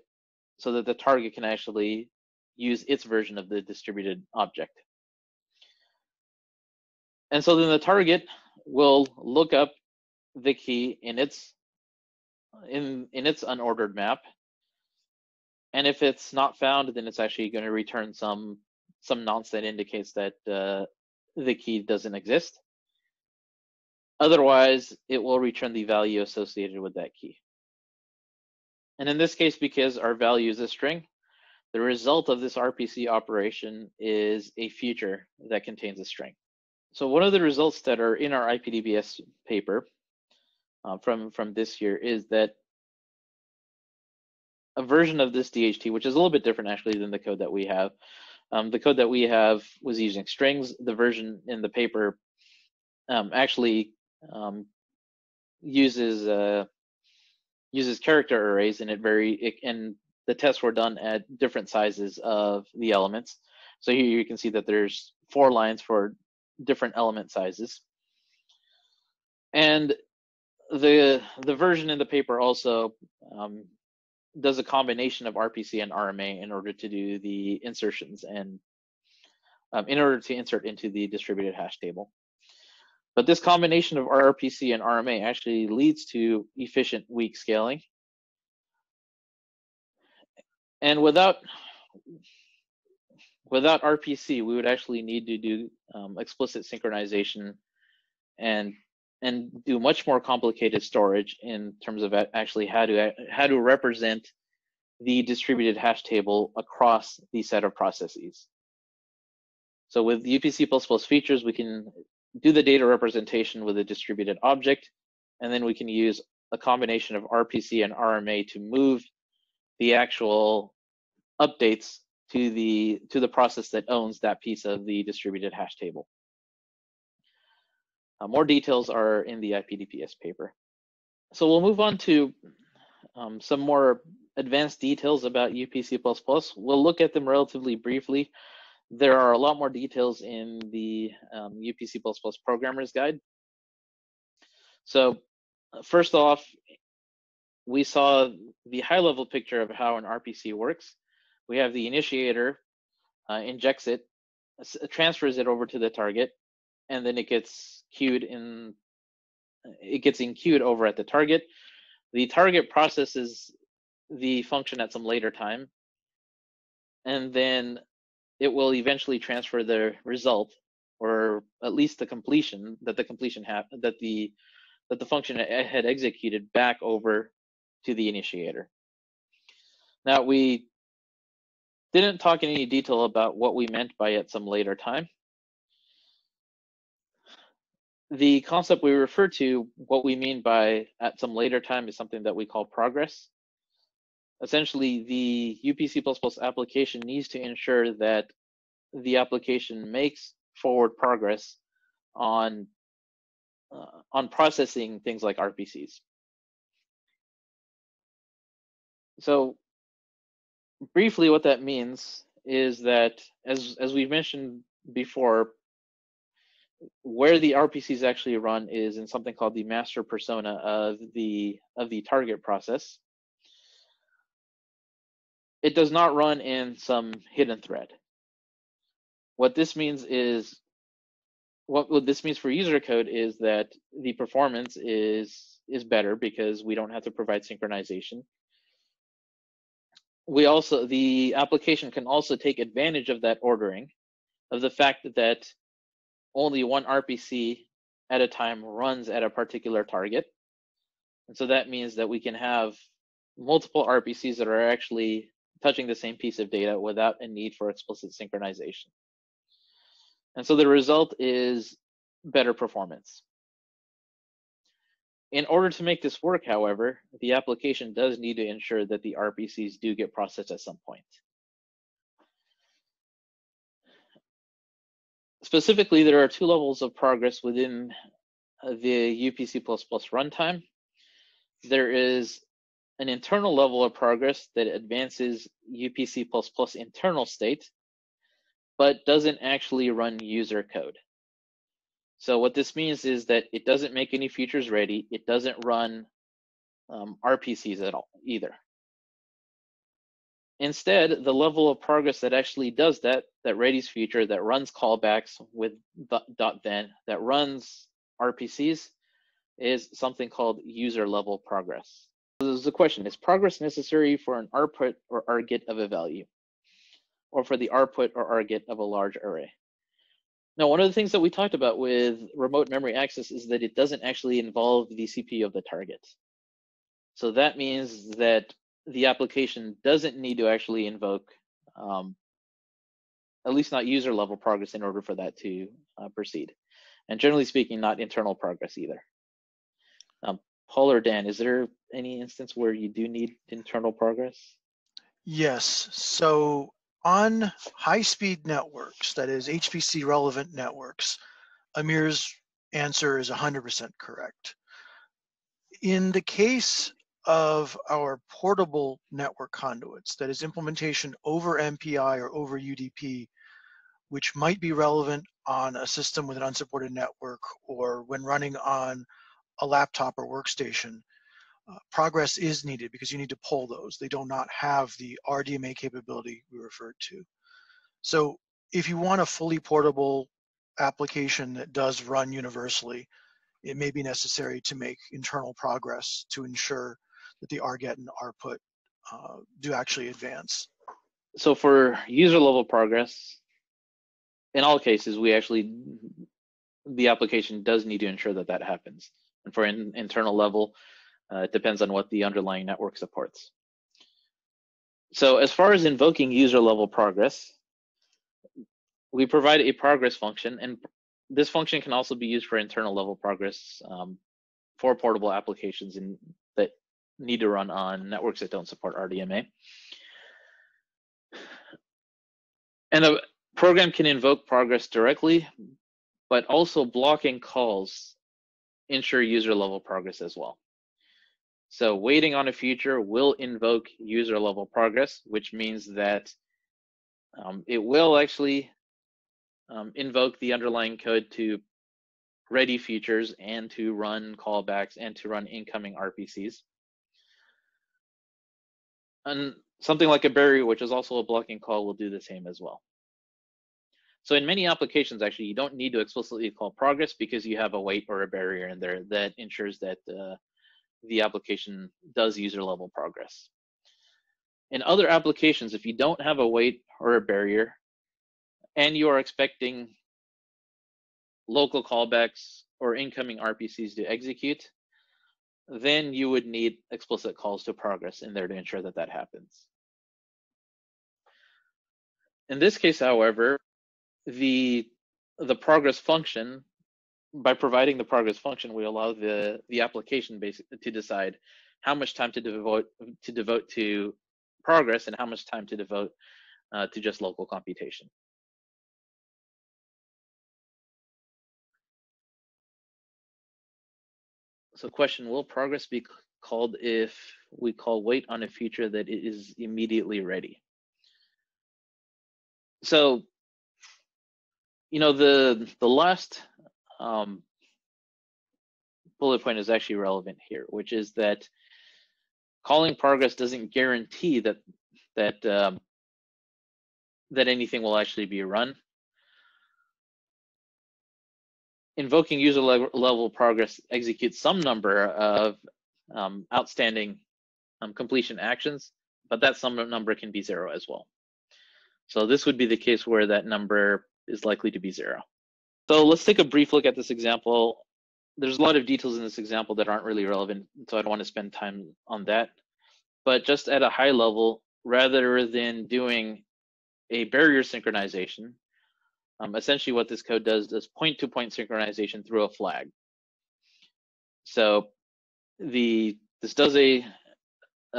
so that the target can actually use its version of the distributed object. And so then the target will look up the key in its unordered map, and if it's not found, then it's actually going to return some nonce that indicates that the key doesn't exist. Otherwise, it will return the value associated with that key. And in this case, because our value is a string, the result of this RPC operation is a future that contains a string. So one of the results that are in our IPDPS paper from this year is that a version of this DHT, which is a little bit different actually than the code that we have. The code that we have was using strings. The version in the paper uses character arrays, and and the tests were done at different sizes of the elements. So here you can see that there's 4 lines for different element sizes. And the version in the paper also does a combination of RPC and RMA in order to do the insertions and in order to insert into the distributed hash table. But this combination of RPC and RMA actually leads to efficient weak scaling. And without RPC, we would actually need to do explicit synchronization and do much more complicated storage in terms of actually how to represent the distributed hash table across the set of processes. So with UPC++ features, we can do the data representation with a distributed object, and then we can use a combination of RPC and RMA to move the actual updates to the process that owns that piece of the distributed hash table. More details are in the IPDPS paper. So we'll move on to some more advanced details about UPC++. We'll look at them relatively briefly. There are a lot more details in the UPC++ programmer's guide. So first off, we saw the high-level picture of how an RPC works. We have the initiator injects it, transfers it over to the target, and then it gets queued in. It gets enqueued over at the target. The target processes the function at some later time, and then it will eventually transfer the result, or at least the completion that the function had executed, back over to the initiator. Now, we didn't talk in any detail about what we meant by at some later time. The concept we refer to, what we mean by at some later time, is something that we call progress. Essentially, the UPC++ application needs to ensure that the application makes forward progress on processing things like RPCs. So briefly, what that means is that, as we mentioned before, where the RPCs actually run is in something called the master persona of the target process. It does not run in some hidden thread. What this means for user code is that the performance is better because we don't have to provide synchronization. The application can also take advantage of that ordering, of the fact that only one RPC at a time runs at a particular target. And so that means that we can have multiple RPCs that are actually touching the same piece of data without a need for explicit synchronization. And so the result is better performance. In order to make this work, however, the application does need to ensure that the RPCs do get processed at some point. Specifically, there are two levels of progress within the UPC++ runtime. There is an internal level of progress that advances UPC++ internal state, but doesn't actually run user code. So what this means is that it doesn't make any features ready. It doesn't run RPCs at all either. Instead, the level of progress that actually does that readies feature, that runs callbacks with .then, that runs RPCs, is something called user level progress. So there's a question: is progress necessary for an output or argit of a value, or for the output or argit of a large array? Now, one of the things that we talked about with remote memory access is that it doesn't actually involve the CPU of the target. So that means that the application doesn't need to actually invoke, at least not user level progress, in order for that to proceed. And generally speaking, not internal progress either. Paul or Dan, is there any instance where you do need internal progress? Yes. So on high-speed networks, that is HPC-relevant networks, Amir's answer is 100% correct. In the case of our portable network conduits, that is implementation over MPI or over UDP, which might be relevant on a system with an unsupported network or when running on a laptop or workstation, progress is needed because you need to pull those. They do not have the RDMA capability we referred to. So if you want a fully portable application that does run universally, it may be necessary to make internal progress to ensure that the arget and output do actually advance. So for user level progress, in all cases, the application does need to ensure that that happens. And for an internal level, it depends on what the underlying network supports. So as far as invoking user level progress, we provide a progress function, and this function can also be used for internal level progress for portable applications that need to run on networks that don't support RDMA. And a program can invoke progress directly, but also blocking calls ensure user level progress as well. So waiting on a feature will invoke user level progress, which means that it will actually invoke the underlying code to ready features and to run callbacks and to run incoming RPCs. And something like a barrier, which is also a blocking call, will do the same as well. So in many applications, actually, you don't need to explicitly call progress because you have a wait or a barrier in there that ensures that the application does user level progress. In other applications, if you don't have a wait or a barrier and you are expecting local callbacks or incoming RPCs to execute, then you would need explicit calls to progress in there to ensure that that happens. In this case, however, the progress function, by providing the progress function, we allow the application basically to decide how much time to devote to progress and how much time to devote to just local computation. So question, will progress be called if we call wait on a feature that it is immediately ready? So, you know, the last bullet point is actually relevant here, which is that calling progress doesn't guarantee that anything will actually be run. Invoking user level progress executes some number of outstanding completion actions, but that some number can be zero as well. So this would be the case where that number is likely to be zero. So let's take a brief look at this example. There's a lot of details in this example that aren't really relevant, so I don't want to spend time on that. But just at a high level, rather than doing a barrier synchronization, essentially what this code does is point-to-point synchronization through a flag. So this does a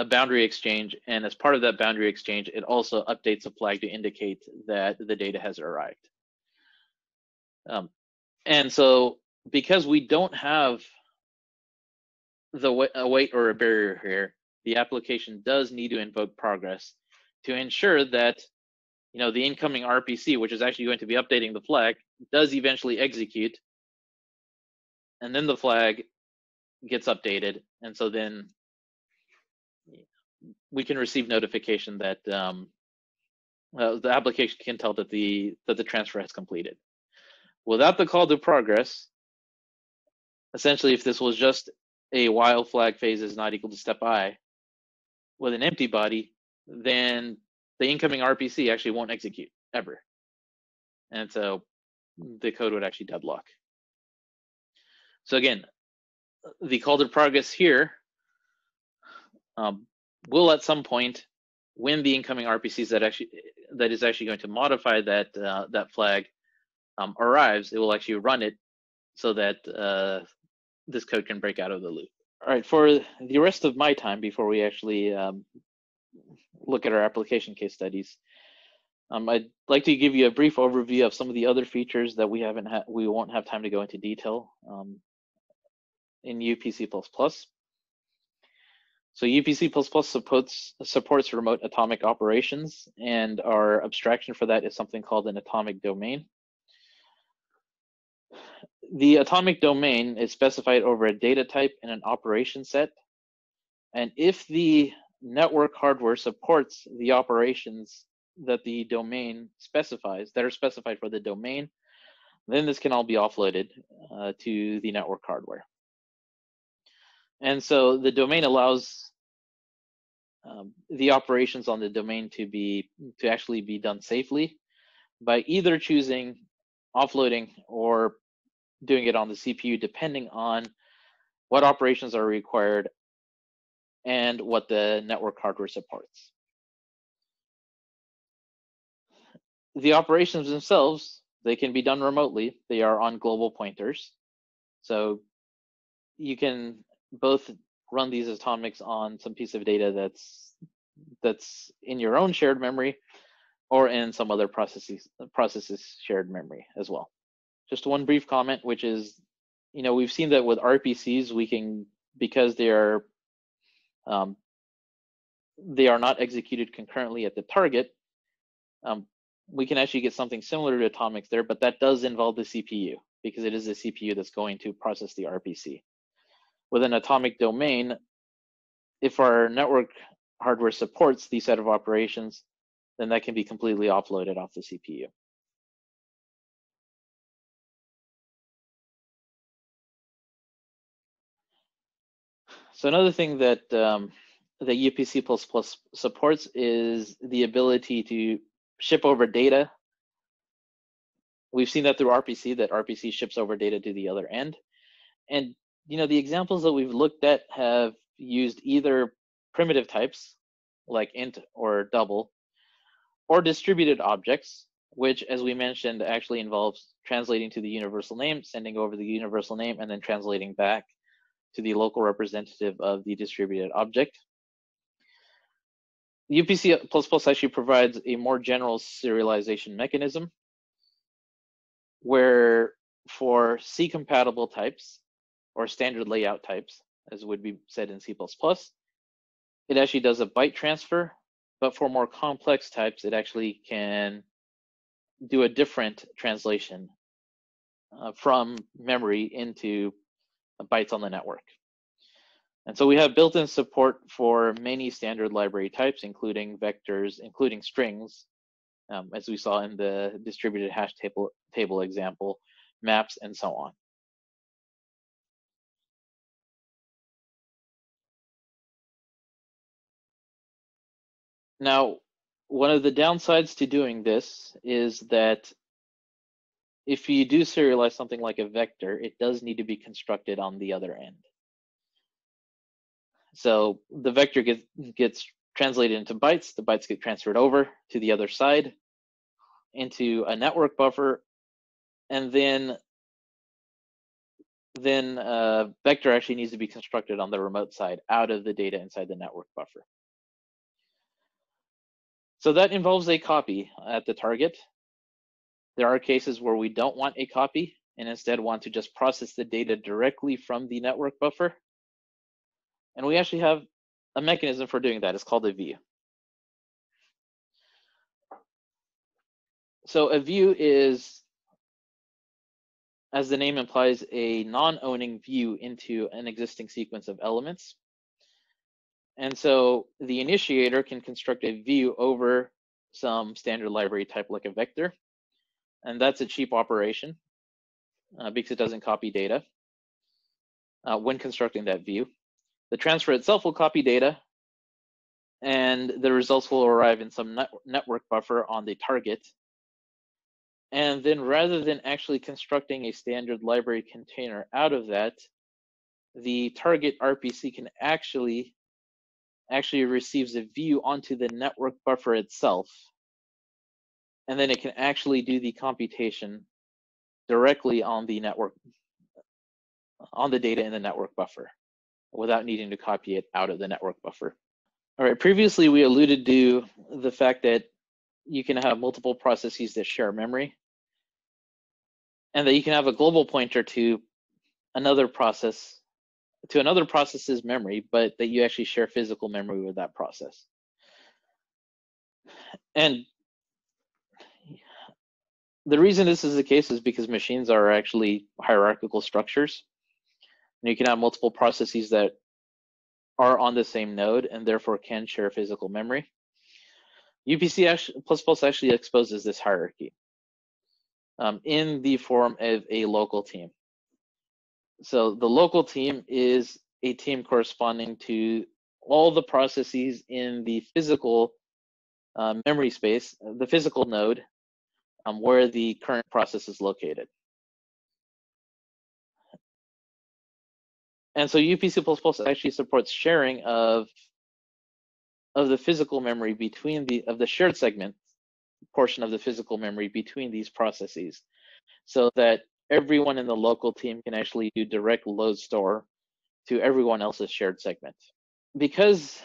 boundary exchange, and as part of that boundary exchange, it also updates a flag to indicate that the data has arrived. And so because we don't have a wait or a barrier here, the application does need to invoke progress to ensure that, you know, the incoming RPC, which is actually going to be updating the flag, does eventually execute, and then the flag gets updated, and so then we can receive notification that the application can tell that the transfer has completed. Without the call to progress, essentially, if this was just a while flag phase is not equal to step I with an empty body, then the incoming RPC actually won't execute ever. And so the code would actually deadlock. So again, the call to progress here will at some point, when the incoming RPCs that is actually going to modify that flag arrives, it will actually run it so that this code can break out of the loop. All right, for the rest of my time before we actually look at our application case studies, I'd like to give you a brief overview of some of the other features that we won't have time to go into detail in UPC++. So UPC++ supports remote atomic operations, and our abstraction for that is something called an atomic domain. The atomic domain is specified over a data type and an operation set, and if the network hardware supports the operations that the domain specifies, that are specified for the domain, then this can all be offloaded to the network hardware. And so the domain allows the operations on the domain to actually be done safely by either choosing offloading or doing it on the CPU, depending on what operations are required and what the network hardware supports. the operations themselves, they can be done remotely. They are on global pointers. So you can both run these atomics on some piece of data that's in your own shared memory or in some other processes shared memory as well. Just one brief comment, which is, you know, we've seen that with RPCs, we can, because they are not executed concurrently at the target, we can actually get something similar to atomics there, but that does involve the CPU because it is the CPU that's going to process the RPC. With an atomic domain, if our network hardware supports these set of operations, then that can be completely offloaded off the CPU. So another thing that the UPC++ supports is the ability to ship over data. We've seen that through RPC, that RPC ships over data to the other end. And you know, the examples that we've looked at have used either primitive types like int or double, or distributed objects, which, as we mentioned, actually involves translating to the universal name, sending over the universal name, and then translating back to the local representative of the distributed object. UPC++ actually provides a more general serialization mechanism where for C-compatible types or standard layout types, as would be said in C++, it actually does a byte transfer, but for more complex types, it actually can do a different translation from memory into bytes on the network. And so we have built-in support for many standard library types, including vectors, including strings, as we saw in the distributed hash table example, maps, and so on. Now, one of the downsides to doing this is that if you do serialize something like a vector, it does need to be constructed on the other end. So the vector gets translated into bytes, the bytes get transferred over to the other side into a network buffer, and then vector actually needs to be constructed on the remote side out of the data inside the network buffer. So that involves a copy at the target. There are cases where we don't want a copy and instead want to just process the data directly from the network buffer. And we actually have a mechanism for doing that. It's called a view. So a view is, as the name implies, a non-owning view into an existing sequence of elements. And so the initiator can construct a view over some standard library type like a vector. And that's a cheap operation because it doesn't copy data when constructing that view. The transfer itself will copy data, and the results will arrive in some network buffer on the target. And then rather than actually constructing a standard library container out of that, the target RPC can actually receives a view onto the network buffer itself, and then it can actually do the computation directly on the network, on the data in the network buffer, without needing to copy it out of the network buffer. All right, previously we alluded to the fact that you can have multiple processes that share memory, and that you can have a global pointer to another process, to another process's memory, but that you actually share physical memory with that process. And the reason this is the case is because machines are actually hierarchical structures. And you can have multiple processes that are on the same node and therefore can share physical memory. UPC++ actually exposes this hierarchy in the form of a local team. So the local team is a team corresponding to all the processes in the physical memory space, the physical node where the current process is located. And so UPC++ actually supports sharing of the physical memory between the shared segments portion of the physical memory between these processes so that everyone in the local team can actually do direct load store to everyone else's shared segment. Because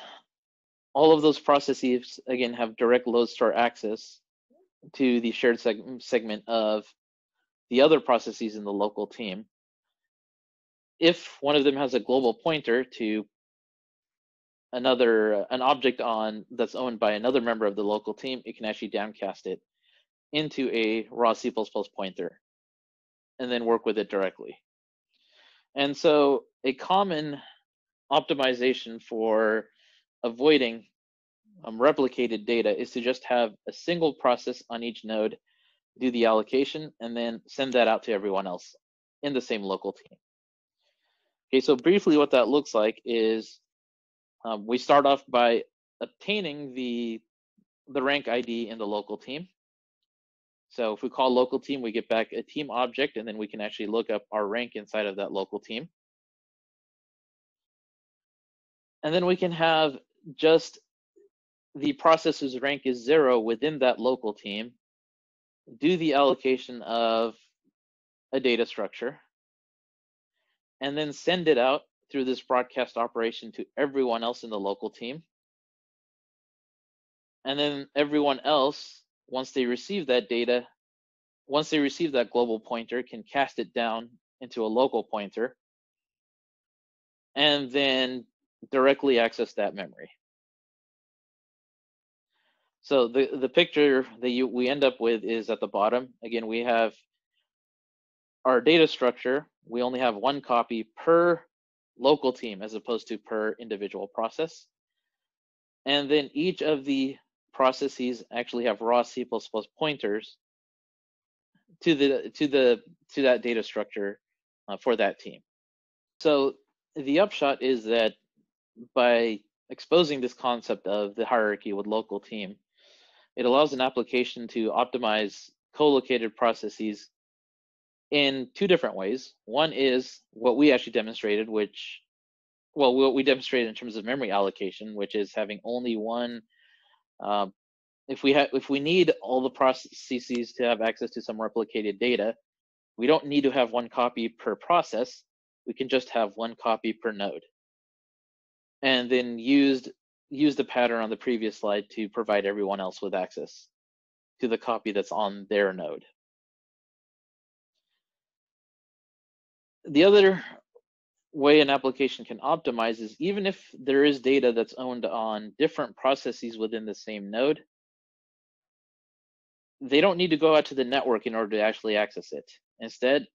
all of those processes, again, have direct load store access to the shared segment of the other processes in the local team, if one of them has a global pointer to an object on that's owned by another member of the local team, it can actually downcast it into a raw C++ pointer and then work with it directly. And so a common optimization for avoiding replicated data is to just have a single process on each node do the allocation and then send that out to everyone else in the same local team. Okay, so briefly what that looks like is we start off by obtaining the rank ID in the local team. So if we call local team, we get back a team object, and then we can actually look up our rank inside of that local team. And then we can have just the process whose rank is 0 within that local team do the allocation of a data structure, and then send it out through this broadcast operation to everyone else in the local team. And then everyone else, once they receive that data, once they receive that global pointer, can cast it down into a local pointer and then directly access that memory. So the picture that we end up with is at the bottom. Again, we have our data structure. We only have one copy per local team as opposed to per individual process. And then each of the processes actually have raw C++ pointers to that data structure for that team. So the upshot is that by exposing this concept of the hierarchy with local team, it allows an application to optimize co-located processes in two different ways. One is what we actually demonstrated, which, well, what we demonstrated in terms of memory allocation, which is having only one. If we need all the processes to have access to some replicated data, we don't need to have one copy per process. We can just have one copy per node. And then use the pattern on the previous slide to provide everyone else with access to the copy that's on their node. The other way an application can optimize is even if there is data that's owned on different processes within the same node, they don't need to go out to the network in order to actually access it. Instead,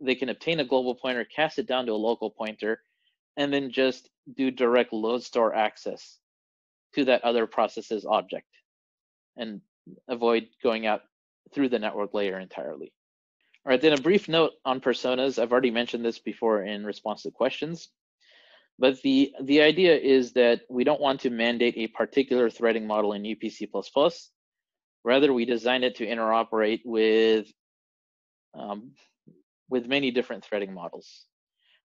they can obtain a global pointer, cast it down to a local pointer, and then just do direct load store access to that other process's object and avoid going out through the network layer entirely. All right, then a brief note on personas. I've already mentioned this before in response to questions, but the idea is that we don't want to mandate a particular threading model in UPC++. Rather, we design it to interoperate with many different threading models.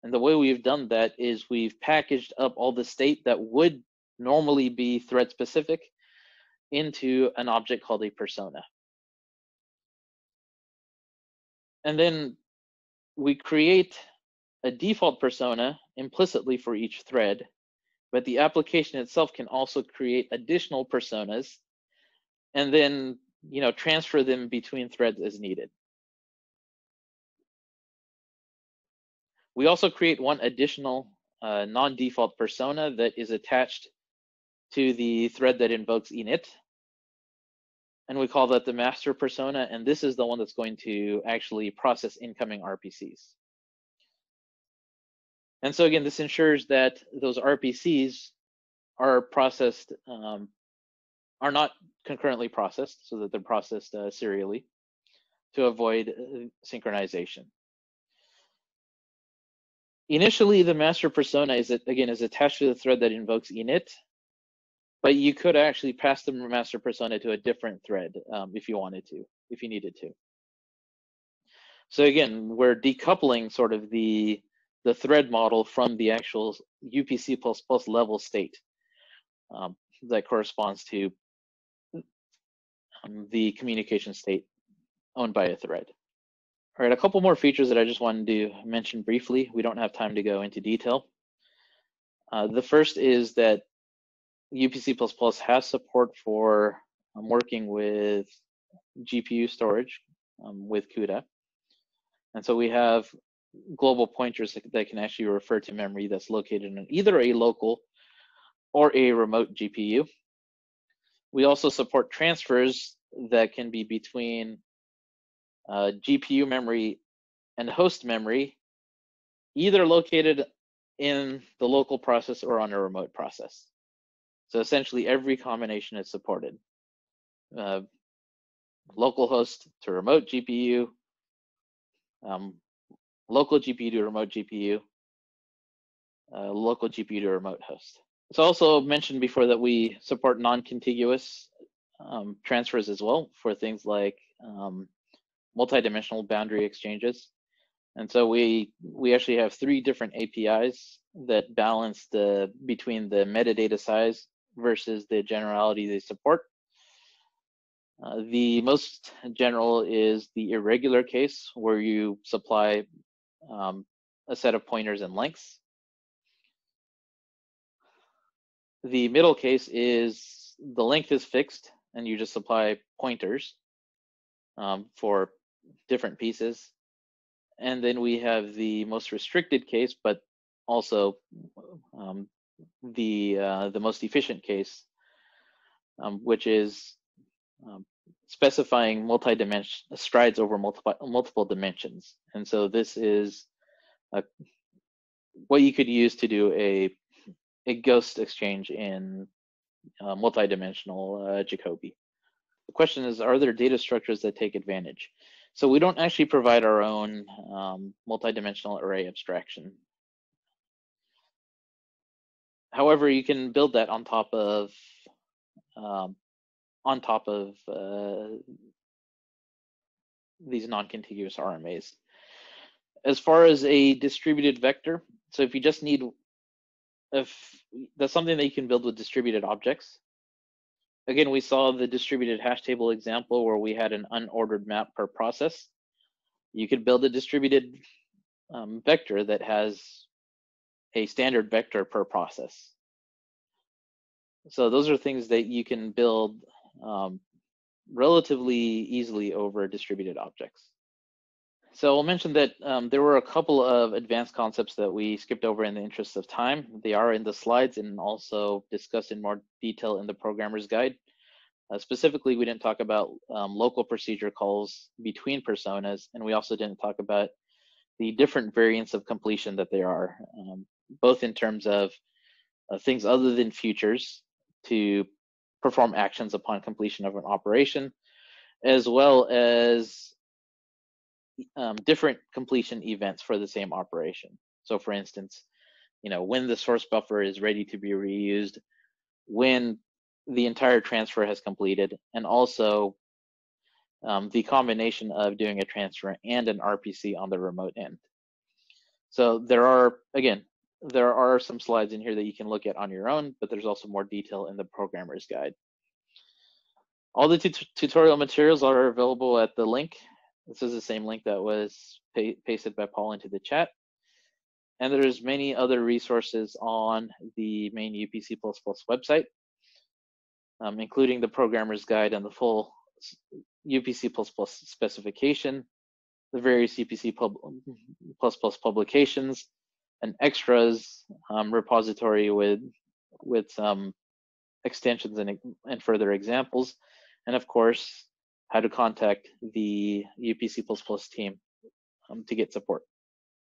And the way we've done that is we've packaged up all the state that would normally be thread specific into an object called a persona. And then we create a default persona implicitly for each thread, but the application itself can also create additional personas and then, you know, transfer them between threads as needed. We also create one additional non-default persona that is attached to the thread that invokes init. And we call that the master persona, and this is the one that's going to actually process incoming RPCs. And so again, this ensures that those RPCs are processed, are not concurrently processed, so that they're processed serially to avoid synchronization. Initially, the master persona is attached to the thread that invokes init, but you could actually pass the master persona to a different thread if you wanted to, if you needed to. So again, we're decoupling sort of the thread model from the actual UPC++ level state that corresponds to the communication state owned by a thread. All right, a couple more features that I just wanted to mention briefly. We don't have time to go into detail. The first is that UPC++ has support for working with GPU storage with CUDA. And so we have global pointers that can actually refer to memory that's located in either a local or a remote GPU. We also support transfers that can be between GPU memory and host memory, either located in the local process or on a remote process. So essentially every combination is supported. Local host to remote GPU, local GPU to remote GPU, local GPU to remote host. It's also mentioned before that we support non-contiguous transfers as well for things like multi-dimensional boundary exchanges. And so we actually have three different APIs that balance between the metadata size versus the generality they support. The most general is the irregular case, where you supply a set of pointers and lengths. The middle case is the length is fixed and you just supply pointers for different pieces. And then we have the most restricted case, but also the most efficient case, which is specifying multi-dimension strides over multiple dimensions. And so this is what you could use to do a ghost exchange in multi-dimensional Jacobi. The question is, are there data structures that take advantage? So we don't actually provide our own multi-dimensional array abstraction. However, you can build that on top of these non-contiguous RMAs. As far as a distributed vector, so if you just need, if that's something that you can build with distributed objects. Again, we saw the distributed hash table example where we had an unordered map per process. You could build a distributed vector that has a standard vector per process. So those are things that you can build relatively easily over distributed objects. So I'll mention that there were a couple of advanced concepts that we skipped over in the interest of time. They are in the slides and also discussed in more detail in the programmer's guide. Specifically, we didn't talk about local procedure calls between personas, and we also didn't talk about the different variants of completion that there are, both in terms of things other than futures to perform actions upon completion of an operation, as well as different completion events for the same operation. So for instance, you know, when the source buffer is ready to be reused, when the entire transfer has completed, and also the combination of doing a transfer and an RPC on the remote end. So there are, again, there are some slides in here that you can look at on your own, but there's also more detail in the programmer's guide. All the tutorial materials are available at the link. This is the same link that was pasted by Paul into the chat. And there's many other resources on the main UPC++ website, including the programmer's guide and the full UPC++ specification, the various UPC++ publications, and extras repository with some extensions and further examples. And of course, how to contact the UPC++ team to get support.